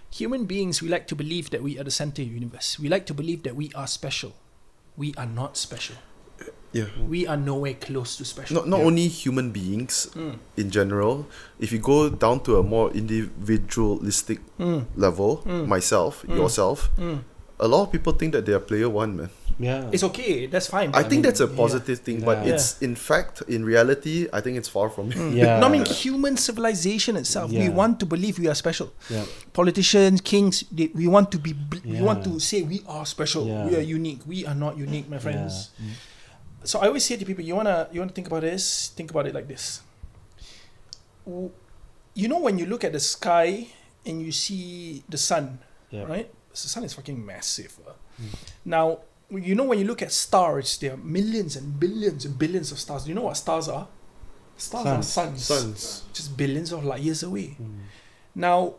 Human beings, we like to believe that we are the center of the universe. We like to believe that we are special. We are not special. Yeah. We are nowhere close to special. Not, not yeah. only human beings mm. in general. If you go down to a more individualistic mm. level, mm. myself, mm. yourself, mm. a lot of people think that they are player one, man. Yeah. It's okay, that's fine. I, I think mean, that's a positive yeah. thing, but yeah. it's in fact, in reality, I think it's far from it. Yeah. No, I mean, human civilization itself, yeah. we want to believe we are special. Yeah. Politicians, kings, they, we want to be, yeah. we want to say we are special, yeah. we are unique, we are not unique, my friends. Yeah. So I always say to people, you wanna, you wanna think about this, think about it like this. You know, when you look at the sky and you see the sun, yeah. right? The sun is fucking massive. Uh. Mm. Now, you know, when you look at stars, there are millions and billions and billions of stars. Do you know what stars are? Stars suns. are suns. Suns. Just billions of light years away. Mm. Now,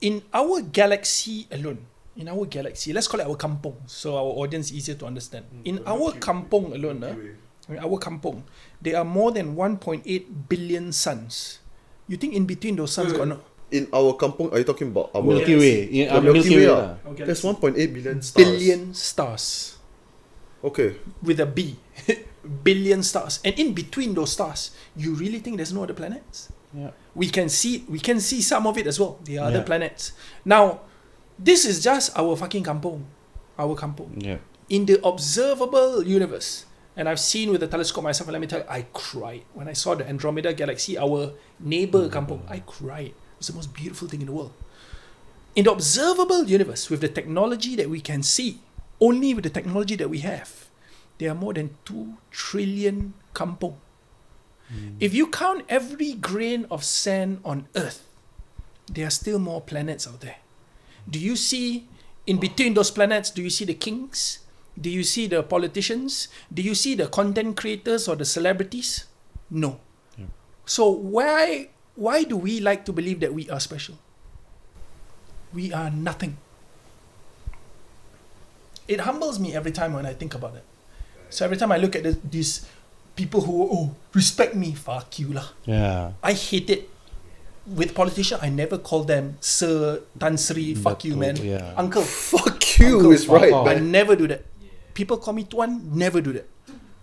in our galaxy alone, in our galaxy, let's call it our kampong, so our audience is easier to understand. Mm. In our kampong alone, uh, in our kampong, there are more than one point eight billion suns. You think in between those suns mm. got no? In our kampong, are you talking about our Milky Way? In our Milky Way, Milky Way, Way, Way, Way. Way. Okay, there's one point eight billion stars. Billion stars. Okay. With a B. Billion stars. And in between those stars, you really think there's no other planets? Yeah. We can see we can see some of it as well. The other yeah. planets. Now, this is just our fucking kampong. Our kampong. Yeah. In the observable universe. And I've seen with the telescope myself, and let me tell you, I cried. When I saw the Andromeda galaxy, our neighbor kampong, I cried. It's the most beautiful thing in the world. In the observable universe, with the technology that we can see, only with the technology that we have, there are more than two trillion kampong. Mm. If you count every grain of sand on Earth, there are still more planets out there. Do you see, in between those planets, do you see the kings? Do you see the politicians? Do you see the content creators or the celebrities? No. Yeah. So why, why do we like to believe that we are special? We are nothing. It humbles me every time when I think about it. So every time I look at this, these people who, oh, respect me, fuck you lah. Yeah. I hate it. With politicians, I never call them Sir Tan Sri, fuck you man. Yeah. Uncle. Fuck you Uncle, is right. I never do that. People call me Tuan, never do that.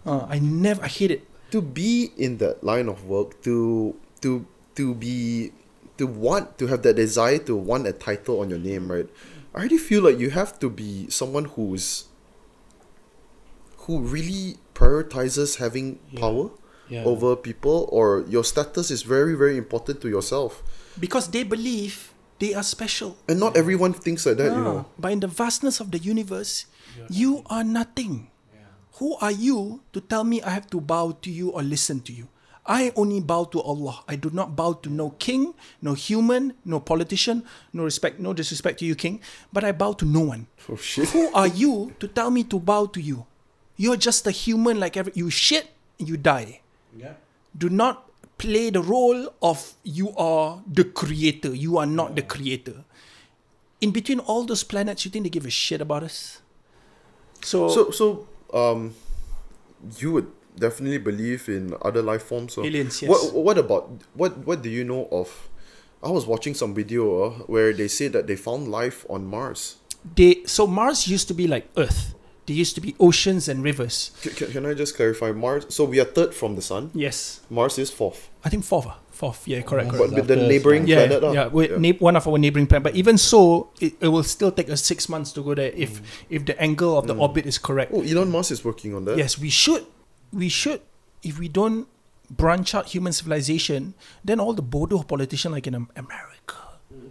Uh, I never, I hate it. To be in that line of work, to to to be, to want, to have that desire to want a title on your name, right? I already feel like you have to be someone who's, who really prioritizes having yeah. power yeah. over people, or your status is very, very important to yourself. Because they believe they are special. And not yeah. everyone thinks like that, no, you know. But in the vastness of the universe, you are nothing. Yeah. Who are you to tell me I have to bow to you or listen to you? I only bow to Allah. I do not bow to no king, no human, no politician, no respect, no disrespect to you, king. But I bow to no one. Oh, shit. Who are you to tell me to bow to you? You're just a human like every... You shit, you die. Yeah. Do not play the role of you are the creator. You are not yeah. the creator. In between all those planets, you think they give a shit about us? So, so, so, um, you would definitely believe in other life forms. So aliens, yes. What, what about what? What do you know of? I was watching some video uh, where they say that they found life on Mars. They so Mars used to be like Earth. There used to be oceans and rivers. C can, can I just clarify Mars? So we are third from the sun. Yes. Mars is fourth. I think fourth. Uh, fourth. Yeah, correct. correct. But with the neighboring yeah, planet. Yeah, uh, yeah. yeah. one of our neighboring planets. But even so, it, it will still take us six months to go there if mm. if the angle of the mm. orbit is correct. Oh, Elon Musk is working on that. Yes, we should. We should. If we don't branch out human civilization, then all the Bodoh politicians like in America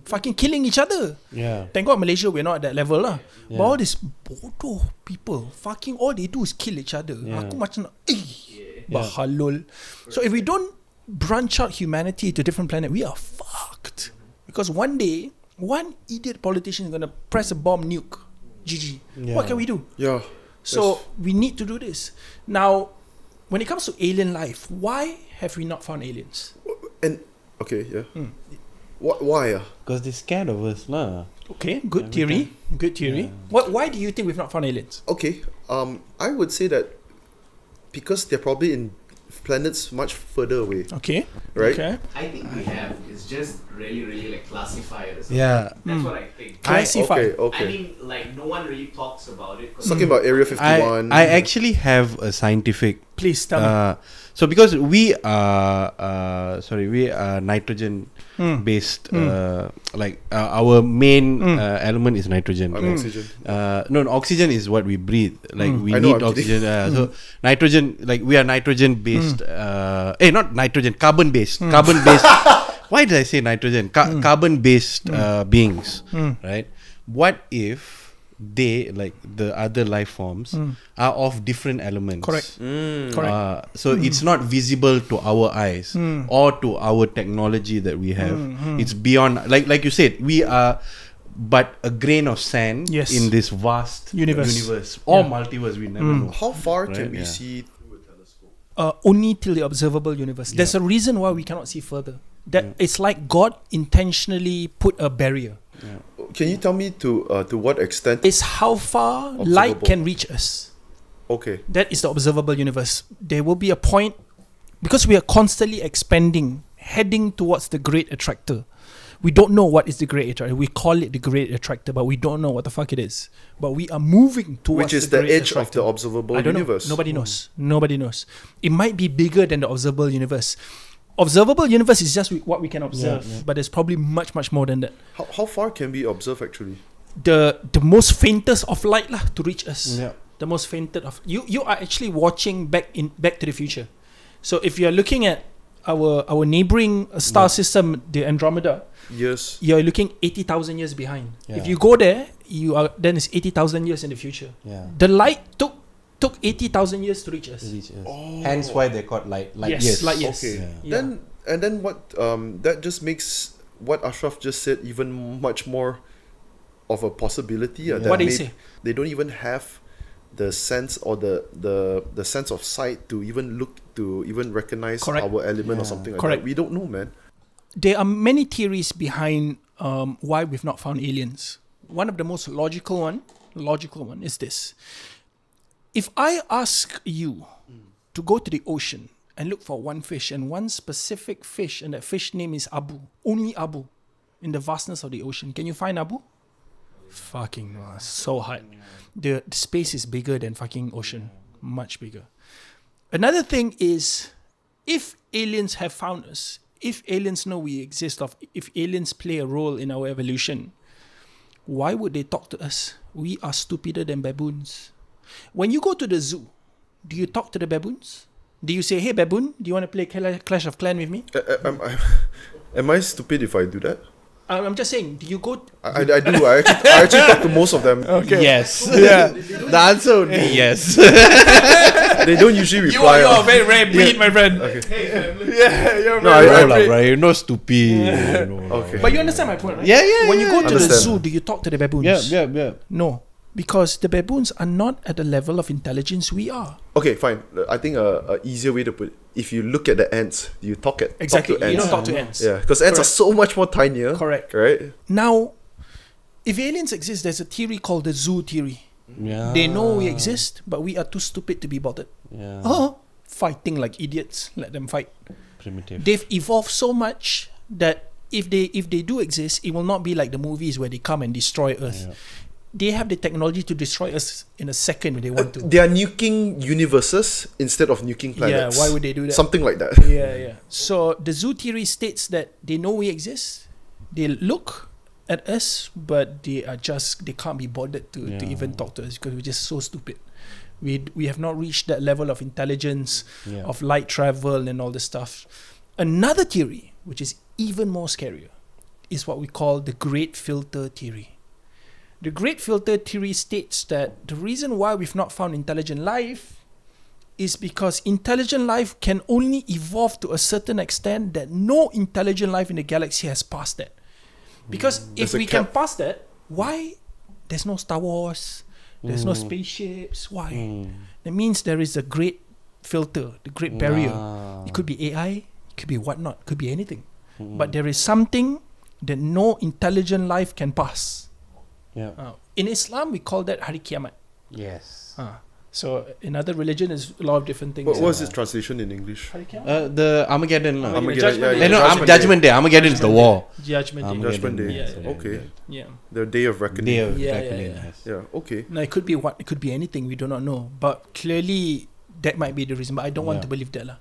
fucking killing each other. Yeah. Thank God Malaysia, we're not at that level lah. Yeah. But all these Bodoh people, fucking all they do is kill each other. Yeah. Aku macam, eh, bahalol. So if we don't branch out humanity to different planet, we are fucked. Because one day, one idiot politician is gonna press a bomb nuke. G G. Yeah. What can we do? Yeah. So we need to do this. Now, when it comes to alien life, why have we not found aliens? And okay, yeah. Mm. What, why? Because they're scared of us, lah. Okay, good Every theory. Time. Good theory. Yeah. What? Why do you think we've not found aliens? Okay, um, I would say that because they're probably in planets much further away. Okay. Right? Okay. I think we have. It's just really, really like classified or something. Yeah. That's mm. what I think. Classified. Okay, okay. I mean, like no one really talks about it. Talking mm. about Area fifty-one. I, I actually have a scientific... Please tell uh, me. So because we are... Uh, sorry, we are nitrogen-based... Mm. Uh, mm. Like uh, our main mm. uh, element is nitrogen. Right? Oxygen. Uh, no, no, oxygen is what we breathe. Like mm. we I need know, oxygen. Uh, mm. So nitrogen... Like we are nitrogen-based... Mm. Uh, eh, not nitrogen. Carbon-based. Mm. Carbon-based... Why did I say nitrogen? Ca mm. Carbon-based mm. uh, beings, mm. right? What if they, like the other life forms, mm. are of different elements? Correct. Mm. Correct. Uh, so mm. it's not visible to our eyes mm. or to our technology that we have. Mm. Mm. It's beyond, like like you said, we are but a grain of sand yes. in this vast universe, universe or yeah. multiverse. We never mm. know. How far right? can we yeah. see through a telescope? Uh, only till the observable universe. Yeah. There's a reason why we cannot see further. That yeah. it's like God intentionally put a barrier. Yeah. Can you tell me to uh, to what extent? It's how far light can reach us. Okay. That is the observable universe. There will be a point, because we are constantly expanding, heading towards the great attractor. we don't know what is the great attractor. We call it the great attractor, but we don't know what the fuck it is. But we are moving towards which is the, the edge attractor. of the observable I don't universe. Know. Nobody knows. Mm. Nobody knows. It might be bigger than the observable universe. Observable universe is just what we can observe, yeah, yeah. but there's probably much, much more than that. How, how far can we observe actually? The the most faintest of light lah to reach us. Yeah. The most fainted of you. You are actually watching back in Back to the Future. So if you are looking at our our neighboring star yeah. system, the Andromeda. Yes. You are looking eighty thousand years behind. Yeah. If you go there, you are then it's eighty thousand years in the future. Yeah. The light took took eighty thousand years to reach us. Reach us. Oh. Hence why they got light. Light yes. Years. Light years. Okay. Yeah. Yeah. Then and then what? Um, that just makes what Ashraf just said even much more of a possibility. Yeah. What do you say? They don't even have the sense or the, the the sense of sight to even look to even recognize Correct. our element yeah. or something like Correct. that. We don't know, man. There are many theories behind um, why we've not found aliens. One of the most logical one, logical one is this. If I ask you mm. to go to the ocean and look for one fish and one specific fish, and that fish name is Abu, only Abu, in the vastness of the ocean, can you find Abu? Fucking uh, so hard. The, the space is bigger than fucking ocean. Much bigger. Another thing is, if aliens have found us, if aliens know we exist, of if aliens play a role in our evolution, why would they talk to us? We are stupider than baboons. When you go to the zoo, do you talk to the baboons? Do you say, hey baboon, do you want to play Clash of Clans with me? Uh, am, am, am I stupid if I do that? I'm just saying, do you go... I, I do. I actually, I actually talk to most of them. Okay. Yes. Yeah. The answer would be yes. They don't usually reply. You are, you are very rare breed, yeah. my friend. Okay. Hey, yeah, you're no, very rare breed. Right? You're not stupid. Yeah. No, no, okay. But you understand my point, right? Yeah, yeah, When you go yeah. to understand. the zoo, do you talk to the baboons? Yeah, yeah, yeah. No. Because the baboons are not at the level of intelligence we are. Okay, fine. I think a, a easier way to put it, if you look at the ants, you talk at exactly. Talk to you ants. don't talk to ants. Yeah, because ants are so much more tinier. Correct. Right. Now, if aliens exist, there's a theory called the zoo theory. Yeah. They know we exist, but we are too stupid to be bothered. Yeah. Oh, fighting like idiots. Let them fight. Primitive. They've evolved so much that if they if they do exist, it will not be like the movies where they come and destroy Earth. Yeah. They have the technology to destroy us in a second when they want to. Uh, they are nuking universes instead of nuking planets. Yeah, why would they do that? Something like that. Yeah, yeah. So the zoo theory states that they know we exist. They look at us, but they are just, they can't be bothered to, yeah. to even talk to us because we're just so stupid. We, we have not reached that level of intelligence, yeah. of light travel and all this stuff. Another theory, which is even more scarier, is what we call the great filter theory. The great filter theory states that the reason why we've not found intelligent life is because intelligent life can only evolve to a certain extent that no intelligent life in the galaxy has passed that. Because mm. if we can pass that, why? There's no Star Wars, there's mm. no spaceships, why? Mm. That means there is a great filter, the great barrier. Wow. It could be A I, it could be whatnot, it could be anything. Mm. But there is something that no intelligent life can pass. Yeah. Uh, in Islam, we call that Hari Kiamat. Yes. Uh, so in other religion, there's a lot of different things. What was this translation in English? Hari Kiamat? Uh, the Armageddon. Armageddon. Armageddon. Judgment yeah, yeah. Day. No, Judgment, Judgment Day. Day. Armageddon is the war. Judgment Day. Judgment Day. Day. Yeah, yeah. Okay. Yeah. The Day of Reckoning. Day of yeah, Reckoning. Yeah, yeah. Yes. yeah. Okay. Now it could be what? It could be anything. We do not know. But clearly, that might be the reason. But I don't yeah. want to believe that lah.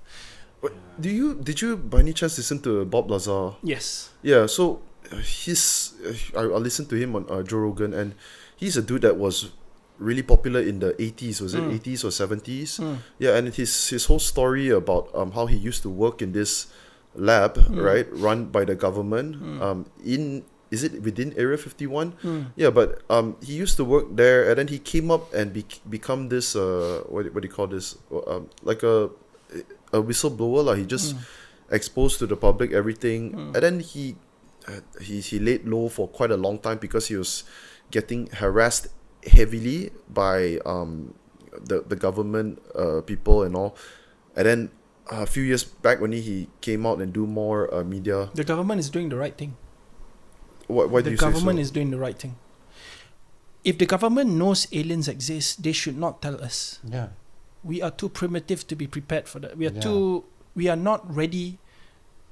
But do you? Did you by any chance listen to Bob Lazar? Yes. Yeah. So. He's, I, I listened to him on uh, Joe Rogan, and he's a dude that was really popular in the eighties, was it mm. eighties or seventies? Mm. Yeah, and his his whole story about um, how he used to work in this lab, mm. right, run by the government, mm. um, in is it within Area fifty-one? Mm. Yeah, but um, he used to work there, and then he came up and be become this uh, what what do you call this? Um, like a a whistleblower, like he just mm. exposed to the public everything, mm. and then he. Uh, he, he laid low for quite a long time because he was getting harassed heavily by um, the, the government uh, people and all. And then uh, a few years back when he, he came out and do more uh, media... The government is doing the right thing. Why, why do you say so? The government is doing the right thing. If the government knows aliens exist, they should not tell us. Yeah. We are too primitive to be prepared for that. We are yeah. too... We are not ready...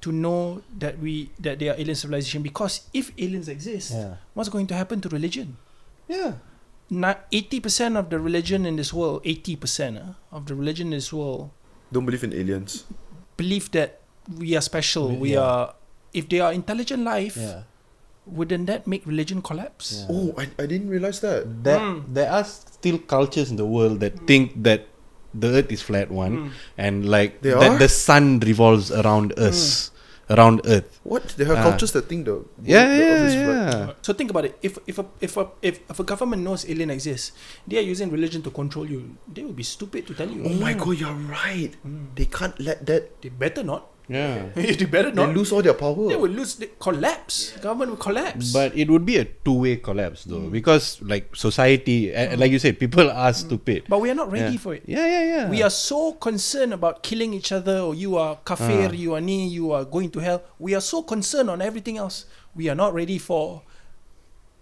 to know that we that they are alien civilization, because if aliens exist, yeah. what's going to happen to religion? Yeah. Not eighty percent of the religion in this world, eighty percent of the religion in this world don't believe in aliens. Believe that we are special. We, we yeah. are. If they are intelligent life, yeah. wouldn't that make religion collapse? Yeah. Oh, I, I didn't realize that. That mm. there are still cultures in the world that mm. think that the earth is flat one, mm. and like they that are? the sun revolves around us, mm. around earth. What? There are uh, cultures that think the yeah, the yeah, earth is yeah. flat. So think about it. If if a, if a, if if a government knows alien exists, they are using religion to control you. They would be stupid to tell you. Oh mm. my god, you're right. Mm. They can't let that. They better not. Yeah, they better not. They lose all their power. They will lose. They collapse. Yeah. Government will collapse. But it would be a two-way collapse, though, mm. because like society, mm. uh, like you said, people are mm. stupid. But we are not ready yeah. for it. Yeah, yeah, yeah. We are so concerned about killing each other. Or you are kafir. Uh. You are ni. You are going to hell. We are so concerned on everything else. We are not ready for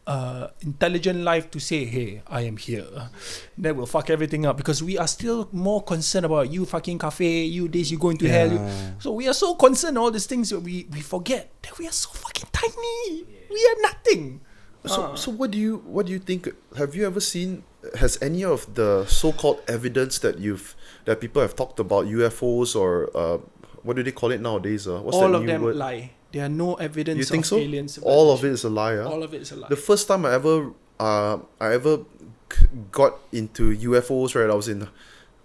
uh, intelligent life to say, "Hey, I am here." That will fuck everything up, because we are still more concerned about you fucking cafe, you this, you going to yeah. hell. You. So we are so concerned all these things that we we forget that we are so fucking tiny. We are nothing. So uh. so what do you what do you think? Have you ever seen? Has any of the so-called evidence that you've that people have talked about U F Os or uh, what do they call it nowadays? Uh, what's all that of new them word? Lie. There are no evidence. You think of so? Aliens. All of it is a lie. Huh? All of it is a lie. The first time I ever, uh, I ever got into U F Os, right? I was in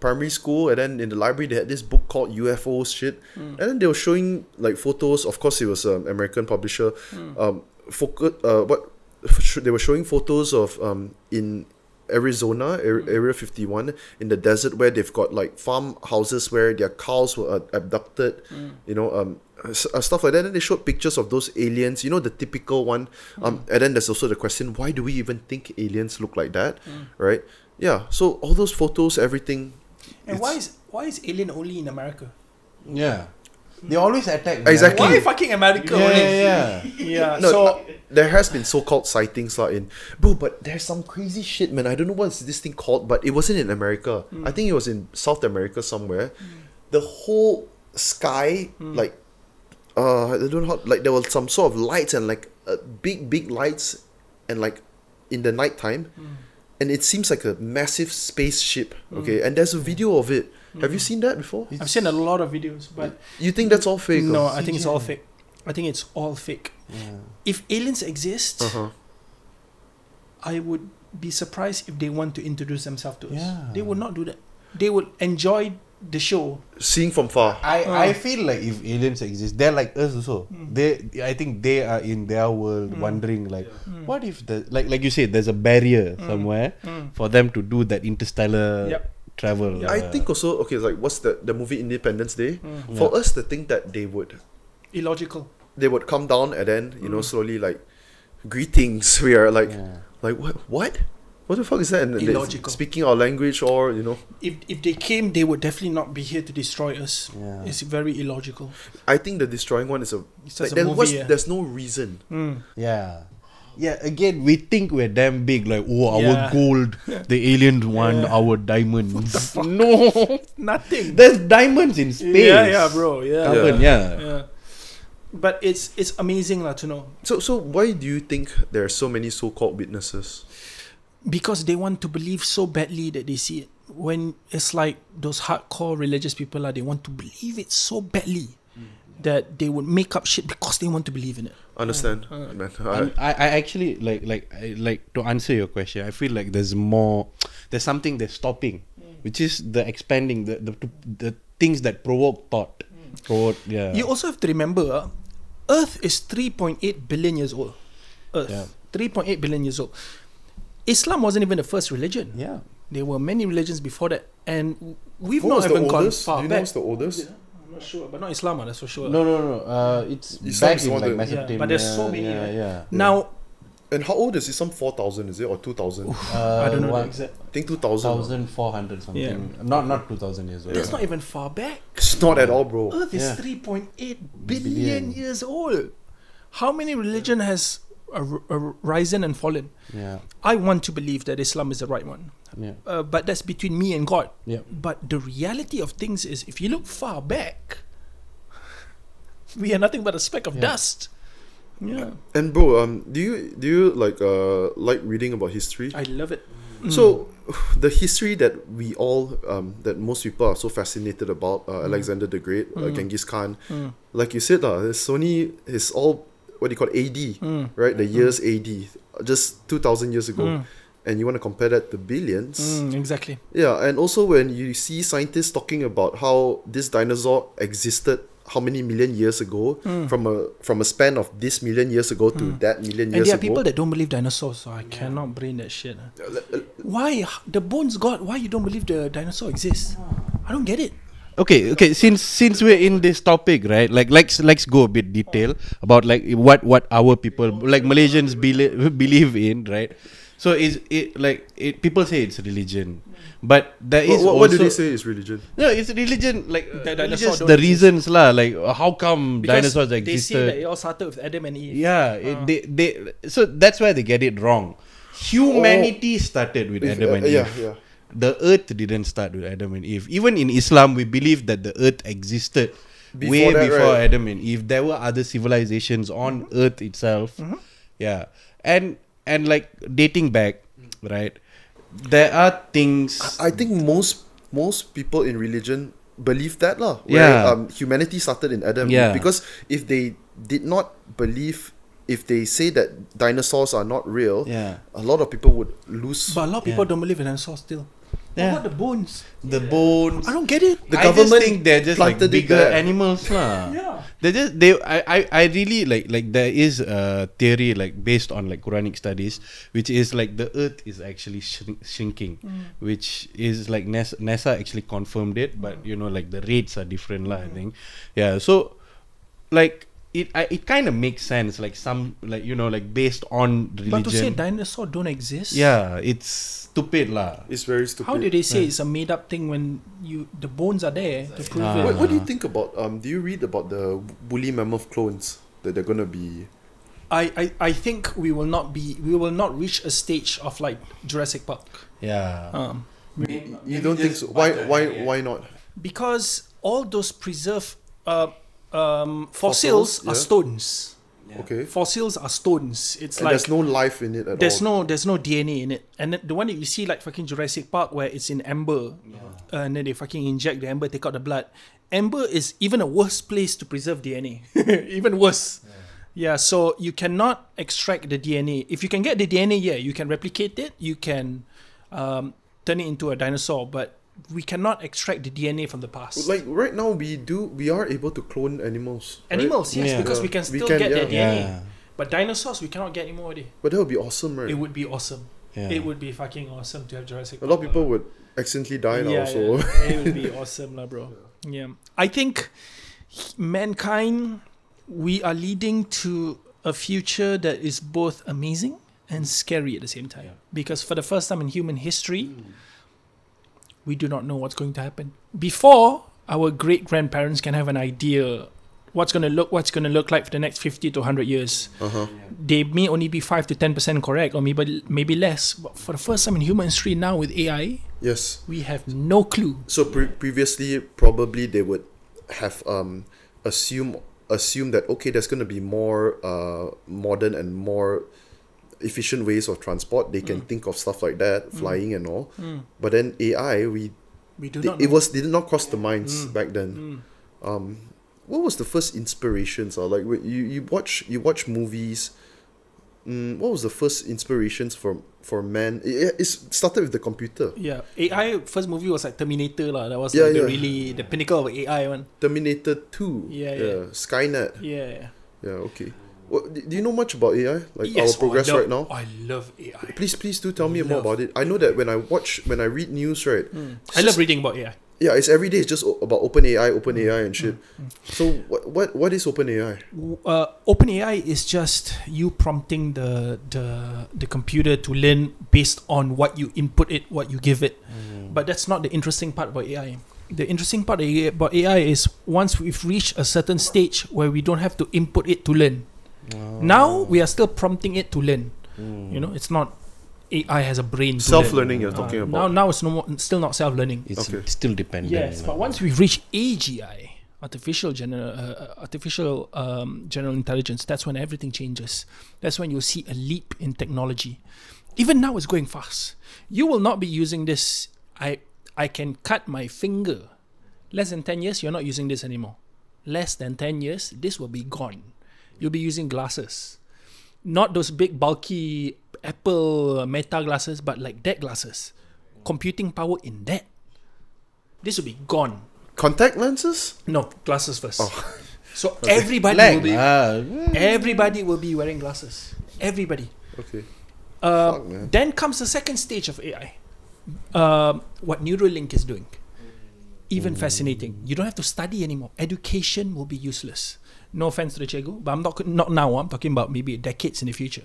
primary school, and then in the library they had this book called U F Os shit, mm. and then they were showing like photos. Of course, it was an um, American publisher. Mm. Um, focus. Uh, what they were showing photos of um in Arizona, mm. Area fifty-one, in the desert, where they've got like farmhouses where their cows were uh, abducted. Mm. You know um. stuff like that, and they showed pictures of those aliens, you know, the typical one. Um, mm. And then there's also the question, why do we even think aliens look like that, mm. right? Yeah, so all those photos, everything. And why is why is alien only in America? Yeah. They always attack. Exactly. Why fucking America yeah, only? Yeah, yeah. yeah. No, so there has been so-called sightings like in, bro, but there's some crazy shit, man. I don't know what's this thing called, but it wasn't in America. Mm. I think it was in South America somewhere. Mm. The whole sky, mm. like, Uh, I don't know how, like there were some sort of lights and like uh, big big lights and like in the nighttime, mm. and it seems like a massive spaceship, okay, mm. and there's a video of it. Mm. Have you seen that before? It's, I've seen a lot of videos, but you think that's all fake? No, or? I think it's all fake. I think it's all fake. Yeah. If aliens exist, uh-huh. I would be surprised if they want to introduce themselves to us. Yeah. They would not do that. They would enjoy the show, seeing from far. I, uh. I feel like if aliens exist, they're like us also. Mm. They, I think they are in their world, mm. wondering like, yeah. mm. what if the like like you said, there's a barrier mm. somewhere mm. for them to do that interstellar yep. travel. Yeah. I think also okay, like what's the the movie Independence Day? Mm. For yeah. us to think that they would illogical. They would come down and then you mm. know slowly like greetings. We are like yeah. like what what. What the fuck is that? Illogical. Speaking our language, or you know, if if they came, they would definitely not be here to destroy us. Yeah. It's very illogical. I think the destroying one is a. It's like, a there movie, was, yeah. There's no reason. Mm. Yeah, yeah. Again, we think we're damn big. Like oh, yeah. our gold, the aliens want yeah. our diamonds. No, nothing. There's diamonds in space. Yeah, yeah, bro. Yeah, carbon. Yeah. yeah. yeah. But it's it's amazing lah, to know. So so why do you think there are so many so-called witnesses? Because they want to believe so badly that they see it. When it's like those hardcore religious people are, they want to believe it so badly mm. that they would make up shit because they want to believe in it. Understand? Uh, uh, I, I actually like like I, like to answer your question. I feel like there's more. There's something that's stopping, mm. which is the expanding the the the things that provoke thought. Mm. Provoke, yeah. You also have to remember, uh, Earth is three point eight billion years old. Earth, yeah. three point eight billion years old. Islam wasn't even the first religion. Yeah, there were many religions before that, and we've what not even gone far back. Do you know what's the oldest? I'm not sure, but not Islam, that's for sure. No, no, no. Uh, it's Islam back in like Mesopotamia. Yeah, but there's so many. Yeah, right? yeah. Now, and how old is it? Some four thousand, is it, or two thousand? Uh, I don't know what, the exact. I think two thousand. Thousand four hundred something. Yeah. Not not two thousand years old. That's yeah. not even far back. It's not at all, bro. Earth is yeah. three point eight billion, billion years old. How many religion has? A, a risen and fallen. Yeah, I want to believe that Islam is the right one. Yeah, uh, but that's between me and God. Yeah, but the reality of things is, if you look far back, we are nothing but a speck of yeah. dust. Yeah. And bro, um, do you do you like uh like reading about history? I love it. Mm. So, the history that we all um that most people are so fascinated about, uh, mm. Alexander the Great, mm. uh, Genghis Khan, mm. like you said, uh, it's only it's all what do you call it, A D, mm. right? The mm. years A D, just two thousand years ago. Mm. And you want to compare that to billions. Mm, exactly. Yeah, and also when you see scientists talking about how this dinosaur existed how many million years ago, mm. from a from a span of this million years ago to mm. that million years ago. And there are ago. people that don't believe dinosaurs, so I yeah. cannot brain that shit. Why? The bones god, why you don't believe the dinosaur exists? I don't get it. Okay, okay. Since since we're in this topic, right? Like, let's let's go a bit detail about like what what our people, like Malaysians, believe believe in, right? So is it like it? People say it's religion, but there is what, what, also, what do they say is religion? No, it's religion. Like uh, religion, the reasons lah. Like how come because dinosaurs they existed? They say that it all started with Adam and Eve. Yeah, uh. it, they they. So that's why they get it wrong. Humanity oh. started with Adam and Eve. Yeah, yeah. The earth didn't start with Adam and Eve. Even in Islam, we believe that the earth existed before way that, before right? Adam and Eve. There were other civilizations on mm-hmm. Earth itself. Mm-hmm. Yeah, and. And like dating back, right? There are things. I think most most people in religion believe that lah. Yeah. Um, humanity started in Adam. Yeah. Because if they did not believe, if they say that dinosaurs are not real, yeah. a lot of people would lose. But a lot of people yeah. don't believe in dinosaurs still. Yeah. What about the bones? The yeah. bones. I don't get it. The I government just think they're just like bigger animals lah. Yeah. They just they I, I I really like like there is a theory like based on like Quranic studies, which is like the earth is actually shrink, shrinking, mm. which is like NASA, NASA actually confirmed it, but you know like the rates are different lah. Mm. I think, yeah. So, like it I, it kind of makes sense like some like you know like based on religion. But to say dinosaurs don't exist. Yeah, it's stupid lah. It's very stupid. How do they say yeah. it's a made up thing when you the bones are there to prove ah. it? What, what do you think about? Um, do you read about the woolly mammoth clones that they're gonna be? I, I I think we will not be we will not reach a stage of like Jurassic Park. Yeah. Um, maybe, you don't think so? Why why yeah. why not? Because all those preserved uh um fossils, fossils are yeah. stones. Yeah. Okay. Fossils are stones. It's and like there's no life in it at there's all. There's no there's no D N A in it. And the one that you see like fucking Jurassic Park where it's in amber, yeah. uh, and then they fucking inject the amber, take out the blood. Amber is even a worse place to preserve D N A. Even worse. Yeah. yeah. So you cannot extract the D N A. If you can get the D N A, yeah, you can replicate it. You can um, turn it into a dinosaur, but we cannot extract the D N A from the past. Like right now, we do. We are able to clone animals. Animals, right? yes, yeah. because yeah. we can still we can, get yeah. their D N A. Yeah. But dinosaurs, we cannot get anymore. Already. But that would be awesome, right? It would be awesome. Yeah. It would be fucking awesome to have Jurassic Park. A lot of people would accidentally die yeah, now, so yeah. it would be awesome, lah, bro. Yeah. yeah, I think mankind, we are leading to a future that is both amazing and scary at the same time. Yeah. Because for the first time in human history. Mm. We do not know what's going to happen. Before, our great-grandparents can have an idea what's going to look what's going to look like for the next fifty to one hundred years. Uh-huh. They may only be five to ten percent correct or maybe maybe less. But for the first time in human history now with A I, yes, we have no clue. So pre previously, probably they would have um, assume, assume that, okay, there's going to be more uh, modern and more efficient ways of transport. They can mm. think of stuff like that, flying mm. and all. Mm. But then A I, we, we do they, not know. It was did not cross the minds mm. back then. Mm. Um, what was the first inspirations? Are like you you watch you watch movies. Um, what was the first inspirations for for man? It, it started with the computer. Yeah, A I first movie was like Terminator lah. That was yeah, like yeah. the really the pinnacle of A I one. Terminator Two. Yeah, yeah. yeah. Skynet. Yeah. Yeah. Okay. Do you know much about A I? Like yes, our progress oh, love, right now? I love A I. Please, please do tell me love more about it. I know that when I watch, when I read news, right? Mm. I love reading about A I. Yeah, it's every day. It's just about OpenAI, OpenAI and shit. Mm. Mm. So what, what, what is OpenAI? Uh, OpenAI is just you prompting the, the, the computer to learn based on what you input it, what you give it. Mm. But that's not the interesting part about A I. The interesting part about A I is once we've reached a certain stage where we don't have to input it to learn. Oh. Now we are still prompting it to learn. Mm. You know, it's not A I has a brain. Self-learning you're talking uh, about. Now, now it's no more, it's still not self-learning. It's okay. Still dependent. Yes, but once we reach A G I, artificial general uh, artificial um, general intelligence, that's when everything changes. That's when you'll see a leap in technology. Even now, it's going fast. You will not be using this. I I can cut my finger. Less than ten years, you're not using this anymore. Less than ten years, this will be gone. You'll be using glasses. Not those big bulky Apple Meta glasses, but like that glasses. Computing power in that. This will be gone. Contact lenses? No, glasses first. Oh. So okay. everybody Lang. will be ah. everybody will be wearing glasses. Everybody. Okay. Uh, Fuck, man. Then comes the second stage of A I. Uh, what Neuralink is doing. Even mm. fascinating. You don't have to study anymore. Education will be useless. No offense to the Chego, but I'm not not now. I'm talking about maybe decades in the future.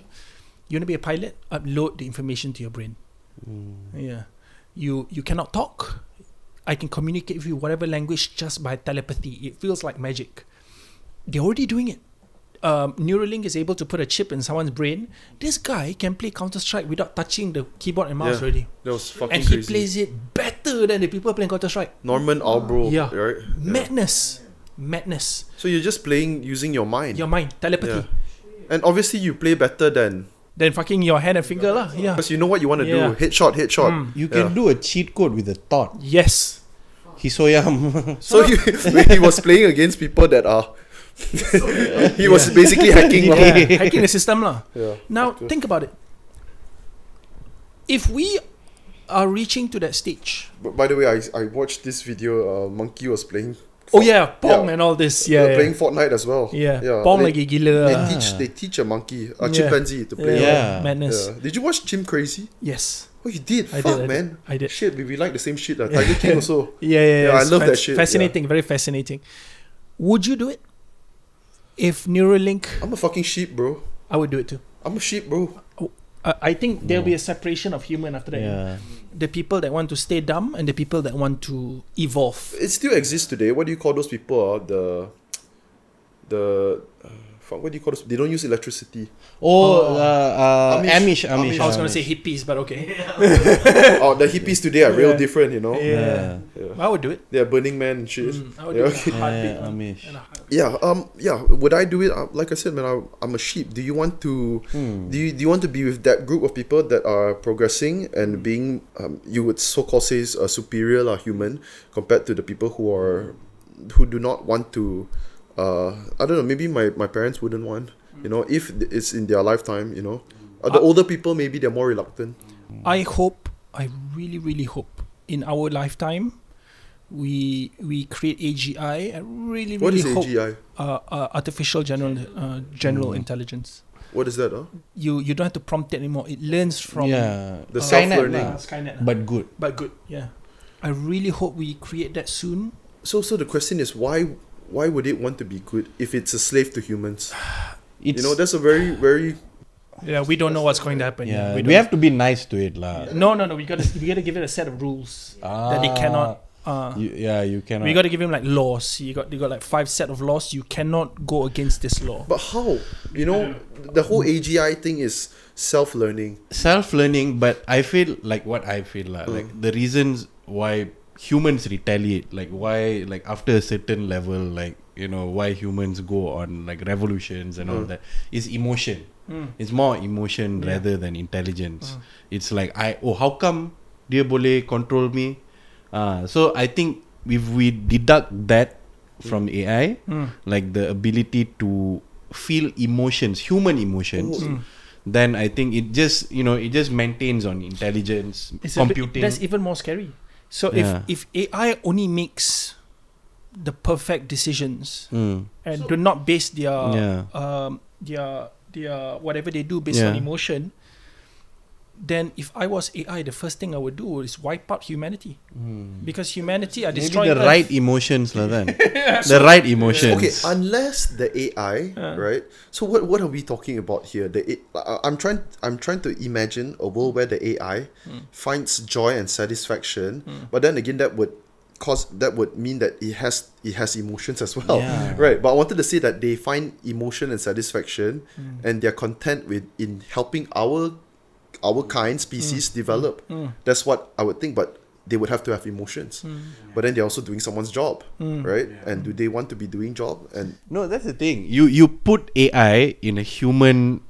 You want to be a pilot? Upload the information to your brain. Mm. Yeah, you you cannot talk. I can communicate with you whatever language just by telepathy. It feels like magic. They're already doing it. Um, Neuralink is able to put a chip in someone's brain. This guy can play Counter-Strike without touching the keyboard and mouse yeah, already. That was fucking and crazy. And he plays it better than the people playing Counter-Strike. Norman Albro, yeah. right? Yeah. Madness. Madness. So you're just playing using your mind. Your mind. Telepathy. Yeah. And obviously you play better than... Than fucking your hand and finger lah. Yeah. Because you know what you want to yeah. do. Headshot, headshot. Mm. You can yeah. do a cheat code with a thought. Yes. Hisoyam. So he, he was playing against people that are... he was yeah. basically hacking yeah. Yeah. hacking the system lah. Yeah. Now think about it. If we are reaching to that stage. But by the way, I, I watched this video. Uh, Monkey was playing. Fort oh yeah, Pong yeah. and all this. Yeah, yeah, playing Fortnite as well. Yeah, yeah. Pong they, lagi gila. They teach they teach a monkey, a yeah. chimpanzee to play. Yeah, yeah. madness. Yeah. Did you watch Chim Crazy? Yes. Oh, you did. I Fuck, did, man. I did. I did. Shit, we, we like the same shit. Like. Yeah. Tiger King also. Yeah, yeah, yeah. yeah I love that shit. Fascinating, yeah. very fascinating. Would you do it? If Neuralink, I'm a fucking sheep, bro. I would do it too. I'm a sheep, bro. I think there'll be a separation of human after that. Yeah. The people that want to stay dumb and the people that want to evolve. It still exists today. What do you call those people? Uh, the, the, uh, fuck, what do you call those? They don't use electricity. Oh, oh. Uh, uh, Amish. Amish, Amish. I was gonna say hippies, but okay. oh, the hippies today are real yeah. different, you know. Yeah. yeah. yeah. I would do it. They're Burning Man and shit. Mm, I would yeah. do it. Yeah, Amish. Yeah. Um. Yeah. Would I do it? Like I said, man, I, I'm a sheep. Do you want to? Mm. Do you do you want to be with that group of people that are progressing and mm. being, um, you would so-called say, a superior uh, human compared to the people who are, who do not want to. Uh, I don't know, maybe my, my parents wouldn't want, you know, if it's in their lifetime, you know. Uh, the I, older people, maybe they're more reluctant. I hope, I really, really hope in our lifetime, we we create A G I. I really, really what is hope, A G I? Uh, uh, artificial general uh, general mm. intelligence. What is that? Huh? You you don't have to prompt it anymore. It learns from... Yeah, the uh, self-learning. Uh, Skynet. But good. But good, yeah. I really hope we create that soon. So, so the question is, why... Why would it want to be good if it's a slave to humans? It's, you know, that's a very, very... Yeah, we don't know what's going to happen. Yeah, we, we have to be nice to it. La. No, no, no. We got to we got to give it a set of rules ah, that it cannot... Uh, you, yeah, you cannot... We got to give him like laws. You got, you got like five set of laws. You cannot go against this law. But how? You know, the whole A G I thing is self-learning. Self-learning, but I feel like what I feel. La, mm. Like the reasons why... Humans retaliate, like why, like after a certain level, like you know, why humans go on like revolutions and mm. all that is emotion. Mm. It's more emotion yeah. rather than intelligence. Mm. It's like I oh how come dia boleh control me? Uh, so I think if we deduct that from mm. A I, mm. like the ability to feel emotions, human emotions. Mm. Then I think it just you know it just maintains on intelligence, it's computing. That's even more scary. So yeah. if, if A I only makes the perfect decisions mm. and so, do not base their, yeah. um, their, their whatever they do based yeah. on emotion, then if I was A I, the first thing I would do is wipe out humanity. Mm. Because humanity are destroying the Earth. right emotions la, then. The right emotions. Okay, unless the A I, uh. right? So what what are we talking about here? The A I, I'm trying I'm trying to imagine a world where the A I mm. finds joy and satisfaction, mm. but then again that would cause that would mean that it has it has emotions as well. Yeah. Right. But I wanted to say that they find emotion and satisfaction mm. and they're content with in helping our Our kind species mm. develop. Mm. That's what I would think. But they would have to have emotions. Mm. But then they're also doing someone's job, mm. right? Yeah. And do they want to be doing job? And no, that's the thing. You you put A I in a human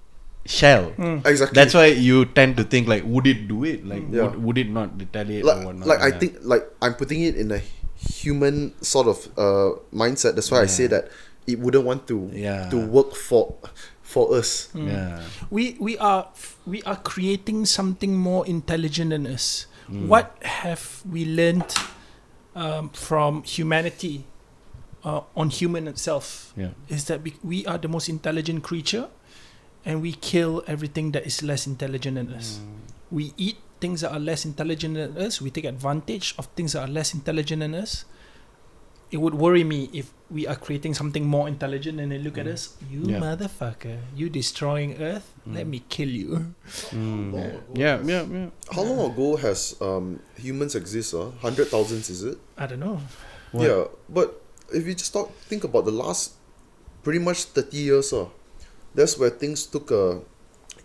shell. Mm. Exactly. That's why you tend to think like, would it do it? Like, yeah. would, would it not retaliate like, or whatnot? Like, I yeah. think, like, I'm putting it in a human sort of uh, mindset. That's why yeah. I say that it wouldn't want to yeah. to work for... for us. Mm. Yeah. We we are we are creating something more intelligent than us. Mm. What have we learned um, from humanity uh, on human itself yeah. is that we, we are the most intelligent creature and we kill everything that is less intelligent than us. Mm. We eat things that are less intelligent than us. We take advantage of things that are less intelligent than us. It would worry me if we are creating something more intelligent and they look mm. at us, you yeah. motherfucker, you destroying Earth, mm. let me kill you. Mm. How long yeah, yeah, yeah. How yeah. long ago has um, humans exist? Uh? one hundred thousands, is it? I don't know. What? Yeah, but if you just talk, think about the last pretty much thirty years, uh, that's where things took a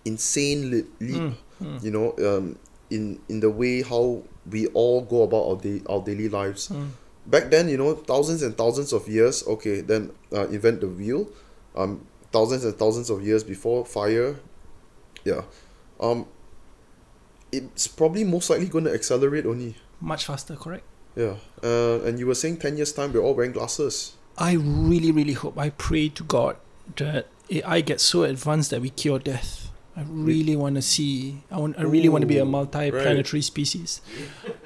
insane leap, mm. Mm. you know, um, in, in the way how we all go about our, day, our daily lives. Mm. Back then, you know, thousands and thousands of years, okay, then uh, invent the wheel, um, thousands and thousands of years before, fire, yeah. Um, it's probably most likely going to accelerate only. Much faster, correct? Yeah, uh, and you were saying ten years time, we're all wearing glasses. I really, really hope, I pray to God that A I gets so advanced that we cure death. I really want to see, I, want, I really Ooh, want to be a multi-planetary right. species.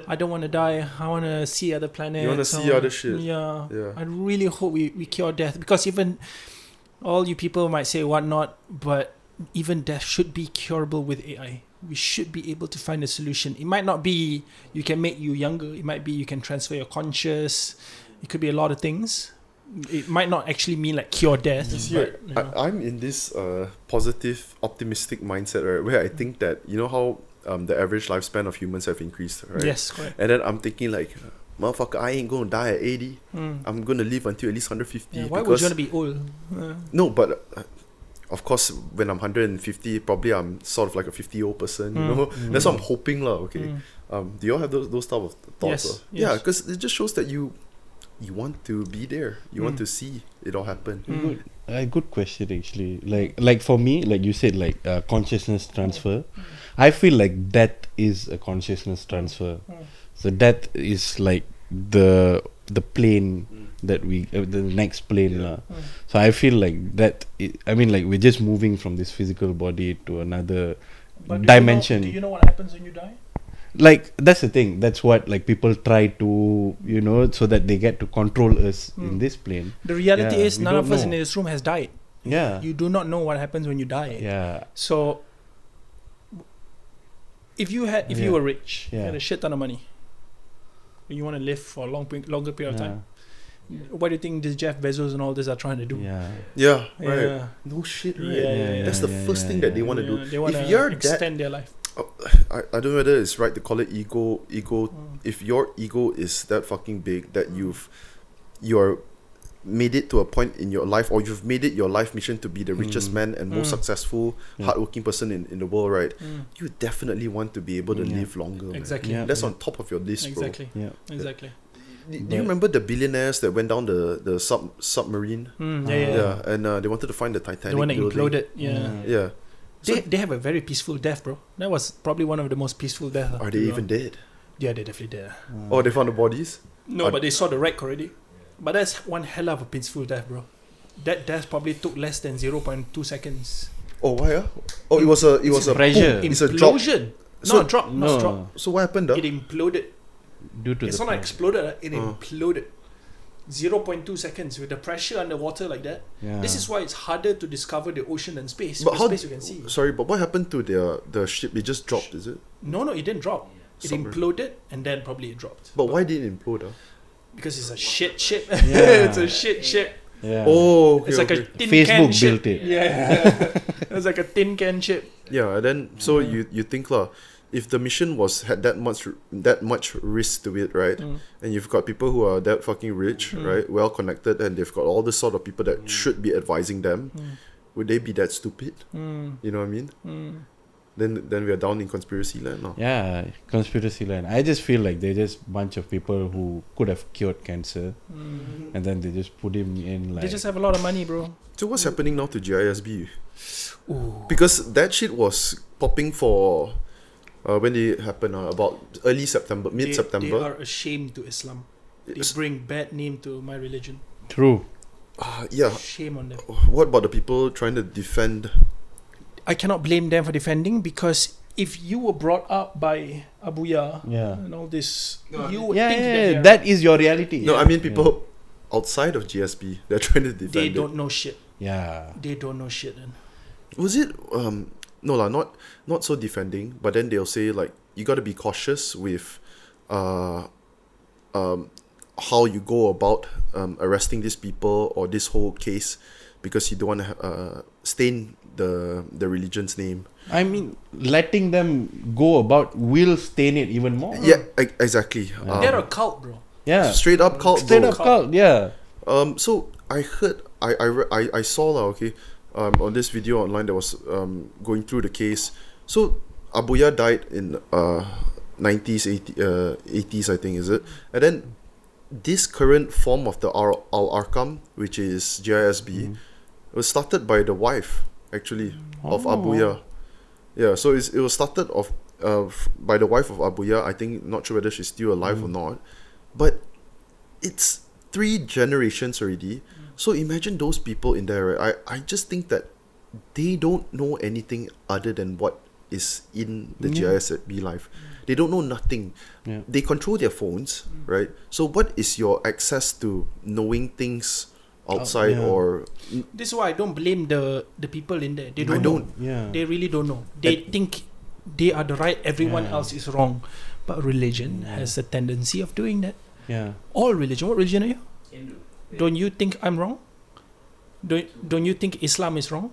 I don't want to die. I want to see other planets. You want to see other shit. Yeah. yeah. I really hope we, we cure death. Because even all you people might say whatnot, but even death should be curable with A I. We should be able to find a solution. It might not be you can make you younger. It might be you can transfer your conscious. It could be a lot of things. It might not actually mean like cure death. You see, but, you know. I, I'm in this uh, positive, optimistic mindset, right? Where I think that, you know how... Um, the average lifespan of humans have increased, right? Yes, correct. And then I'm thinking like, motherfucker, I ain't gonna die at eighty. Mm. I'm gonna live until at least one hundred fifty. Yeah, why would you wanna be old? Uh. No, but uh, of course, when I'm one hundred fifty, probably I'm sort of like a fifty-year-old person, mm. you know? Mm. That's what I'm hoping, lah. Okay. Mm. Um, do you all have those, those type of thoughts? Yes, yes. Yeah, because it just shows that you you want to be there. You mm. want to see it all happen. Mm. Good. Uh, good question, actually. Like, like for me, like you said, like uh, consciousness transfer. Mm. I feel like death is a consciousness transfer. Mm. So death is like the the plane mm. that we uh, the next plane yeah. mm. So I feel like that. It, I mean, like we're just moving from this physical body to another but dimension. Do you know, do you know what happens when you die? Like that's the thing. That's what like people try to you know so that they get to control us mm. in this plane. The reality yeah, is none of us know. in this room has died. Yeah, you do not know what happens when you die. Yeah, so. If you had, if yeah. you were rich, yeah. you had a shit ton of money, and you want to live for a long, longer period yeah. of time, yeah. what do you think this Jeff Bezos and all this are trying to do? Yeah, yeah, yeah. right. Yeah. No shit, right? Yeah, yeah, yeah, That's the yeah, first yeah, thing yeah. that they want to yeah, do. They want to extend their life. Oh, I, I don't know whether it's right to call it ego. Ego. Mm. If your ego is that fucking big that you've, you're. made it to a point in your life, or you've made it your life mission to be the richest mm. man and most mm. successful, yeah. hardworking person in, in the world, right? Mm. You definitely want to be able to yeah. live longer. Exactly. Yeah. That's yeah. on top of your list, exactly. bro. Exactly. Yeah. Exactly. Do you yeah. remember the billionaires that went down the, the sub submarine? Mm. Yeah, yeah, yeah. yeah. And uh, they wanted to find the Titanic. They want to implode it. Yeah. Yeah. yeah. So they, they have a very peaceful death, bro. That was probably one of the most peaceful deaths. Are they even know? dead? Yeah, they're definitely dead. Mm. Oh, they found the bodies? No, are but they saw the wreck already. But that's one hell of a peaceful death, bro. That death probably took less than zero point two seconds. Oh, why? Uh? Oh, it was a it was it's a pressure. Boom. It's implosion. A drop. So, no, drop, no. not drop. So what happened? Uh? It imploded. Due to it's the not like exploded. Uh, it oh. imploded. zero point two seconds with the pressure underwater like that. Yeah. This is why it's harder to discover the ocean than space. But how space you can see? Sorry, but what happened to the the ship? It just dropped, is it? No, no, it didn't drop. It Somewhere. imploded and then probably it dropped. But, but why did it implode? Uh? Because it's a shit ship. Yeah. It's a shit ship. Yeah. Oh, okay, it's like okay. a tin Facebook can ship. built it. Yeah, it's like a tin can ship. Yeah, and then so mm. you you think lah, if the mission was had that much that much risk to it, right? Mm. And you've got people who are that fucking rich, mm. right? Well connected, and they've got all the sort of people that mm. should be advising them. Mm. Would they be that stupid? Mm. You know what I mean? Mm. Then then we are down in conspiracy land now. Yeah, conspiracy land. I just feel like they're just bunch of people who could have cured cancer. Mm-hmm. And then they just put him in like... They just have a lot of money, bro. So what's happening now to G I S B? Ooh. Because that shit was popping for... Uh, when did it happen? Uh, about early September, mid-September. They, they are ashamed to Islam. They bring bad name to my religion. True. Uh, yeah. Shame on them. What about the people trying to defend... I cannot blame them for defending, because if you were brought up by Abuya, yeah, and all this, no, you would yeah, think yeah, that, that is your reality. No, yeah. I mean people yeah. outside of G S B, they're trying to defend. They don't it. know shit. Yeah, they don't know shit. Then was it um no la, not not so defending, but then they'll say like you got to be cautious with, uh, um, how you go about um arresting these people or this whole case, because you don't want to uh, stain the the religion's name. I mean, letting them go about will stain it even more. Yeah, exactly. Yeah. Um, they're a cult, bro. Yeah, straight up cult. Straight bro. up cult. Yeah. Um. So I heard, I I I saw lah. Okay. Um. On this video online that was um going through the case. So Abuya died in uh nineties, eighty, uh eighties, I think, is it? And then this current form of the Al Arkam, which is G I S B, mm. was started by the wife. Actually, oh. of Abuya, yeah. So it's, it was started off uh, by the wife of Abuya. I think, not sure whether she's still alive mm. or not, but it's three generations already. Mm. So imagine those people in there. I I just think that they don't know anything other than what is in the yeah. G I S B life. Mm. They don't know nothing. Yeah. They control their phones, mm. right? So what is your access to knowing things outside? Oh, yeah. Or this is why I don't blame the the people in there. They don't, I don't know. Yeah. They really don't know. They I, think they are the right. Everyone yeah. else is wrong. But religion yeah. has a tendency of doing that. Yeah. All religion. What religion are you? Hindu. Don't you think I'm wrong? Don't Don't you think Islam is wrong?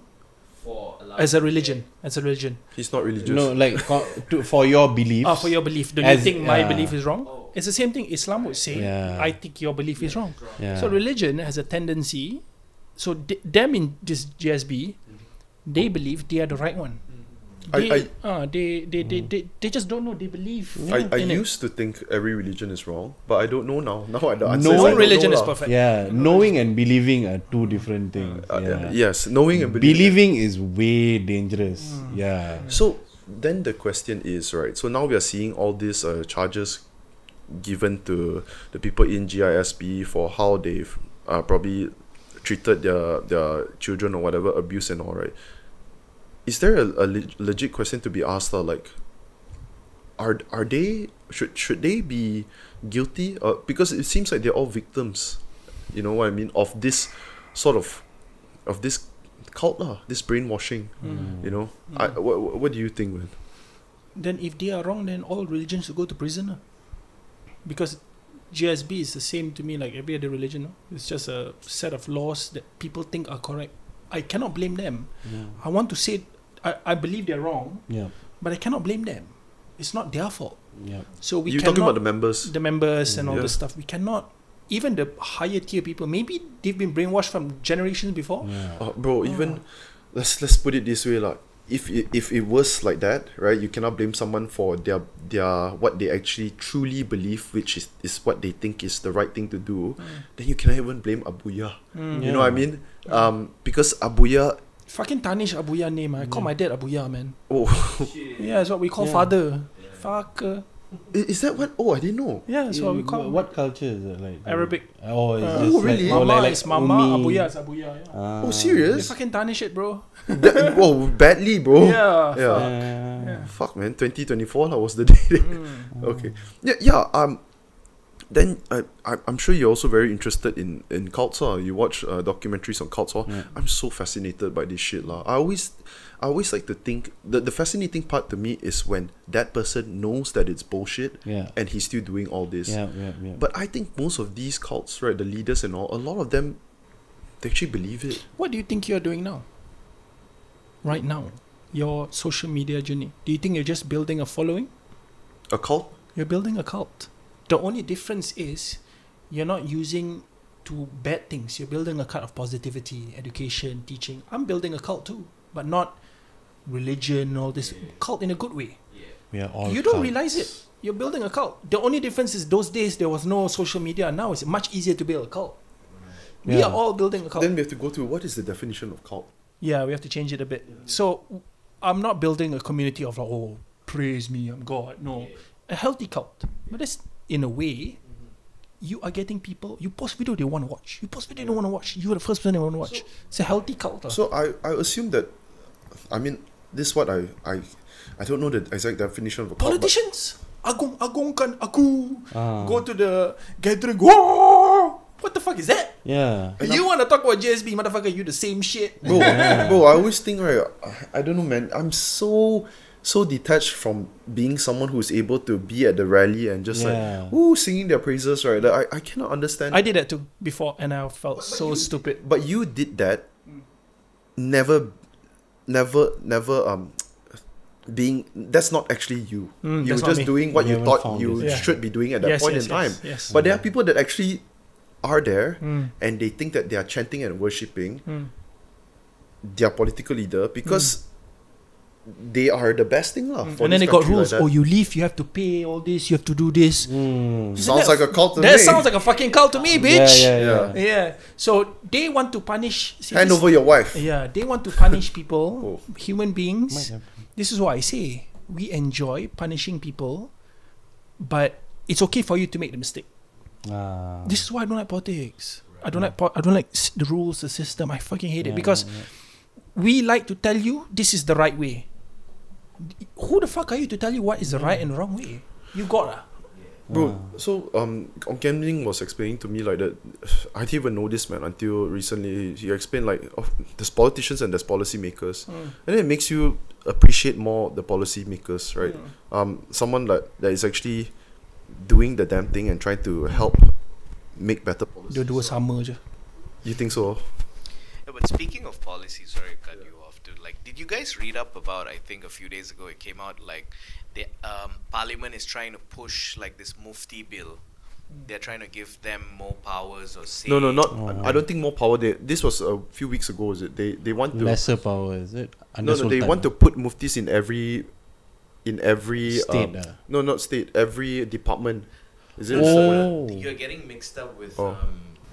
For as a religion, as a religion. It's not religious. No, like for, to, for your beliefs. Ah, for your belief. Don't as, you think yeah. my belief is wrong? Oh. It's the same thing Islam would say, yeah. I think your belief yeah, is wrong. wrong. Yeah. So religion has a tendency, so them in this G S B, they believe they are the right one. They, I, I, uh, they, they, mm. they, they, they just don't know, they believe. I, I used it. to think every religion is wrong, but I don't know now. Now I don't No I religion don't know is perfect. Yeah, knowing and believing are two different things. Uh, uh, yeah. uh, yes, knowing and believing. Believing is way dangerous. Mm. Yeah. So then the question is, right, so now we are seeing all these uh, charges given to the people in G I S B for how they've uh, probably treated their their children or whatever, abuse and all, right? Is there a, a le legit question to be asked, uh, like, are are they should should they be guilty? Uh, because it seems like they're all victims, you know what I mean, of this sort of of this cult, uh, this brainwashing. Mm. You know, mm. I, wh what do you think, man? Then if they are wrong, then all religions should go to prison. Uh? Because G S B is the same to me like every other religion. No? It's just a set of laws that people think are correct. I cannot blame them. Yeah. I want to say I, I believe they're wrong, yeah. but I cannot blame them. It's not their fault. Yeah. So we You're cannot, talking about the members. The members and all yeah. this stuff. We cannot, even the higher tier people, maybe they've been brainwashed from generations before. Yeah. Uh, bro, even, oh. let's let's put it this way, like, if it, if it was like that, right, you cannot blame someone for their their what they actually truly believe, which is, is what they think is the right thing to do. Mm. Then you cannot even blame Abuya. Mm. You yeah. know what I mean? Um, because Abuya fucking tarnish Abuya name. I yeah. call my dad Abuya, man. Oh, yeah, it's what we call yeah. father. Yeah. Fuck. Uh. Is that what? Oh, I didn't know. Yeah, that's yeah, what we call. What culture is it like? Arabic. Oh, is uh, oh really? Like, mama like, is mama, umi. Abuya is Abuya. Yeah. Uh, oh, serious? They fucking tarnish it, bro. That, oh, badly, bro. Yeah. Yeah. Fuck, yeah. yeah. fuck man. twenty twenty-four that was the day. Mm. Okay. Yeah. Yeah. Um. Then I, I, I'm sure you're also very interested in in cults. Uh. You watch uh, documentaries on cults. Uh. Yeah. I'm so fascinated by this shit. Uh. I always. I always like to think, the, the fascinating part to me is when that person knows that it's bullshit yeah. and he's still doing all this. Yeah, yeah, yeah. But I think most of these cults, right, the leaders and all, a lot of them, they actually believe it. What do you think you're doing now? Right now, your social media journey. Do you think you're just building a following? A cult? You're building a cult. The only difference is you're not using to bad things. You're building a cult of positivity, education, teaching. I'm building a cult too, but not religion, all this yeah. cult in a good way. Yeah, all you don't cults. Realize it. You're building a cult. The only difference is those days there was no social media. Now it's much easier to build a cult. Yeah. We are all building a cult. Then we have to go to what is the definition of cult? Yeah, we have to change it a bit. Yeah. So I'm not building a community of like, oh, praise me, I'm God. No, yeah. a healthy cult. But that's in a way. You are getting people, you post video they want to watch. You post video they want to watch. You are the first person they want to watch. So, it's a healthy cult. So I, I assume that, I mean, this is what I, I, I don't know the exact definition of a cult. Politicians! Agung, agungkan aku. Ah. Go to the gathering. Whoa! What the fuck is that? Yeah. And you want to talk about G S B, motherfucker, you the same shit. Bro, yeah. bro, I always think, right, I don't know, man. I'm so... so detached from being someone who's able to be at the rally and just yeah. like, ooh, singing their praises, right? Like, I, I cannot understand. I did that too before and I felt but, but so you, stupid. But you did that, mm. never, never, never um, being, that's not actually you. Mm, You're just doing what you, you thought you yeah. should be doing at that yes, point yes, in time. Yes, yes. But okay. there are people that actually are there mm. and they think that they are chanting and worshipping mm. their political leader because mm. they are the best thing lah. Mm. And then they got rules. Like oh, you leave, you have to pay all this, you have to do this. Mm. Sounds that, like a cult to that me. That sounds like a fucking cult to me, bitch. Yeah, yeah, yeah. yeah. yeah. So they want to punish... See, hand this, over your wife. Yeah, they want to punish people, oh. human beings. This is why I say, we enjoy punishing people, but it's okay for you to make the mistake. Ah. This is why I don't like politics. Right. I don't yeah. like I don't like the rules, the system. I fucking hate yeah, it because yeah, yeah. we like to tell you this is the right way. Who the fuck are you to tell you what is the right and wrong way? You got ah, bro. So um, Ken Ling was explaining to me like that. I didn't even know this man until recently. He explained like, oh, there's politicians and there's policymakers, mm. and then it makes you appreciate more the policymakers, right? Mm. Um, someone like that is actually doing the damn thing and trying to help make better policies. You do a summer je. You think so? Yeah, but speaking of policies, sorry, cut you off. Like, did you guys read up about, I think a few days ago it came out, like, the um, Parliament is trying to push, like, this Mufti bill. They're trying to give them more powers or say... No, no, not... Oh. I don't think more power. They, this was a few weeks ago, is it? They they want to... Lesser power, is it? No, no, they time. want to put Muftis in every... In every... State, um, uh. No, not state. Every department. Is it? Oh. So you're getting mixed up with, oh.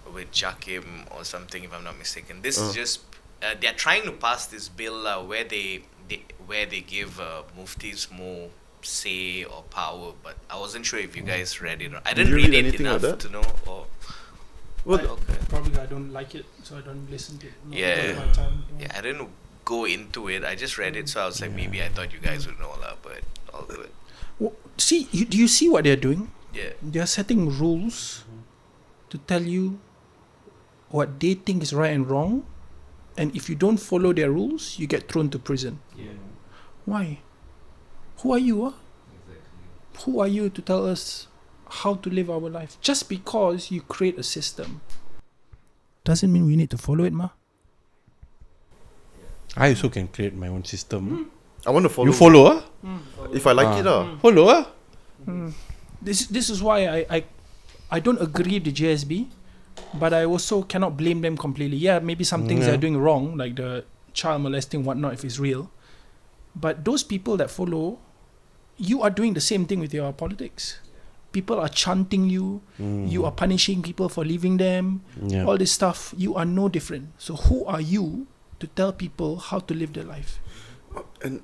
um, with Jakim or something, if I'm not mistaken. This oh. is just... Uh, they're trying to pass this bill uh, where they, they where they give uh, muftis more say or power, but I wasn't sure if you guys read it. Or, I didn't read, read it enough like to know. Or well, I, okay. probably I don't like it, so I don't listen to it. Yeah, my time, yeah, yeah. I didn't go into it. I just read it, so I was like, yeah. maybe I thought you guys would know lah, but I'll do it. Well, see, you, do you see what they're doing? Yeah, they're setting rules to tell you what they think is right and wrong. And if you don't follow their rules, you get thrown to prison. Yeah. Why? Who are you? Huh? Exactly. Who are you to tell us how to live our life? Just because you create a system doesn't mean we need to follow it, ma. I also can create my own system. Mm. I want to follow. You follow, huh? Mm. follow. If I like ah. it, uh. mm. follow, huh? Mm. This this is why I I, I don't agree with the G S B. But I also cannot blame them completely. Yeah, maybe some things yeah. they're doing wrong, like the child molesting, whatnot, if it's real. But those people that follow, you are doing the same thing with your politics. People are chanting you. Mm. You are punishing people for leaving them. Yeah. All this stuff. You are no different. So who are you to tell people how to live their life? And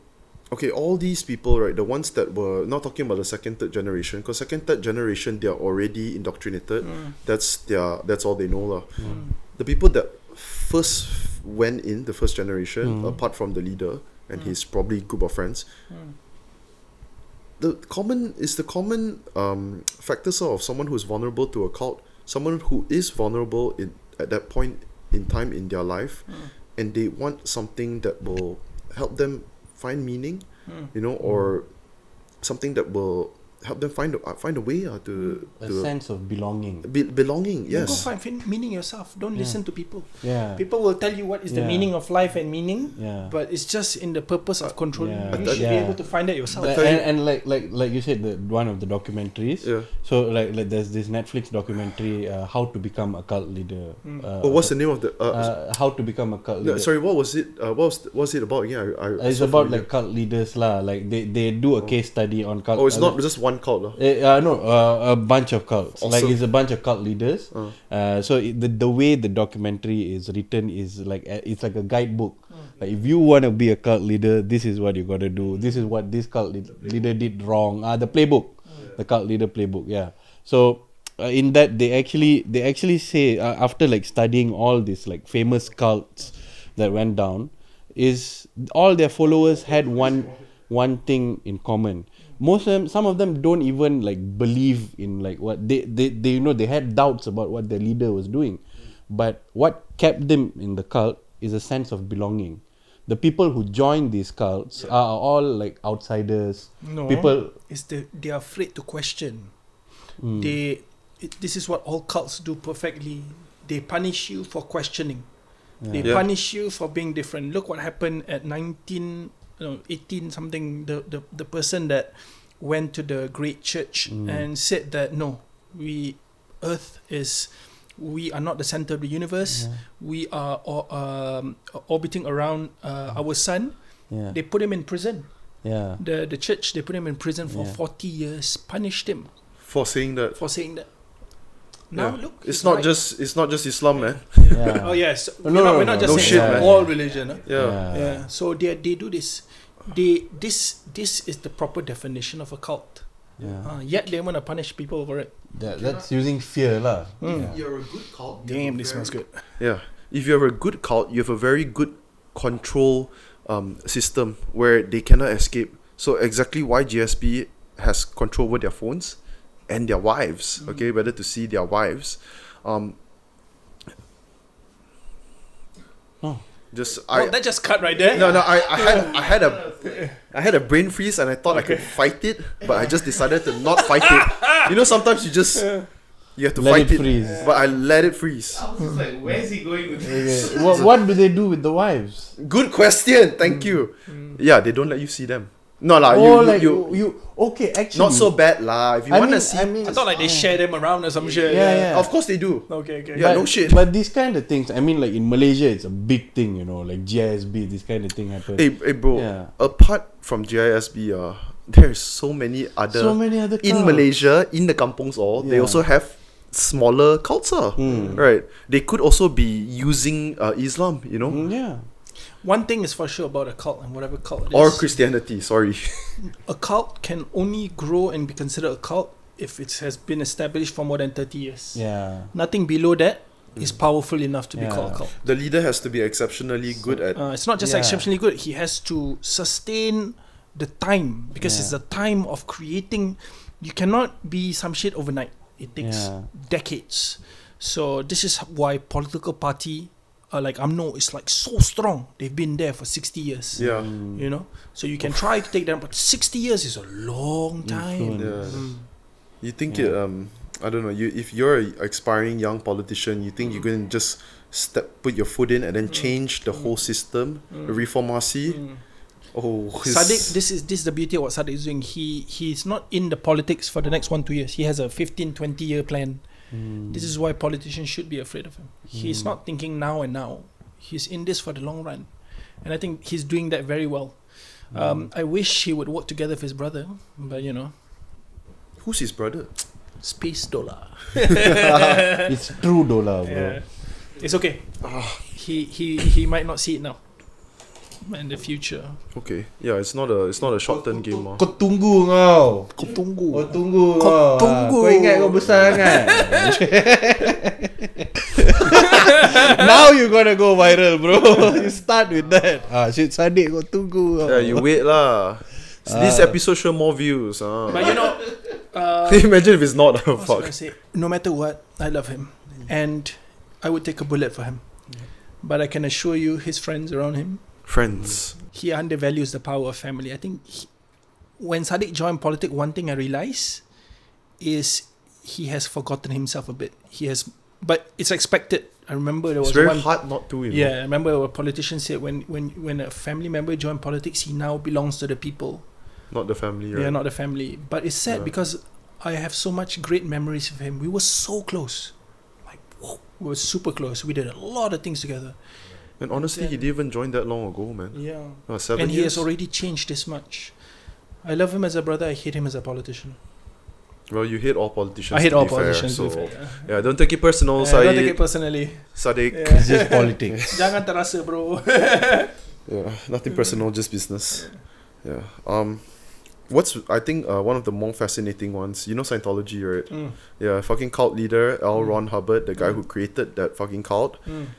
okay, all these people, right, the ones that were not talking about the second, third generation, because second, third generation, they are already indoctrinated. Mm. That's their, that's all they know. La. Mm. The people that first went in, the first generation, mm. apart from the leader and mm. his probably group of friends, mm. the common is the common um, factor of someone who is vulnerable to a cult, someone who is vulnerable in, at that point in time in their life, mm. and they want something that will help them find meaning, mm. you know, or mm. something that will help them find a, find a way uh, to a to sense of belonging. Be, belonging, yes. You go find meaning yourself. Don't yeah. listen to people. Yeah. People will tell you what is yeah. the meaning of life and meaning. Yeah. But it's just in the purpose of controlling. Yeah. You should yeah. be able to find that yourself. And, and like like like you said, the, one of the documentaries. Yeah. So like like there's this Netflix documentary, uh, How to Become a Cult Leader. Mm. Uh, oh, what's the name of the? Uh, uh, How to Become a Cult Leader. No, sorry, what was it? Uh, what was what was it about? Yeah, I. I it's about like cult leaders lah. Like they they do a oh. case study on cult. Oh, it's not just one cult, lah. Uh, no, uh, a bunch of cults. Awesome. Like it's a bunch of cult leaders. Uh. Uh, so it, the the way the documentary is written is like it's like a guidebook. Like if you want to be a cult leader, this is what you gotta do. This is what this cult le leader did wrong. Ah, uh, the playbook, yeah. the cult leader playbook. Yeah. So uh, in that they actually they actually say uh, after like studying all these like famous cults that went down, is all their followers had one one thing in common. Most of them, some of them don't even like believe in like what they they, they you know they had doubts about what their leader was doing, but what kept them in the cult is a sense of belonging. The people who join these cults yeah. are all like outsiders. No, people is the they are afraid to question. Mm. They it, this is what all cults do perfectly. They punish you for questioning. Yeah. They yeah. punish you for being different. Look what happened at nineteen, you know, eighteen something. The the the person that went to the great church mm. and said that no, we Earth is. We are not the center of the universe. Yeah. We are or, um, orbiting around uh, our sun. Yeah. They put him in prison. Yeah. The the church they put him in prison for yeah. forty years. Punished him for saying that. For saying that. Now yeah. look, it's, it's not right. just it's not just Islam, man. Yeah. Yeah. Yeah. Oh yes, no, we're no, not, we're no, not no, just no saying shit, all religion. Yeah. Huh? Yeah. Yeah. Yeah. yeah. So they they do this. They this this is the proper definition of a cult. Yeah. Uh, yet they want to punish people over it. That, that's using fear lah. Mm. Yeah. You're a good cult. Damn, this smells good. Yeah, if you're a good cult, you have a very good control um, system where they cannot escape. So exactly why G S B has control over their phones and their wives. Mm. Okay, whether to see their wives. Um, oh. Just oh, I, that just cut right there. No, no, I, I had I had a I had a brain freeze and I thought okay. I could fight it, but I just decided to not fight it. You know, sometimes you just you have to let fight it, freeze. It, but I let it freeze. I was just like, where is he going with this? Okay. What, what do they do with the wives? Good question. Thank mm. you. Mm. Yeah, they don't let you see them. No lah, oh, you, like you, you you okay actually not so bad lah. If you want to see, I, mean, I thought like they share them around or some shit. Yeah, yeah, yeah. Of course they do. Okay, okay. Yeah, but, no shit. But these kind of things, I mean, like in Malaysia, it's a big thing, you know, like G I S B. This kind of thing happens. Hey, hey bro. Yeah. Apart from G I S B, uh, there's so many other. So many other cults. In Malaysia, in the kampongs, all yeah. they also have smaller cults, mm. right? They could also be using uh, Islam, you know. Mm, yeah. One thing is for sure about a cult, and whatever cult it is. Or Christianity, sorry. A cult can only grow and be considered a cult if it has been established for more than thirty years. Yeah. Nothing below that mm. is powerful enough to yeah. be called a cult. The leader has to be exceptionally so, good at... Uh, it's not just yeah. exceptionally good. He has to sustain the time because yeah. it's the time of creating. You cannot be some shit overnight. It takes yeah. decades. So this is why political party... Uh, like U M N O is like so strong. They've been there for sixty years. Yeah. Mm. You know? So you can try to take them, but sixty years is a long time. Yeah. Mm. You think yeah. it, um I don't know, you if you're an aspiring young politician, you think mm. you're gonna just step put your foot in and then mm. change the mm. whole system, mm. reform R C. Mm. Oh, Saddiq, this is this is the beauty of what Saddiq is doing. He he's not in the politics for the next one, two years. He has a fifteen, twenty year plan. This is why politicians should be afraid of him. He's mm. not thinking now and now. He's in this for the long run. And I think he's doing that very well. Mm. Um, I wish he would work together with his brother, but you know. Who's his brother? Spacedollah. It's Truedollah, bro. Yeah. It's okay. He, he, he might not see it now. In the future. Okay. Yeah, it's not a it's not a short term game. Kau tunggu kau. Kau tunggu. Kau tunggu. Kau tunggu. Kau ingat kau besar kan? Now you gonna go viral, bro. You start with that. Ah, shit, Saddiq kau tunggu. Yeah, you wait lah. This episode show more views. Ah. But you know, uh, imagine if it's not. Fuck. No matter what, I love him, and I would take a bullet for him. But I can assure you, his friends around him. Friends. He undervalues the power of family. I think he, when Saddiq joined politics, one thing I realized is he has forgotten himself a bit. He has, but it's expected. I remember there was it's very one, hard not to. You yeah, know? I remember a politician said when when when a family member joined politics, he now belongs to the people, not the family. Yeah, right? Not the family. But it's sad yeah. because I have so much great memories of him. We were so close. Like, whoa, we were super close. We did a lot of things together. And honestly, then, he didn't even join that long ago, man. Yeah. No, seven and he years? has already changed this much. I love him as a brother. I hate him as a politician. Well, you hate all politicians. I hate all politicians. Fair, so fair, yeah. yeah, don't take it personal, yeah, Syed. Don't take it personally. Saddiq. Yeah. It's just politics. Jangan terasa, bro. Yeah, nothing personal, just business. Yeah. Um, what's I think uh, one of the more fascinating ones? You know Scientology, right? Mm. Yeah, fucking cult leader L. Mm. Ron Hubbard, the guy mm. who created that fucking cult, mm.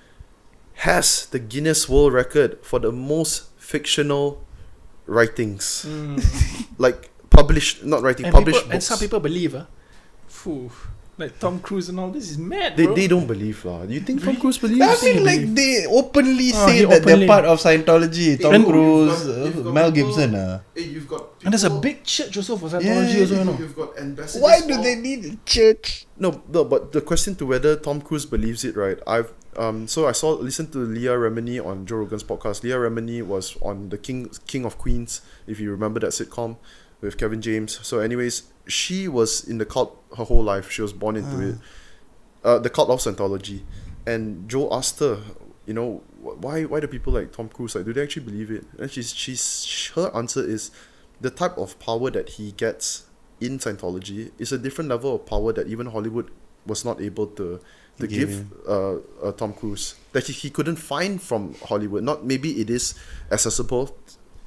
has the Guinness World Record for the most fictional writings, mm. like. Published, not writing, and published people, books. And some people believe, huh? Phew. Like Tom Cruise and all this is mad, they, bro. They don't believe, lah. Do you think Tom Cruise believes? I mean, like, believe. They openly oh, say they that openly. They're part of Scientology. Hey, Tom Cruise, got, uh, got Mel people, Gibson. Uh. Hey, you've got people, and there's a big church also for Scientology. Yeah, also, you know. You've got ambassadors. Why do they need a church? No, no, but the question to whether Tom Cruise believes it, right? I've um, so I saw, listened to Leah Remini on Joe Rogan's podcast. Leah Remini was on the King, King of Queens, if you remember that sitcom. With Kevin James. So anyways, she was in the cult her whole life. She was born into uh. it. Uh, the cult of Scientology. And Joe asked her, you know, why why do people like Tom Cruise, like, do they actually believe it? And she's, she's, her answer is, the type of power that he gets in Scientology is a different level of power that even Hollywood was not able to to yeah. give uh, uh, Tom Cruise. That he, he couldn't find from Hollywood. Not maybe it is accessible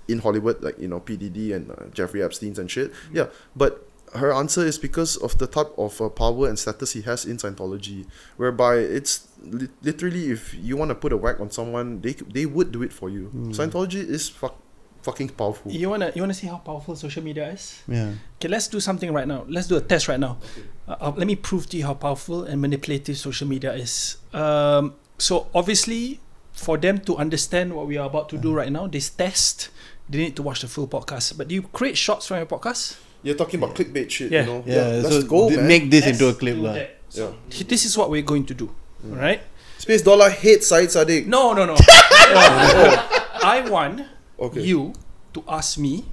in Hollywood, like, you know, P D D and uh, Jeffrey Epstein's and shit. Mm-hmm. Yeah, but her answer is because of the type of uh, power and status he has in Scientology, whereby it's li literally if you want to put a whack on someone, they they would do it for you. Mm. Scientology is fuck fucking powerful. You wanna you wanna see how powerful social media is? Yeah. Okay, let's do something right now. Let's do a test right now. Okay. Uh, uh, let me prove to you how powerful and manipulative social media is. Um. So obviously, for them to understand what we are about to uh-huh. do right now, this test. They need to watch the full podcast. But do you create shots from your podcast? You're talking about clickbait shit, yeah. you know? Yeah, yeah. Let's so go, man. Make this Let's into a clip. Like. So yeah. This is what we're going to do, mm. alright? Spacedollah hates Syed Saddiq. No, no, no. I want okay. you to ask me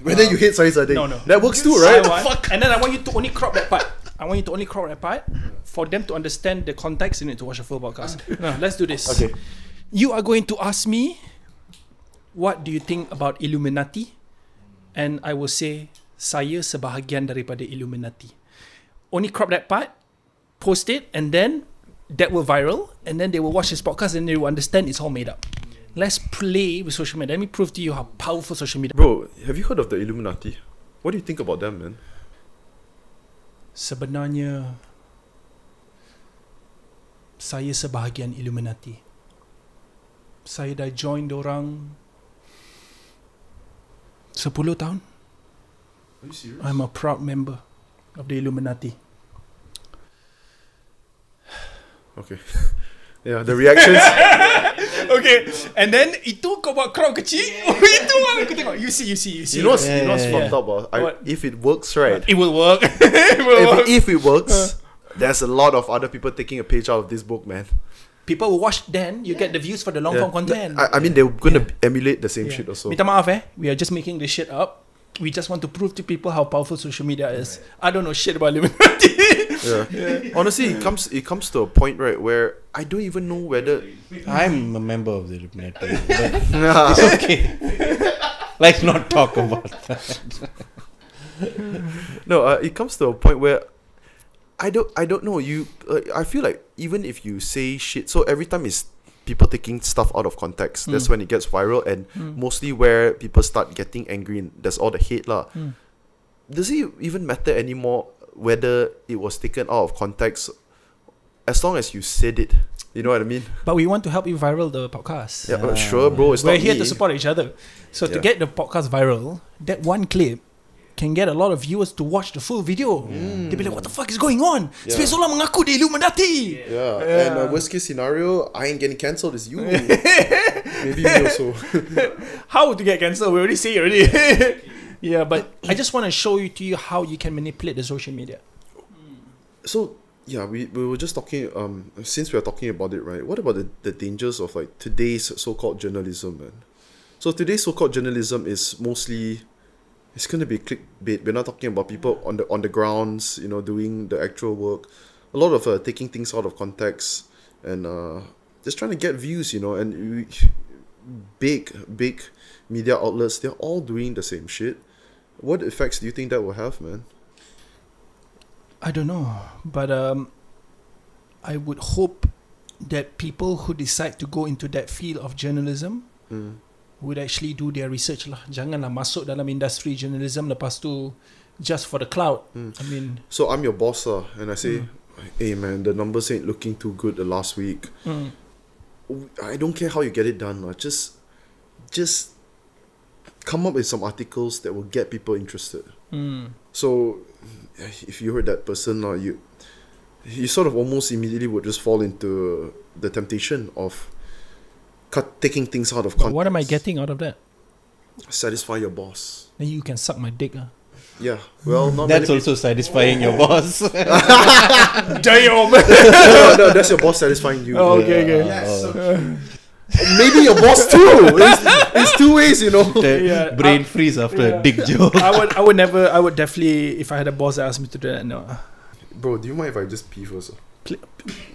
whether um, you hate Syed Saddiq. No, no. That works too, right? I want, Fuck. And then I want you to only crop that part. I want you to only crop that part. For them to understand the context, you need to watch a full podcast. No, let's do this. Okay. You are going to ask me, what do you think about Illuminati? And I will say, saya sebahagian daripada Illuminati. Only crop that part, post it, and then that will viral, and then they will watch this podcast and they will understand it's all made up. Let's play with social media. Let me prove to you how powerful social media is. Bro, have you heard of the Illuminati? What do you think about them, man? Sebenarnya, saya sebahagian Illuminati. Saya dah join dorang sepuluh tahun. Are you serious? I'm a proud member of the Illuminati. Okay. Yeah, the reactions. Okay. And then itu kau buat crowd kecil. Itu aku tengok. You see, you see, you see. You know what's yeah, yeah, yeah. fucked up? I, if it works, right? It will work. It will if, work. If it works, uh. there's a lot of other people taking a page out of this book, man. People will watch, then you yeah. get the views for the long form yeah. content. I, I mean, they're gonna yeah. emulate the same yeah. shit also. Minta maaf, eh? We are just making this shit up. We just want to prove to people how powerful social media is. I don't know shit about Illuminati. Yeah. Yeah. Honestly, it comes it comes to a point, right, where I don't even know whether I'm a member of the Illuminati. Nah. It's okay. Let's not talk about that. No, uh, it comes to a point where I don't, I don't know, you, uh, I feel like even if you say shit, so every time it's people taking stuff out of context, mm. that's when it gets viral, and mm. mostly where people start getting angry and there's all the hate lah. Mm. Does it even matter anymore whether it was taken out of context, as long as you said it? You know what I mean? But we want to help you viral the podcast. Yeah, uh, sure bro, it's We're not here me. to support each other. So yeah. to get the podcast viral, that one clip can get a lot of viewers to watch the full video. Mm. They'll be like, what the fuck is going on? Yeah. Spacedollah mengaku di Illuminati. Yeah, yeah. And uh, worst case scenario, I ain't getting cancelled, it's you. Maybe me also. How to get cancelled? We already say it already. Yeah, but I just want to show you to you how you can manipulate the social media. So yeah, we, we were just talking, um, since we are talking about it, right? What about the, the dangers of like today's so-called journalism, man? So today's so-called journalism is mostly, it's going to be clickbait. We're not talking about people on the, on the grounds, you know, doing the actual work. A lot of uh, taking things out of context and uh, just trying to get views, you know, and big, big media outlets, they're all doing the same shit. What effects do you think that will have, man? I don't know, but um, I would hope that people who decide to go into that field of journalism mm. would actually do their research lah. Janganlah masuk dalam industri journalism lepas tu just for the cloud. Mm. I mean, so I'm your boss lah, and I say, mm. hey man, the numbers ain't looking too good the last week. Mm. I don't care how you get it done lah. Just, just come up with some articles that will get people interested. Mm. So if you heard that person, uh, you you sort of almost immediately would just fall into the temptation of cut, taking things out of context. But what am I getting out of that? Satisfy your boss. Then you can suck my dick. Huh? Yeah, well, not that's also people. Satisfying oh. your boss. Damn. no, no, that's your boss satisfying you. Oh, okay, yeah. okay. Yes. Oh. Maybe your boss too. It's, it's two ways, you know. The yeah, brain freeze after yeah. a dick joke. I would, I would never, I would definitely, if I had a boss that asked me to do that, no. Bro, do you mind if I just pee first? Pl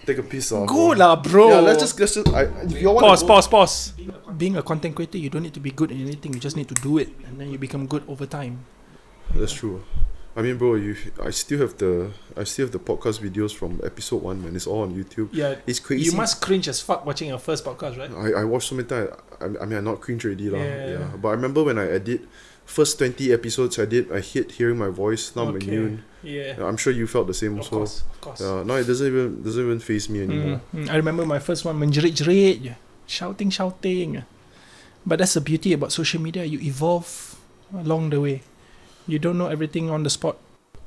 Take a piss off. Go lah, bro. Yeah, let's just, let's just. I, if you pause, go, pause, pause. Being a content creator, you don't need to be good in anything. You just need to do it, and then you become good over time. That's true. I mean, bro, you. I still have the. I still have the podcast videos from episode one, man. It's all on YouTube. Yeah, it's crazy. You must cringe as fuck watching your first podcast, right? I, I watched so many times. I, I mean, I'm not cringe already, lah. Yeah, yeah. But I remember when I edit first twenty episodes, I did. I hate hearing my voice. Now okay. I'm immune. Yeah. I'm sure you felt the same. Of course, well. of course. Uh, no, it doesn't even doesn't even faze me anymore. Mm, mm. I remember my first one, menjerit-jerit, shouting, shouting. But that's the beauty about social media. You evolve along the way. You don't know everything on the spot.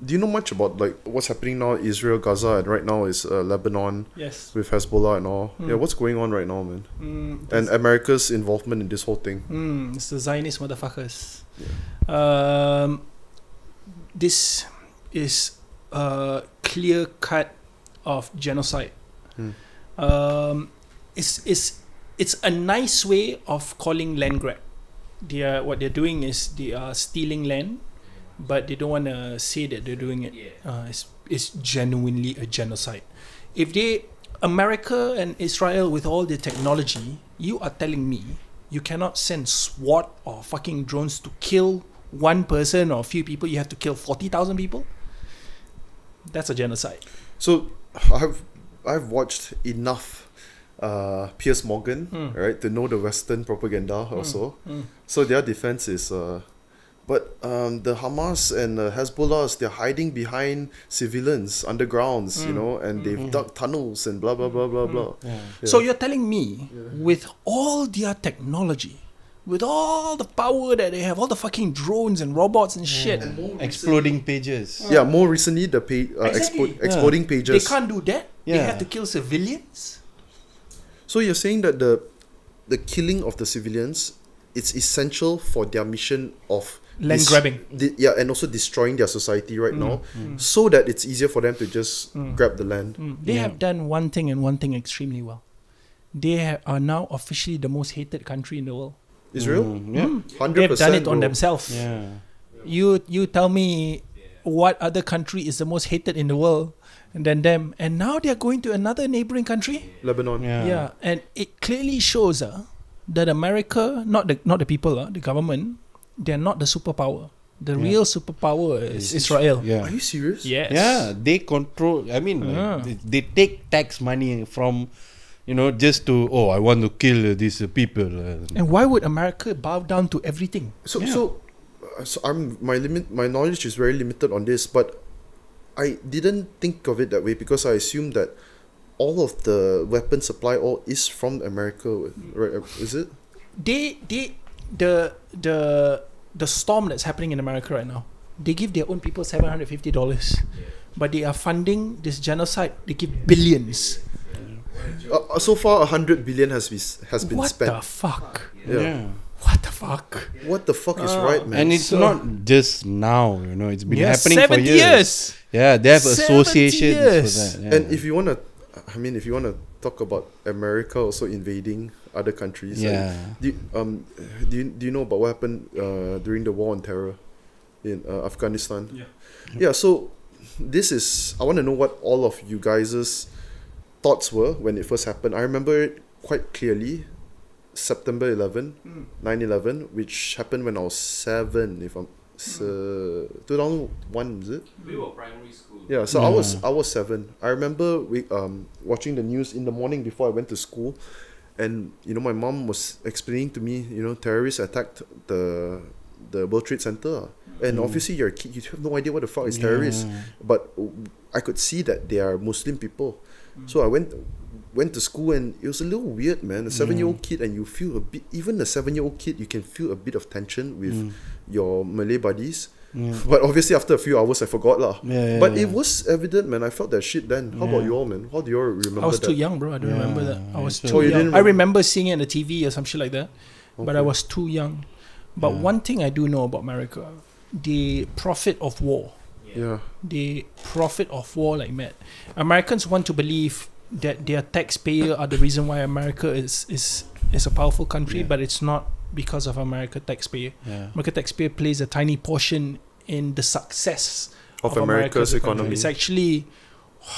Do you know much about like what's happening now? Israel, Gaza, and right now is uh, Lebanon. Yes. With Hezbollah and all. Mm. Yeah, what's going on right now, man? Mm, and America's involvement in this whole thing. Mm, it's the Zionist motherfuckers. Yeah. Um, this is a clear cut of genocide. Mm. Um, it's it's it's a nice way of calling land grab. They are, what they're doing is they are stealing land. But they don't want to say that they're doing it. Yeah. Uh, it's, it's genuinely a genocide. If they, America and Israel with all the technology, you are telling me you cannot send SWAT or fucking drones to kill one person or a few people. You have to kill forty thousand people. That's a genocide. So I've, I've watched enough Uh, Piers Morgan, mm. right, to know the Western propaganda also. Mm. Mm. So their defense is... Uh, But um, the Hamas and uh, Hezbollahs, they're hiding behind civilians, undergrounds, mm. you know, and they've mm. dug tunnels and blah, blah, blah, blah, mm. blah. Yeah. Yeah. So you're telling me, yeah. with all their technology, with all the power that they have, all the fucking drones and robots and shit. Yeah. And exploding pages. Yeah, more recently, the pa uh, exactly. expo exploding yeah. pages. They can't do that. Yeah. They have to kill civilians. So you're saying that the, the killing of the civilians, it's essential for their mission of... land grabbing. Yeah, and also destroying their society right mm. now mm. so that it's easier for them to just mm. grab the land. Mm. They yeah. have done one thing and one thing extremely well. They are now officially the most hated country in the world. Israel? Mm. Yeah. Mm. one hundred percent They've done it on themselves. Yeah. You, you tell me what other country is the most hated in the world than them, and now they're going to another neighboring country? Lebanon. Yeah, yeah. And it clearly shows uh, that America, not the, not the people, uh, the government, they're not the superpower. The yeah. real superpower is Israel. Yeah. Are you serious? Yes. Yeah, they control. I mean, uh. like, they, they take tax money from, you know, just to, oh, I want to kill uh, these uh, people. Uh, and why would America bow down to everything? So, yeah. so, uh, so I'm my limit. My knowledge is very limited on this, but I didn't think of it that way because I assumed that all of the weapon supply all is from America. Right? Is it? They they the the. The storm that's happening in America right now, they give their own people seven hundred fifty dollars, yeah. but they are funding this genocide. They give billions. Yeah. Uh, so far, a hundred billion has been has been what spent. What the fuck? Yeah. yeah. what the fuck? What the fuck is uh, right, man? And it's so, not just now, you know. It's been yeah, happening for years. years. Yeah, they have associations years. for that. Yeah. And if you want to, I mean, if you want to talk about America also invading other countries. Yeah. Like, do, um, do, you, do you know about what happened uh, during the war on terror in uh, Afghanistan? Yeah. Yeah, so this is, I want to know what all of you guys' thoughts were when it first happened. I remember it quite clearly. September eleventh, mm. nine eleven, which happened when I was seven, if I'm so, two thousand one, is it? We were primary school. Yeah, so yeah. I was I was seven. I remember we um watching the news in the morning before I went to school, and you know my mom was explaining to me, you know, terrorists attacked the the World Trade Center, and mm. obviously you're a kid, you have no idea what the fuck is yeah. terrorists, but I could see that they are Muslim people, mm. so I went. Went to school and it was a little weird, man. A seven-year-old kid, and you feel a bit. Even a seven-year-old kid, you can feel a bit of tension with mm. your Malay buddies. Yeah. But obviously, after a few hours, I forgot lah. Yeah, yeah, but yeah. it was evident, man. I felt that shit then. How yeah. about you all, man? How do you all remember? I was that? too young, bro. I don't yeah. remember that. I was too so you young. Didn't remember? I remember seeing it on the T V or some shit like that, okay. but I was too young. But yeah. one thing I do know about America: the profit of war. Yeah. The profit of war, like mad. Americans want to believe that their taxpayer are the reason why America is is, is a powerful country, yeah. but it's not because of America taxpayer. Yeah. America taxpayer plays a tiny portion in the success of, of America's, America's economy. Country. It's actually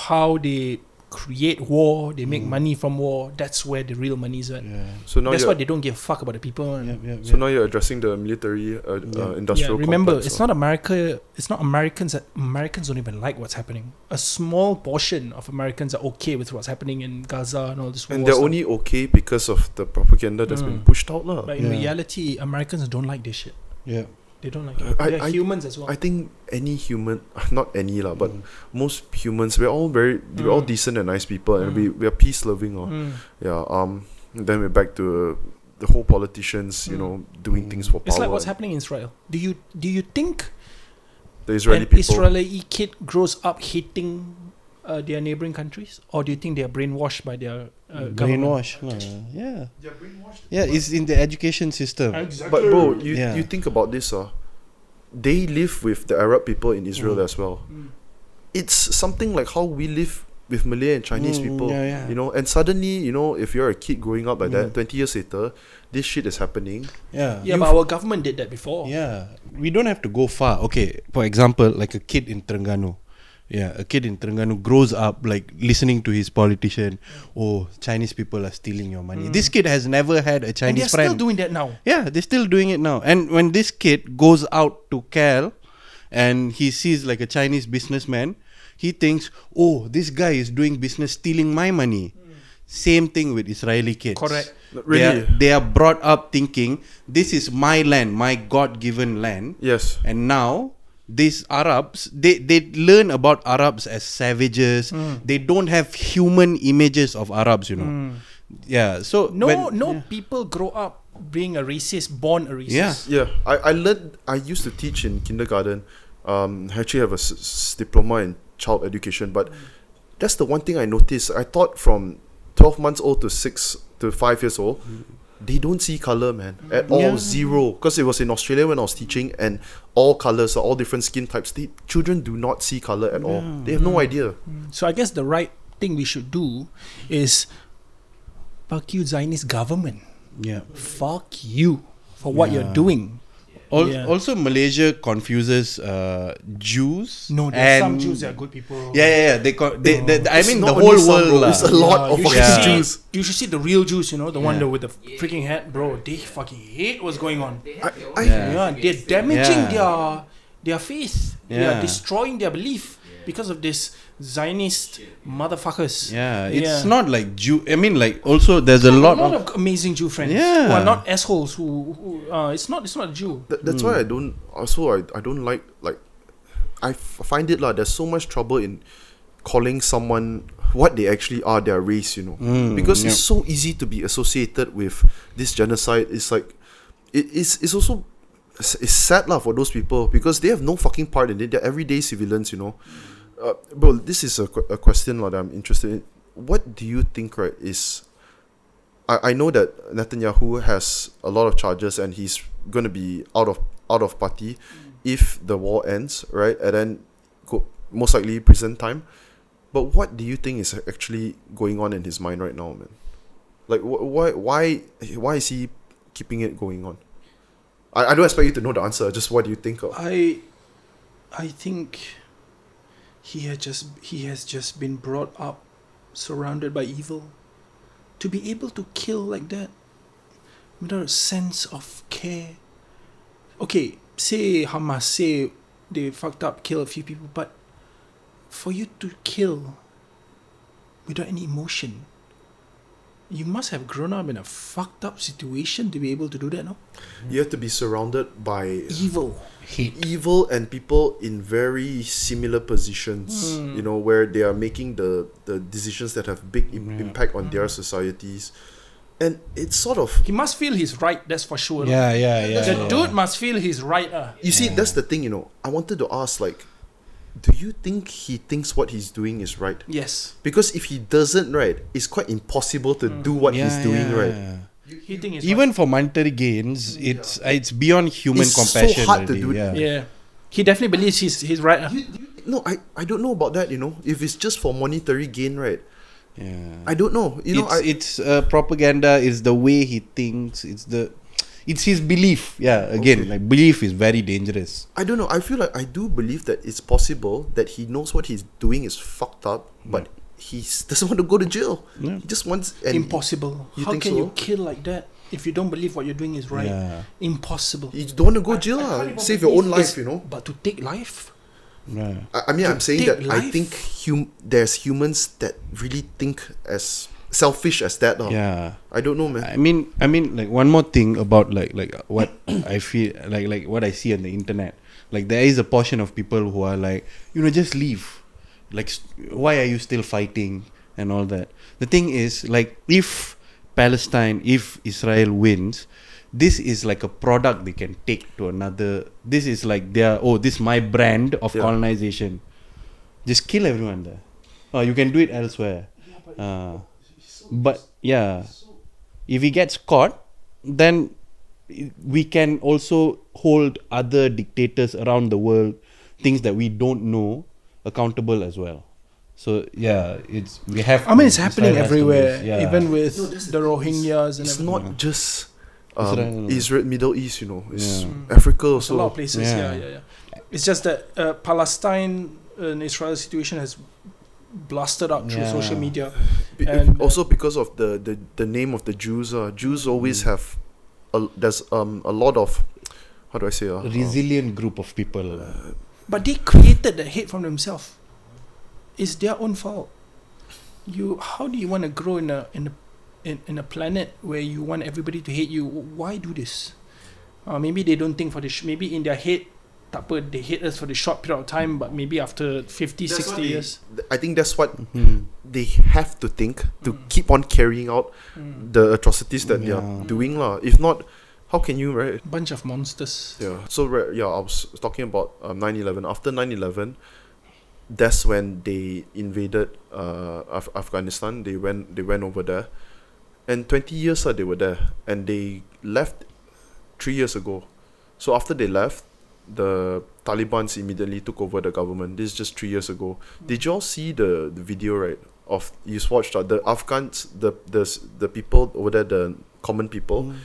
how they create war, they make mm. money from war. That's where the real money is at. Yeah. So now that's why they don't give a fuck about the people. Yeah, yeah, so yeah. now you're addressing the military uh, yeah. uh, industrial yeah, remember, complex, it's or? not America, it's not Americans that Americans don't even like what's happening. A small portion of Americans are okay with what's happening in Gaza and all this war. And they're stuff. only okay because of the propaganda that's mm. been pushed out lah. But in yeah. reality, Americans don't like this shit. Yeah. They don't like it. I, They're I, humans as well. I think any human, not any lah, but mm. most humans, we're all very, we're mm. all decent and nice people, and mm. we we are peace loving. Or mm. yeah. Um. Then we're back to uh, the whole politicians, you mm. know, doing mm. things for power. It's like what's happening in Israel. Do you do you think the Israeli an people, Israeli kid grows up hating uh, their neighboring countries, or do you think they are brainwashed by their Uh, brainwashed, uh, yeah, yeah, brainwashed. yeah. It's in the education system. Exactly. But bro, you yeah. you think about this, uh, they live with the Arab people in Israel mm. as well. Mm. It's something like how we live with Malay and Chinese mm, people, yeah, yeah. you know. And suddenly, you know, if you're a kid growing up like mm. that, twenty years later, this shit is happening. Yeah, yeah. You've but our government did that before. Yeah, we don't have to go far. Okay, for example, like a kid in Terengganu. Yeah, a kid in Terengganu grows up like listening to his politician. Oh, Chinese people are stealing your money. Mm. This kid has never had a Chinese friend. And they're still doing that now. Yeah, they're still doing it now. And when this kid goes out to Cal and he sees like a Chinese businessman, he thinks, oh, this guy is doing business stealing my money. Mm. Same thing with Israeli kids. Correct. Really? They are, they are brought up thinking, this is my land, my God-given land. Yes. And now these Arabs, they, they learn about Arabs as savages. Mm. They don't have human images of Arabs, you know. Mm. Yeah, so no when, no yeah. people grow up being a racist, born a racist. Yeah, yeah. I, I learned, I used to teach in kindergarten. Um, I actually have a s s diploma in child education, but mm. that's the one thing I noticed. I taught from twelve months old to six to five years old. Mm. They don't see colour, man. At all, yeah. zero. Because it was in Australia when I was teaching, and all colours, all different skin types. They, children do not see colour at yeah. all. They have yeah. no idea. So I guess the right thing we should do is fuck you, Zionist government. Yeah. Fuck you for what yeah. you're doing. Al yeah. Also, Malaysia confuses uh, Jews. No, there's some Jews that are good people. Yeah, yeah, yeah. They, they, they, they I mean, the whole world. Bro, it's a lot yeah, of you yeah. see, Jews. You should see the real Jews, you know, the yeah. one that with the yeah. freaking hat, bro. They fucking hate what's going on. They I, I, yeah. yeah, they're damaging yeah. their their faith. Yeah. They are destroying their belief yeah. because of this Zionist yeah. motherfuckers. Yeah, it's yeah. not like Jew. I mean, like also there's a lot, a lot of, of amazing Jew friends yeah. who are not assholes. Who, who uh, it's not, it's not a Jew. Th that's mm. why I don't. Also, I, I don't like like. I find it lah. There's so much trouble in calling someone what they actually are, their race. You know, mm, because yep. it's so easy to be associated with this genocide. It's like, it is. It's also. It's sad lah for those people because they have no fucking part in it. They're everyday civilians, you know. Uh, bro, this is a, qu a question lah that I'm interested in. What do you think, right, is I, I know that Netanyahu has a lot of charges and he's going to be out of out of party mm. if the war ends, right? And then go, most likely prison time. But what do you think is actually going on in his mind right now, man? Like, wh why why why is he keeping it going on? I, I don't expect you to know the answer. Just what do you think of? I I think he had just he has just been brought up surrounded by evil. To be able to kill like that without a sense of care. Okay, say Hamas, say they fucked up, kill a few people, but for you to kill without any emotion, you must have grown up in a fucked up situation to be able to do that, no? You have to be surrounded by evil. Hate. Evil and people in very similar positions, mm. you know, where they are making the, the decisions that have big im yeah. impact on mm. their societies. And it's sort of... He must feel his right, that's for sure. Yeah, yeah, yeah. The yeah. dude must feel his right. Uh. You see, yeah. that's the thing, you know. I wanted to ask, like, do you think he thinks what he's doing is right? Yes. Because if he doesn't, right, it's quite impossible to mm. do what yeah, he's doing, yeah. right? He think it's Even right. for monetary gains, it's yeah. it's beyond human it's compassion. It's so hard already. to do. Yeah. yeah. He definitely believes he's, he's right. You, you, no, I, I don't know about that, you know. If it's just for monetary gain, right? Yeah. I don't know. You it's, know, I, It's uh, propaganda. It's the way he thinks. It's the... It's his belief. Yeah, again, okay. like belief is very dangerous. I don't know. I feel like I do believe that it's possible that he knows what he's doing is fucked up, yeah. but he doesn't want to go to jail. Yeah. He just wants... And Impossible. You How think can so? you kill like that if you don't believe what you're doing is right? Yeah. Impossible. You don't want to go to jail. I, I Save your own life, you know. But to take life? Yeah. I, I mean, to I'm saying that life? I think hum there's humans that really think as... selfish as that, huh? Yeah, I don't know, man. I mean, I mean, like one more thing about like like what I feel like like what I see on the internet. Like there is a portion of people who are like, you know, just leave. Like, why are you still fighting and all that? The thing is, like, if Palestine, if Israel wins, this is like a product they can take to another. This is like their oh, this is my brand of yeah. colonization. Just kill everyone there. Oh, you can do it elsewhere. Yeah, but uh, But yeah, if he gets caught, then we can also hold other dictators around the world, things that we don't know, accountable as well. So yeah, it's we have. I mean, to, it's happening Israel everywhere, yeah. even with no, this, the Rohingyas. And it's everything. not just um, Israel, Israel, Middle East. You know, it's yeah. Africa. Also. A lot of places. Yeah, yeah, yeah. yeah. It's just that uh, Palestine and Israel situation has blasted up through yeah. social media. Be and also because of the, the, the name of the Jews. Uh, Jews always mm. have, a, there's um, a lot of, how do I say? Uh, Resilient uh, group of people. Uh, but they created that hate from themselves. It's their own fault. You, how do you want to grow in a, in, a, in, in a planet where you want everybody to hate you? Why do this? Uh, maybe they don't think for this, maybe in their head, they hate us for the short period of time, but maybe after fifty, sixty years. I think that's what mm-hmm. they have to think to mm. keep on carrying out mm. the atrocities that yeah. they are doing. La. If not, how can you, right? Bunch of monsters. Yeah. So, yeah, I was talking about nine eleven. Um, After nine eleven, that's when they invaded uh, Af Afghanistan. They went, they went over there. And twenty years uh, they were there. And they left three years ago. So after they left, the Taliban immediately took over the government. This is just three years ago. Mm. Did you all see the, the video, right? Of you watched uh, the Afghans, the, the the people over there, the common people. Mm.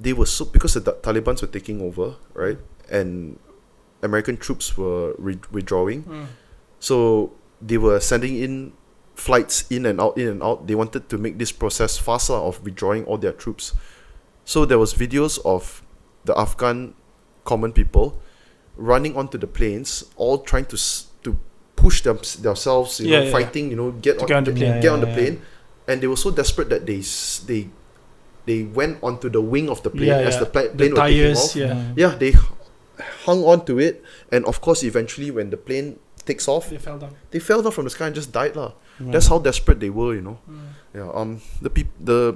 They were so because the Taliban were taking over, right? And American troops were re withdrawing, mm. so they were sending in flights in and out, in and out. They wanted to make this process faster of withdrawing all their troops. So there was videos of the Afghan common people running onto the planes, all trying to to push them, themselves, you yeah, know, yeah, fighting, yeah. you know, get, on, get on the plane, yeah, get on the yeah, plane, yeah. and they were so desperate that they they they went onto the wing of the plane yeah, as yeah. the pla plane the was taking off. Yeah. yeah, they hung on to it, and of course, eventually, when the plane takes off, they fell down. They fell down from the sky and just died, lah. Right. That's how desperate they were, you know. Mm. Yeah. Um. The peop the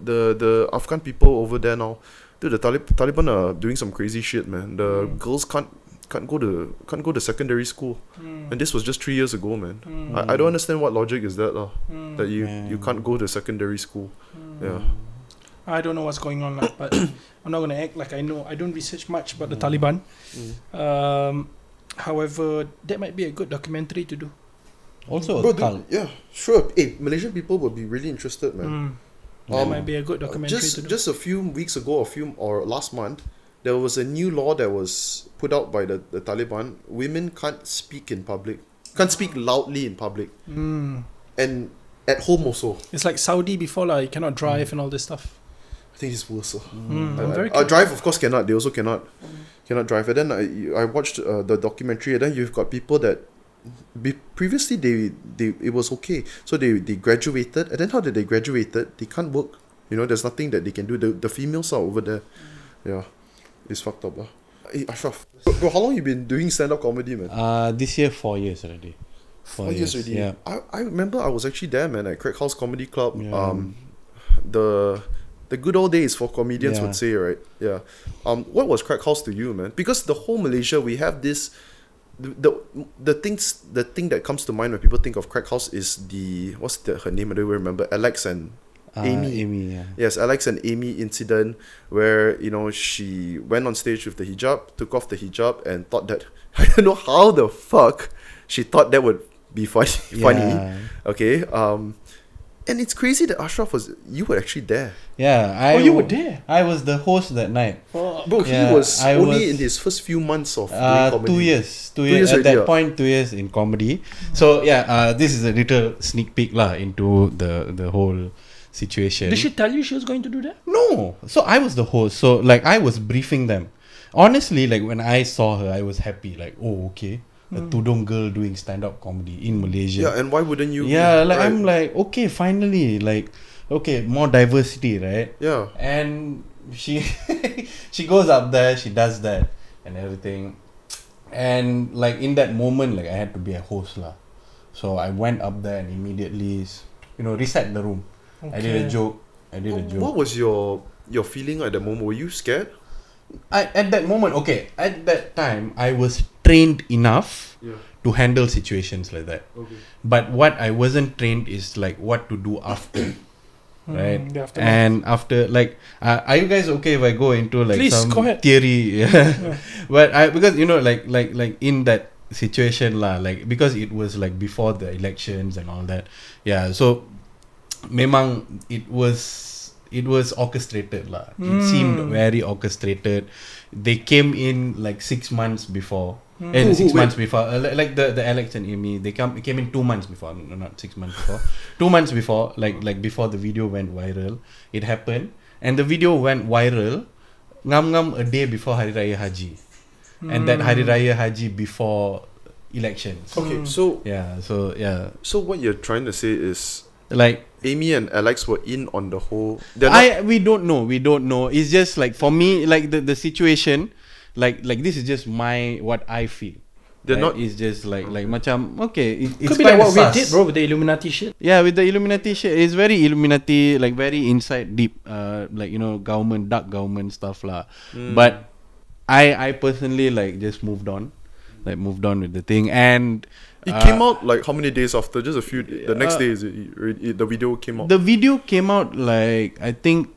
the the Afghan people over there now. Dude, the Talib Taliban are doing some crazy shit, man. The mm. girls can't can't go to can't go to secondary school, mm. and this was just three years ago, man. Mm. I, I don't understand what logic is that, lah. Mm. That you man. you can't go to secondary school. Mm. Yeah, I don't know what's going on, like, but I'm not going to act like I know. I don't research much about mm. the Taliban. Mm. Um, however, that might be a good documentary to do. Also a cult. Yeah, sure. Hey, Malaysian people would be really interested, man. Mm. That um, might be a good documentary just, to do. Just a few weeks ago, a few, or last month, there was a new law that was put out by the, the Taliban. Women can't speak in public. Can't speak loudly in public. Mm. And at home also. It's like Saudi before, like, you cannot drive mm. and all this stuff. I think it's worse. Mm. Mm. I, I, I drive, of course, cannot. They also cannot mm. cannot drive. And then I, I watched uh, the documentary, and then you've got people that be, previously they, they it was okay. So they, they graduated. And then how did they graduate? They can't work. You know, there's nothing that they can do. The, the females are over there. Mm. Yeah. It's fucked up. Uh. Hey, Ashraf, bro, how long you been doing stand-up comedy, man? Uh, this year, four years already. Four, four years, years already? Yeah. I, I remember I was actually there, man, at Crackhouse Comedy Club. Yeah. Um, the the good old days for comedians yeah. would say, right? Yeah. Um, what was Crackhouse to you, man? Because the whole Malaysia, we have this... The, the, the, things, the thing that comes to mind when people think of Crackhouse is the... What's the, her name? I don't remember. Alex and... Amy, uh, Amy yeah. yes, Alex and Amy incident where, you know, she went on stage with the hijab, took off the hijab, and thought that I don't know how the fuck she thought that would be funny. Yeah. funny. Okay, um, and it's crazy that Ashraf was you were actually there. Yeah, I. Oh, you were there. I was the host that night. Oh, bro, yeah, he was I only was, in his first few months of uh, doing comedy. Two years, two, two years, years at that yeah. point, two years in comedy. So yeah, uh, this is a little sneak peek lah into the the whole. Situation. Did she tell you she was going to do that? No. So I was the host. So like I was briefing them. Honestly, like when I saw her, I was happy. Like, oh, okay, mm. a tudung girl doing stand-up comedy in Malaysia. Yeah, and why wouldn't you? Yeah, like right. I'm like, okay, finally, like, okay, more diversity, right? Yeah. And she, she goes up there, she does that and everything, and like in that moment, like I had to be a host lah. So I went up there and immediately, you know, reset the room. Okay. I did a joke. I did what, a joke. What was your your feeling at the moment? Were you scared? I at that moment, okay. At that time, I was trained enough yeah. to handle situations like that. Okay. But what I wasn't trained is like what to do after, right? Mm, and after, like, uh, are you guys okay if I go into like Please, some go ahead. theory? yeah. But I because you know, like like like in that situation lah, like because it was like before the elections and all that. Yeah, so. Memang it was it was orchestrated lah. Mm. It seemed very orchestrated. They came in like six months before, mm. and six Wait. months before, uh, like the the Alex and Amy. They come came in two months before, no, not six months before, two months before, like like before the video went viral. It happened, and the video went viral, ngam ngam a day before Hari Raya Haji, mm. and that Hari Raya Haji before elections. Okay, mm. so yeah, so yeah. So what you're trying to say is. Like Amy and Alex were in on the whole. I we don't know. We don't know. It's just like for me, like the, the situation, like like this is just my what I feel. They're right? not. It's just like like macam okay. It, it's could be like what sus. we did, bro, with the Illuminati shit. Yeah, with the Illuminati shit, it's very Illuminati, like very inside deep, uh, like you know, government, dark government stuff lah. Mm. But I I personally like just moved on, like moved on with the thing and. It uh, came out like how many days after? Just a few. The next uh, day is it, it, it, the video came out. The video came out like I think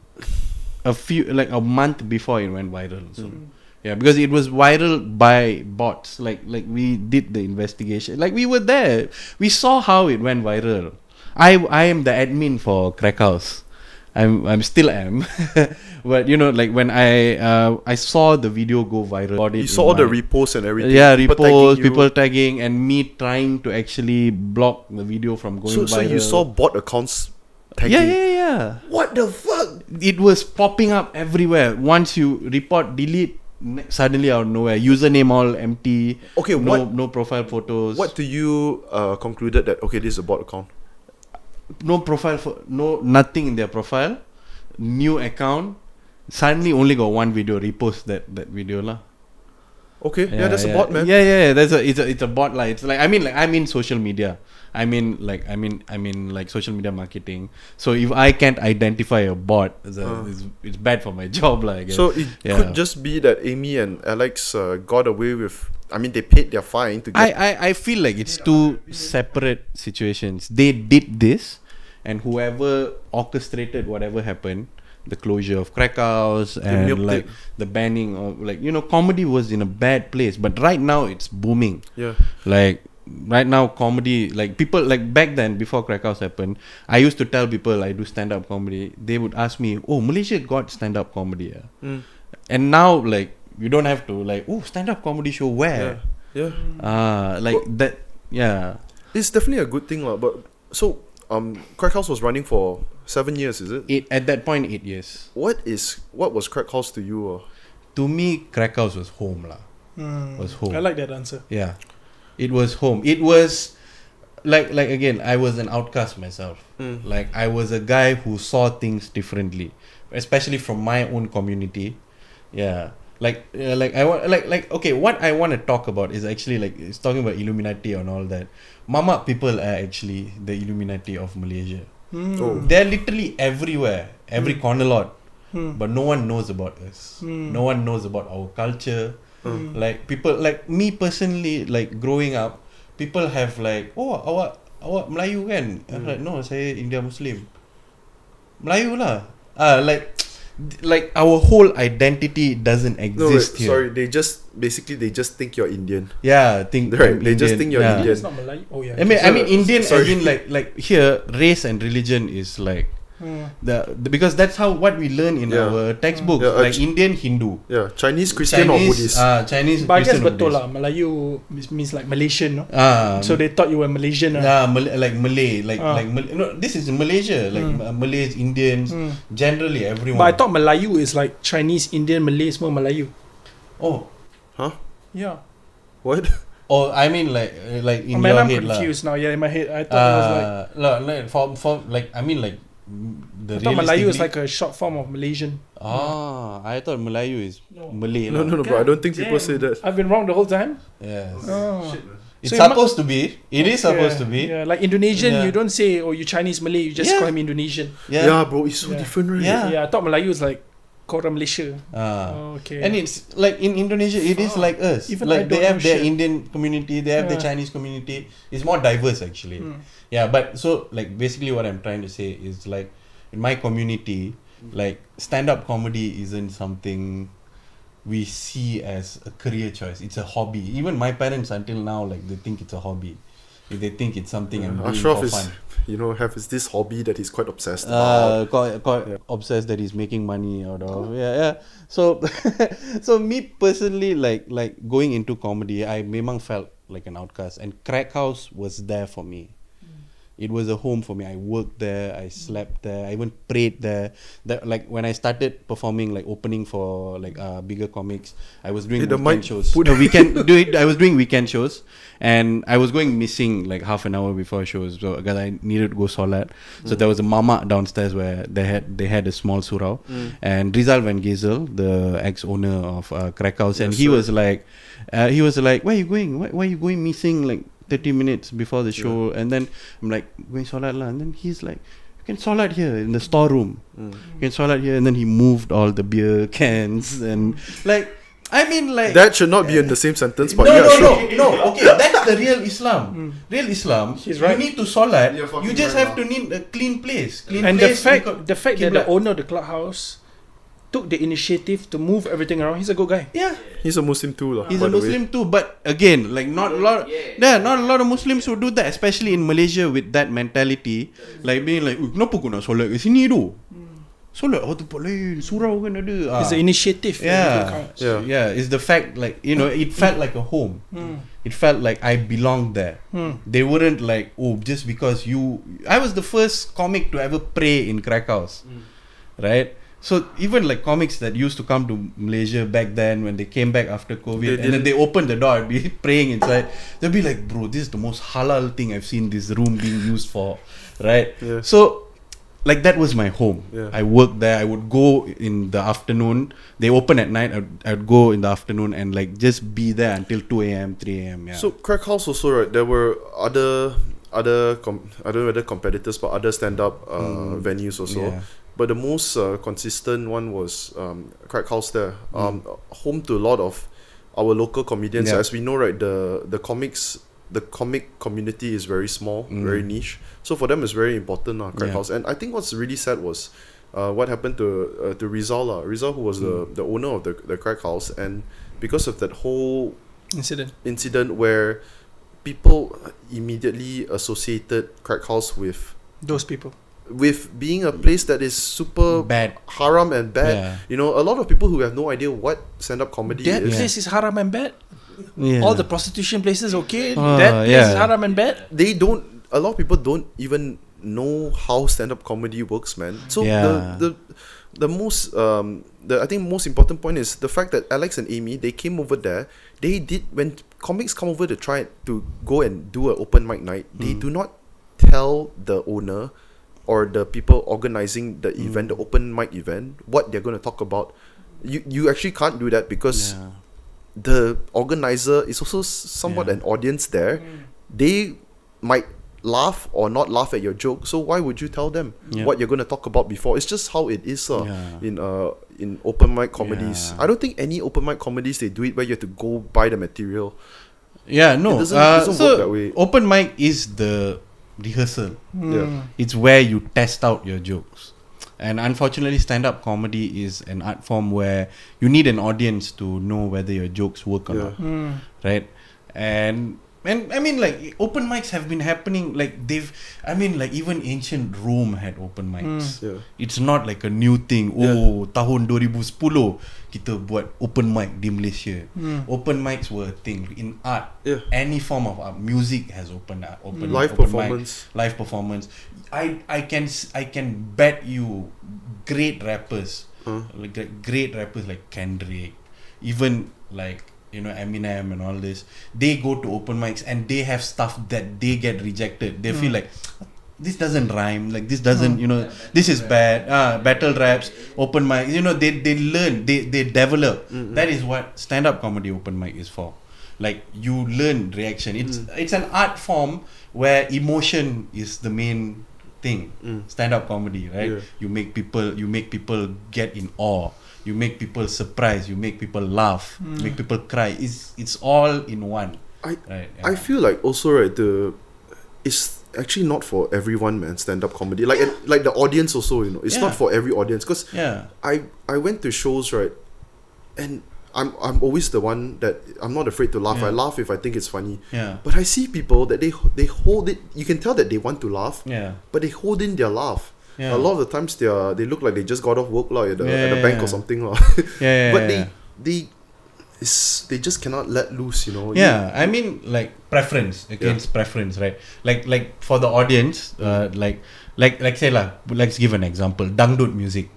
a few like a month before it went viral. So mm. yeah, because it was viral by bots. Like like we did the investigation. Like we were there. We saw how it went viral. I I am the admin for Crackhouse. I'm I'm still am, but you know, like when I uh, I saw the video go viral. You saw the reposts and everything. Yeah, reposts, people tagging, and me trying to actually block the video from going viral. So, so you saw bot accounts tagging. Yeah, yeah, yeah. What the fuck? It was popping up everywhere. Once you report, delete. Suddenly out of nowhere, username all empty. Okay, no, what? No profile photos. What do you uh, concluded that okay, this is a bot account? No profile for no nothing in their profile, new account. Suddenly, only got one video. Repost that that video lah. Okay, yeah, yeah that's yeah. a bot, man. Yeah, yeah, yeah, that's a it's a it's a bot lah. It's like I mean, like I mean, social media. I mean, like I mean, I mean, like social media marketing. So if I can't identify a bot, it's, a, uh. it's, it's bad for my job lah. I guess. So it yeah. could just be that Amy and Alex uh, got away with. I mean, they paid their fine to get. I, I, I feel like it's two separate situations. They did this, and whoever orchestrated whatever happened, the closure of Crackhouse and yep, yep, like yep. the banning of, like, you know, comedy was in a bad place, but right now it's booming. Yeah. Like right now comedy, like people, like back then before Crackhouse happened, I used to tell people I do stand up comedy. They would ask me, oh, Malaysia got stand up comedy. Yeah. Mm. And now like you don't have to like, oh, stand up comedy show where? Yeah. Ah, yeah. uh, like well, that. Yeah. It's definitely a good thing, lah. But so um, Crackhouse was running for seven years, is it? Eight at that point, eight years. What is what was Crackhouse to you? Or? To me, Crackhouse was home, lah. Mm. Was home. I like that answer. Yeah, it was home. It was like like again, I was an outcast myself. Mm. Like I was a guy who saw things differently, especially from my own community. Yeah. Like, uh, like I want, like, like, okay. What I want to talk about is actually like it's talking about Illuminati and all that. Mamak people are actually the Illuminati of Malaysia. Mm. Oh. They're literally everywhere, every mm. corner lot, mm. but no one knows about us. Mm. No one knows about our culture. Mm. Like people, like me personally, like growing up, people have like, oh, awak, awak Melayu kan? Mm. I'm like, no, saya India Muslim. Melayu lah. Ah, like. Like our whole identity doesn't exist no, wait, here. Sorry, they just basically they just think you're Indian. Yeah, think right. I'm they Indian. Just think you're yeah. Indian. It's not Malay. Oh yeah. I mean, so, I mean, Indian. Sorry. As in like like here, race and religion is like mm. the, the because that's how what we learn in yeah. our textbooks. Yeah, uh, like Indian Hindu. Yeah, Chinese Christian Chinese, or Buddhist. Ah, uh, Chinese. But I guess betul lah. Melayu means like Malaysian. No? Uh, so they thought you were Malaysian. Yeah, uh. Mal like Malay, like uh. like Mal no. This is Malaysia, like mm. uh, Malays, Indians, mm. generally everyone. But I thought Melayu is like Chinese, Indian, Malay, semua Melayu. Oh, huh? Yeah. What? Or I mean, like, like in oh, man, your I'm head I'm confused la. Now. Yeah, in my head, I thought uh, it was like. No, like for for like I mean like. The I thought Malayu is like a short form of Malaysian. Ah, I thought Malayu is no. Malay. No, no, no, bro. I don't think damn. People say that. I've been wrong the whole time. Yes. Oh. Shit, it's so supposed to be. It is yeah, supposed to be. Yeah, like Indonesian, yeah. You don't say, oh, you Chinese Malay. You just yeah. call him Indonesian. Yeah, yeah bro. It's so yeah. different, right? Yeah. yeah, I thought Malayu is like Kora Malaysia. Ah. Oh, okay. And it's like in Indonesia, it is oh. like us. Even like they have their shit. Indian community. They have yeah. their Chinese community. It's more diverse actually. Mm. Yeah, but so like basically what I'm trying to say is like in my community, like stand-up comedy isn't something we see as a career choice. It's a hobby. Even my parents until now, like they think it's a hobby. They think it's something yeah. I'm doing Ashraf for is, fun. You know, have is this hobby that he's quite obsessed uh, about. Quite, quite yeah. obsessed that he's making money out of. Yeah, yeah. So, so me personally, like like going into comedy, I memang felt like an outcast, and Crackhouse was there for me. It was a home for me. I worked there. I slept there. I even prayed there. That, like when I started performing, like opening for like uh, bigger comics, I was doing hey, weekend shows. Put no, weekend, do it, I was doing weekend shows, and I was going missing like half an hour before shows so, because I needed to go solat. Mm. So there was a mamak downstairs where they had they had a small surau, mm. and Rizal Van Gezel, the ex-owner of uh, Crackhouse, yes, and he sir. was like, uh, he was like, where are you going? Why, why are you going missing? Like. thirty minutes before the show, yeah. and then I'm like, going solat lah. And then he's like, you can solat here in the storeroom. Mm. You can solat here. And then he moved all the beer cans and like, I mean like. That should not be in the same sentence, but no, yeah, no, sure. No, no, no. Okay, that's the real Islam. Mm. Real Islam, he's right. You need to solat. You just right have now. to need a clean place. Clean and place the fact, the fact that the owner of the clubhouse took the initiative to move everything around. He's a good guy. Yeah, he's a Muslim too, lah. He's a Muslim too, but again, like not a lot. Yeah, not a lot of Muslims who do that, especially in Malaysia with that mentality, like being like, kenapa kau nak solat kat sini tu? Solat kat tempat lain, surau kan ada. It's the initiative. Yeah, yeah, yeah. It's the fact, like you know, it felt like a home. It felt like I belonged there. They weren't like, oh, just because you. I was the first comic to ever pray in Crackhouse, right? So even like comics that used to come to Malaysia back then, when they came back after COVID, they and then they opened the door, I'd be praying inside. They'd be like, bro, this is the most halal thing I've seen this room being used for, right? Yeah. So like that was my home. Yeah. I worked there. I would go in the afternoon. They open at night. I'd, I'd go in the afternoon and like just be there until two A M, three A M. Yeah. So Crackhouse also, right? There were other other com I don't know whether competitors, but other stand-up uh, mm. venues also. Yeah. But the most uh, consistent one was um, Crackhouse there, um, mm. home to a lot of our local comedians. Yeah. As we know, right, the the comics, the comic community is very small, mm. very niche. So for them, it's very important, uh, Crackhouse. Yeah. And I think what's really sad was uh, what happened to uh, to Rizal, Rizal who was mm. the, the owner of the, the crack house, and because of that whole incident incident where people immediately associated crack house with those people, with being a place that is super bad, haram and bad. Yeah. You know, a lot of people who have no idea what stand-up comedy that is. That place yeah. is haram and bad. Yeah. All the prostitution places, okay. Uh, that place yeah. is haram and bad. They don't. A lot of people don't even know how stand-up comedy works, man. So yeah. the the the most um the I think most important point is the fact that Alex and Amy, they came over there. They did when comics come over to try to go and do an open mic night. Mm. They do not tell the owner or the people organizing the mm. event, the open mic event, what they're going to talk about. You you actually can't do that because yeah. the organizer is also somewhat yeah. an audience there. Mm. They might laugh or not laugh at your joke. So why would you tell them yeah. what you're going to talk about before? It's just how it is uh, yeah. in uh, in open mic comedies. Yeah. I don't think any open mic comedies, they do it where you have to go buy the material. Yeah, no. It doesn't, uh, it doesn't so work that way. Open mic is the rehearsal. Yeah. It's where you test out your jokes. And unfortunately, stand-up comedy is an art form where you need an audience to know whether your jokes work or yeah. not. Mm. Right? And and I mean, like, open mics have been happening. Like, they've, I mean, like, even ancient Rome had open mics. Mm. Yeah. It's not like a new thing. Oh, yeah. Tahun twenty ten, kita buat open mic di Malaysia. Mm. Open mics were a thing in art. Yeah. Any form of art. Music has open art. Open, mm. Live open performance. Mic, live performance. I, I, can, I can bet you great rappers, huh? like great rappers like Kendrick, even like, you know, Eminem and all this, they go to open mics and they have stuff that they get rejected. They mm. feel like this doesn't rhyme, like this doesn't, you know, yeah, this is bad. Ah, battle raps, open mic, you know, they they learn, they they develop. Mm-hmm. That is what stand-up comedy open mic is for. Like, you learn reaction. It's mm. it's an art form where emotion is the main thing. Mm. Stand-up comedy, right? Yeah. You make people you make people get in awe. You make people surprised. You make people laugh. Mm. Make people cry. It's it's all in one. I right, yeah. I feel like also right the, it's actually not for everyone, man. Stand up comedy, like yeah. like the audience also, you know, it's yeah. not for every audience. Cause yeah. I I went to shows, right, and I'm I'm always the one that I'm not afraid to laugh. Yeah. I laugh if I think it's funny. Yeah. But I see people that they they hold it. You can tell that they want to laugh. Yeah. But they hold in their laugh. Yeah. A lot of the times they are, they look like they just got off work like, at the, yeah, at the yeah, bank yeah. or something like. yeah, yeah, But they they it's, they just cannot let loose, you know. Yeah, you, I mean, like preference against yeah. preference, right? Like like for the audience, uh, like like like say lah, let's give an example. Dangdut music,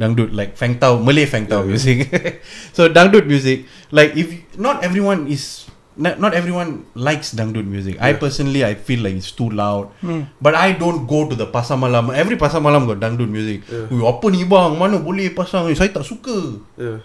dangdut like Feng Tao, Malay Feng Tao yeah, music. Yeah. So dangdut music, like if not everyone is. Not, not everyone likes dangdut music. Yeah. I personally, I feel like it's too loud. Mm. But I don't go to the pasar malam. Every pasar malam got dangdut music. Yeah. Ui, apa ni bang? Mana boleh pasang? Ui, saya tak suka. Yeah.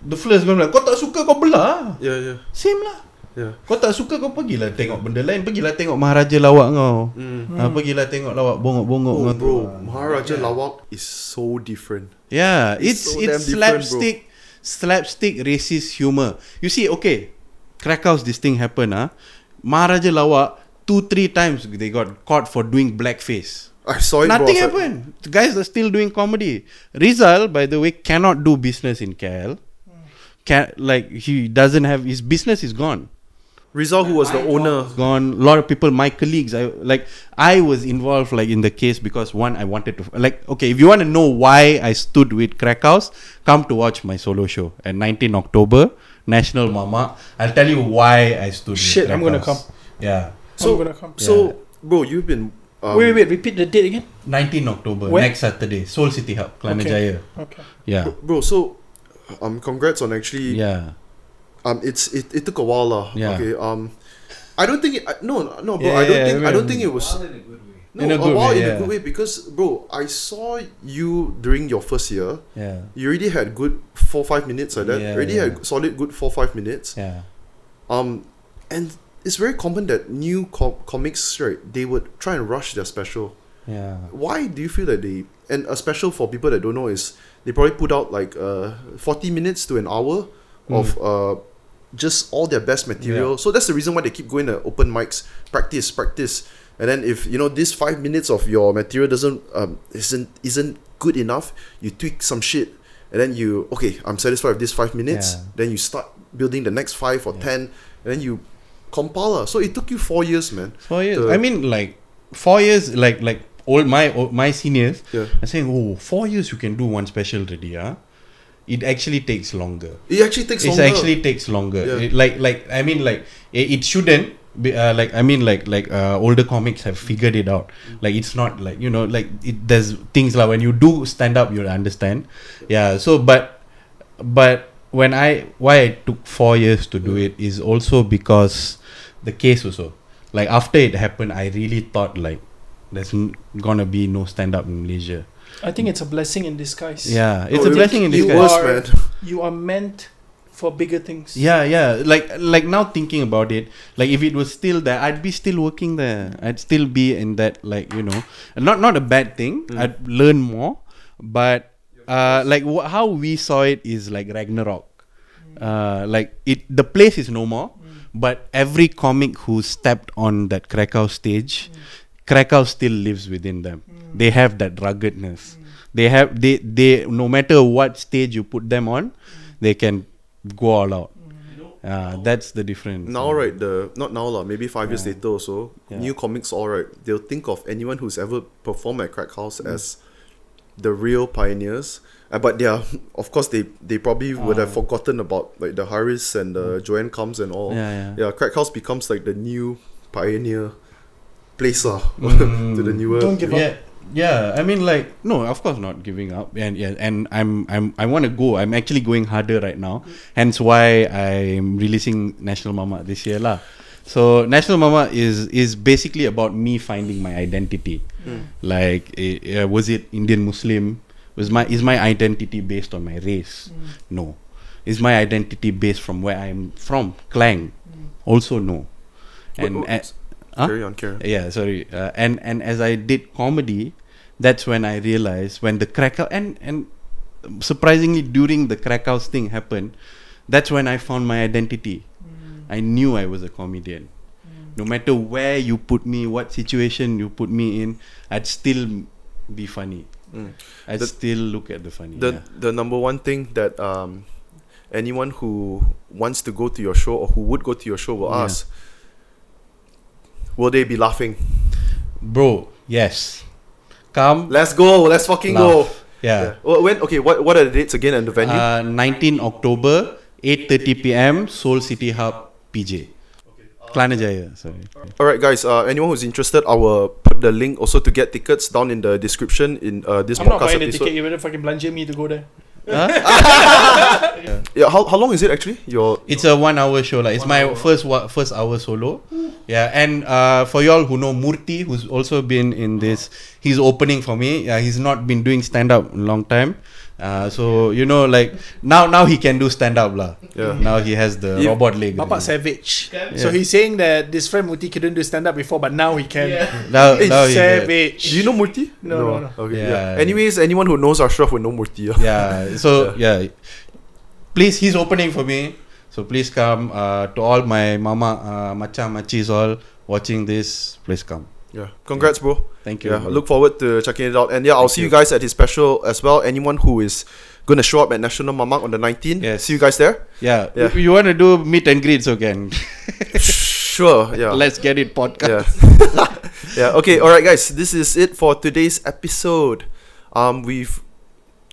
The first going like, kau tak suka kau belah. Yeah, yeah. Same lah. Yeah. Kau tak suka kau pergilah tengok benda lain. Pergilah tengok Maharaja Lawak kau. Mm. Ha, pergilah tengok lawak bongok-bongok. Oh, bro, Maharaja yeah. Lawak is so different. Yeah, it's it's, so it's slapstick, slapstick racist humor. You see, okay. Crackhouse, this thing happened. Huh? Maharaja Lawak, two, three times they got caught for doing blackface. I saw it. Nothing bro, happened. The guys are still doing comedy. Rizal, by the way, cannot do business in K L. Can, like, he doesn't have, his business is gone. Rizal, who was the owner, gone. A lot of people, my colleagues, I like. I was involved like in the case because one, I wanted to like. Okay, if you want to know why I stood with Crackhouse, come to watch my solo show at nineteenth October, National Mamak. I'll tell you why I stood. Shit, with I'm gonna come. Yeah. So, I'm gonna come. Yeah. So, bro, you've been. Um, wait, wait, wait, repeat the date again. nineteenth October, when? Next Saturday, Seoul City Hub, Klanajaya. Okay. okay. Yeah. Bro, bro, so, um, congrats on actually. Yeah. Um, it's it, it took a while lah. Yeah. Okay. Um, I don't think it. I, no, no, bro. Yeah, I don't yeah, think. Yeah. I don't think it was. A while in a good way. No, in a, a while way, in yeah. a good way because, bro, I saw you during your first year. Yeah. You already had good four five minutes like that. Yeah, already yeah. had solid good four five minutes. Yeah. Um, and it's very common that new com comics, right? They would try and rush their special. Yeah. Why do you feel that they? And a special for people that don't know is they probably put out like uh forty minutes to an hour mm. of uh. just all their best material. Yeah. So that's the reason why they keep going to open mics. Practice, practice. And then if you know this five minutes of your material doesn't um isn't isn't good enough, you tweak some shit, and then you okay, I'm satisfied with this five minutes. Yeah. Then you start building the next five or yeah. ten, and then you compile. So it took you four years, man. Four years. To, I mean, like four years, like like all my all my seniors yeah. are saying, oh, four years you can do one special already, huh? It actually takes longer. It actually takes. It longer. actually takes longer. Yeah. It, like like I mean like it, it shouldn't. Uh, like I mean, like like uh, older comics have figured it out. Like it's not like you know, like it, there's things like when you do stand up, you'll understand. Yeah. So, but but when I why I took four years to do it is also because the case also. Like after it happened, I really thought like there's gonna be no stand up in Malaysia. I think it's a blessing in disguise. Yeah, it's no, a it blessing in disguise. You are, you are meant. For bigger things. Yeah, yeah. Like, like now thinking about it, like if it was still there, I'd be still working there. I'd still be in that, like you know, not not a bad thing. Mm. I'd learn more, but uh, like w how we saw it is like Ragnarok. Mm. Uh, like it, the place is no more, mm. but every comic who stepped on that Crackhouse stage, mm. Crackhouse still lives within them. Mm. They have that ruggedness. Mm. They have they they no matter what stage you put them on, mm. they can. Go all out. Uh, that's the difference. Now, right? The not now lah. Maybe five yeah. years later or so. Yeah. New comics, all right. They'll think of anyone who's ever performed at Crackhouse mm. as the real pioneers. Uh, but they are, of course, they they probably oh. would have forgotten about like the Harris and the mm. Joanne Combs and all. Yeah, yeah. yeah Crackhouse becomes like the new pioneer place lah mm. to the newer. Don't give yeah. up. Yeah, I mean, like no, of course not giving up, and yeah, and I'm I'm I want to go. I'm actually going harder right now. Hence why I'm releasing National Mamak this year lah. So National Mamak is is basically about me finding my identity. Mm. Like, uh, was it Indian Muslim? Was my is my identity based on my race? Mm. No. Is my identity based from where I'm from? Klang, mm. also no. And. What, what? Huh? Carry on, carry on. Yeah, sorry. Uh, and and as I did comedy, that's when I realized when the Crackhouse and and surprisingly during the Crackhouse thing happened, that's when I found my identity. Mm. I knew I was a comedian. Mm. No matter where you put me, what situation you put me in, I'd still be funny. Mm. I'd the, still look at the funny. The yeah. the number one thing that um anyone who wants to go to your show or who would go to your show will yeah. ask. Will they be laughing? Bro, yes. Come. Let's go. Let's fucking laugh. go. Yeah. yeah. When? Okay, what, what are the dates again and the venue? Uh, nineteenth October, eight thirty p m, Seoul City Hub, P J. Klanajaya, sorry. Alright guys, uh, anyone who's interested, I will put the link also to get tickets down in the description in uh, this I'm podcast episode. I'm not buying episode. the ticket, you better fucking blunge me to go there. Huh? yeah. yeah. How how long is it actually? Your it's a one hour show like It's my hour. first first hour solo. Yeah, and uh, for y'all who know Murti, who's also been in this, he's opening for me. Yeah, he's not been doing stand up in a long time. Uh, so you know, like now now he can do stand up lah. Yeah. Now he has the yeah. robot leg. Papa Savage. Yeah. So he's saying that this friend Murti couldn't do stand up before, but now he can. Yeah. now, it's now savage. Do you know Murti? No, no, no. no. Okay. Yeah. yeah. Anyways, anyone who knows Ashraf will know Murti. Yeah. yeah. So yeah. yeah, please, he's opening for me. So please come. Uh, to all my mama, uh, macha, machis, all watching this, please come. Yeah, congrats, yeah. bro. Thank you. Yeah, bro. Look forward to checking it out. And yeah, I'll Thank see you. you guys at his special as well. Anyone who is gonna show up at National Mamak on the nineteenth, yes. see you guys there. Yeah, yeah. If you want to do meet and greets again? Sure. Yeah. Let's get it podcast. Yeah. yeah. Okay. All right, guys. This is it for today's episode. Um, we've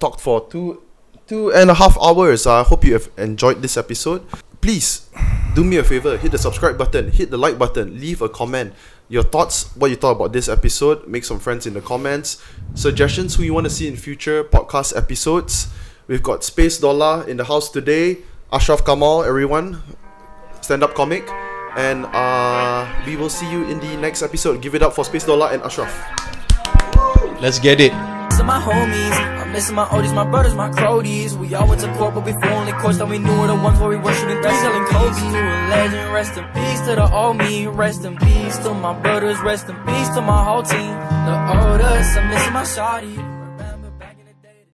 talked for two, two and a half hours. I hope you have enjoyed this episode. Please do me a favor. Hit the subscribe button. Hit the like button. Leave a comment. Your thoughts, what you thought about this episode. Make some friends in the comments. Suggestions who you want to see in future podcast episodes. We've got Spacedollah in the house today. Ashraf Kamal, everyone. Stand-up comic. And uh, we will see you in the next episode. Give it up for Spacedollah and Ashraf. Let's get it. My homies, I'm missing my oldies, my brothers, my cronies. We all went to court, but we only courts that we knew were the ones where we were shooting threes, selling codes to a legend. Rest in peace to the old me, rest in peace to my brothers, rest in peace to my whole team. The oldest, I'm missing my shawty.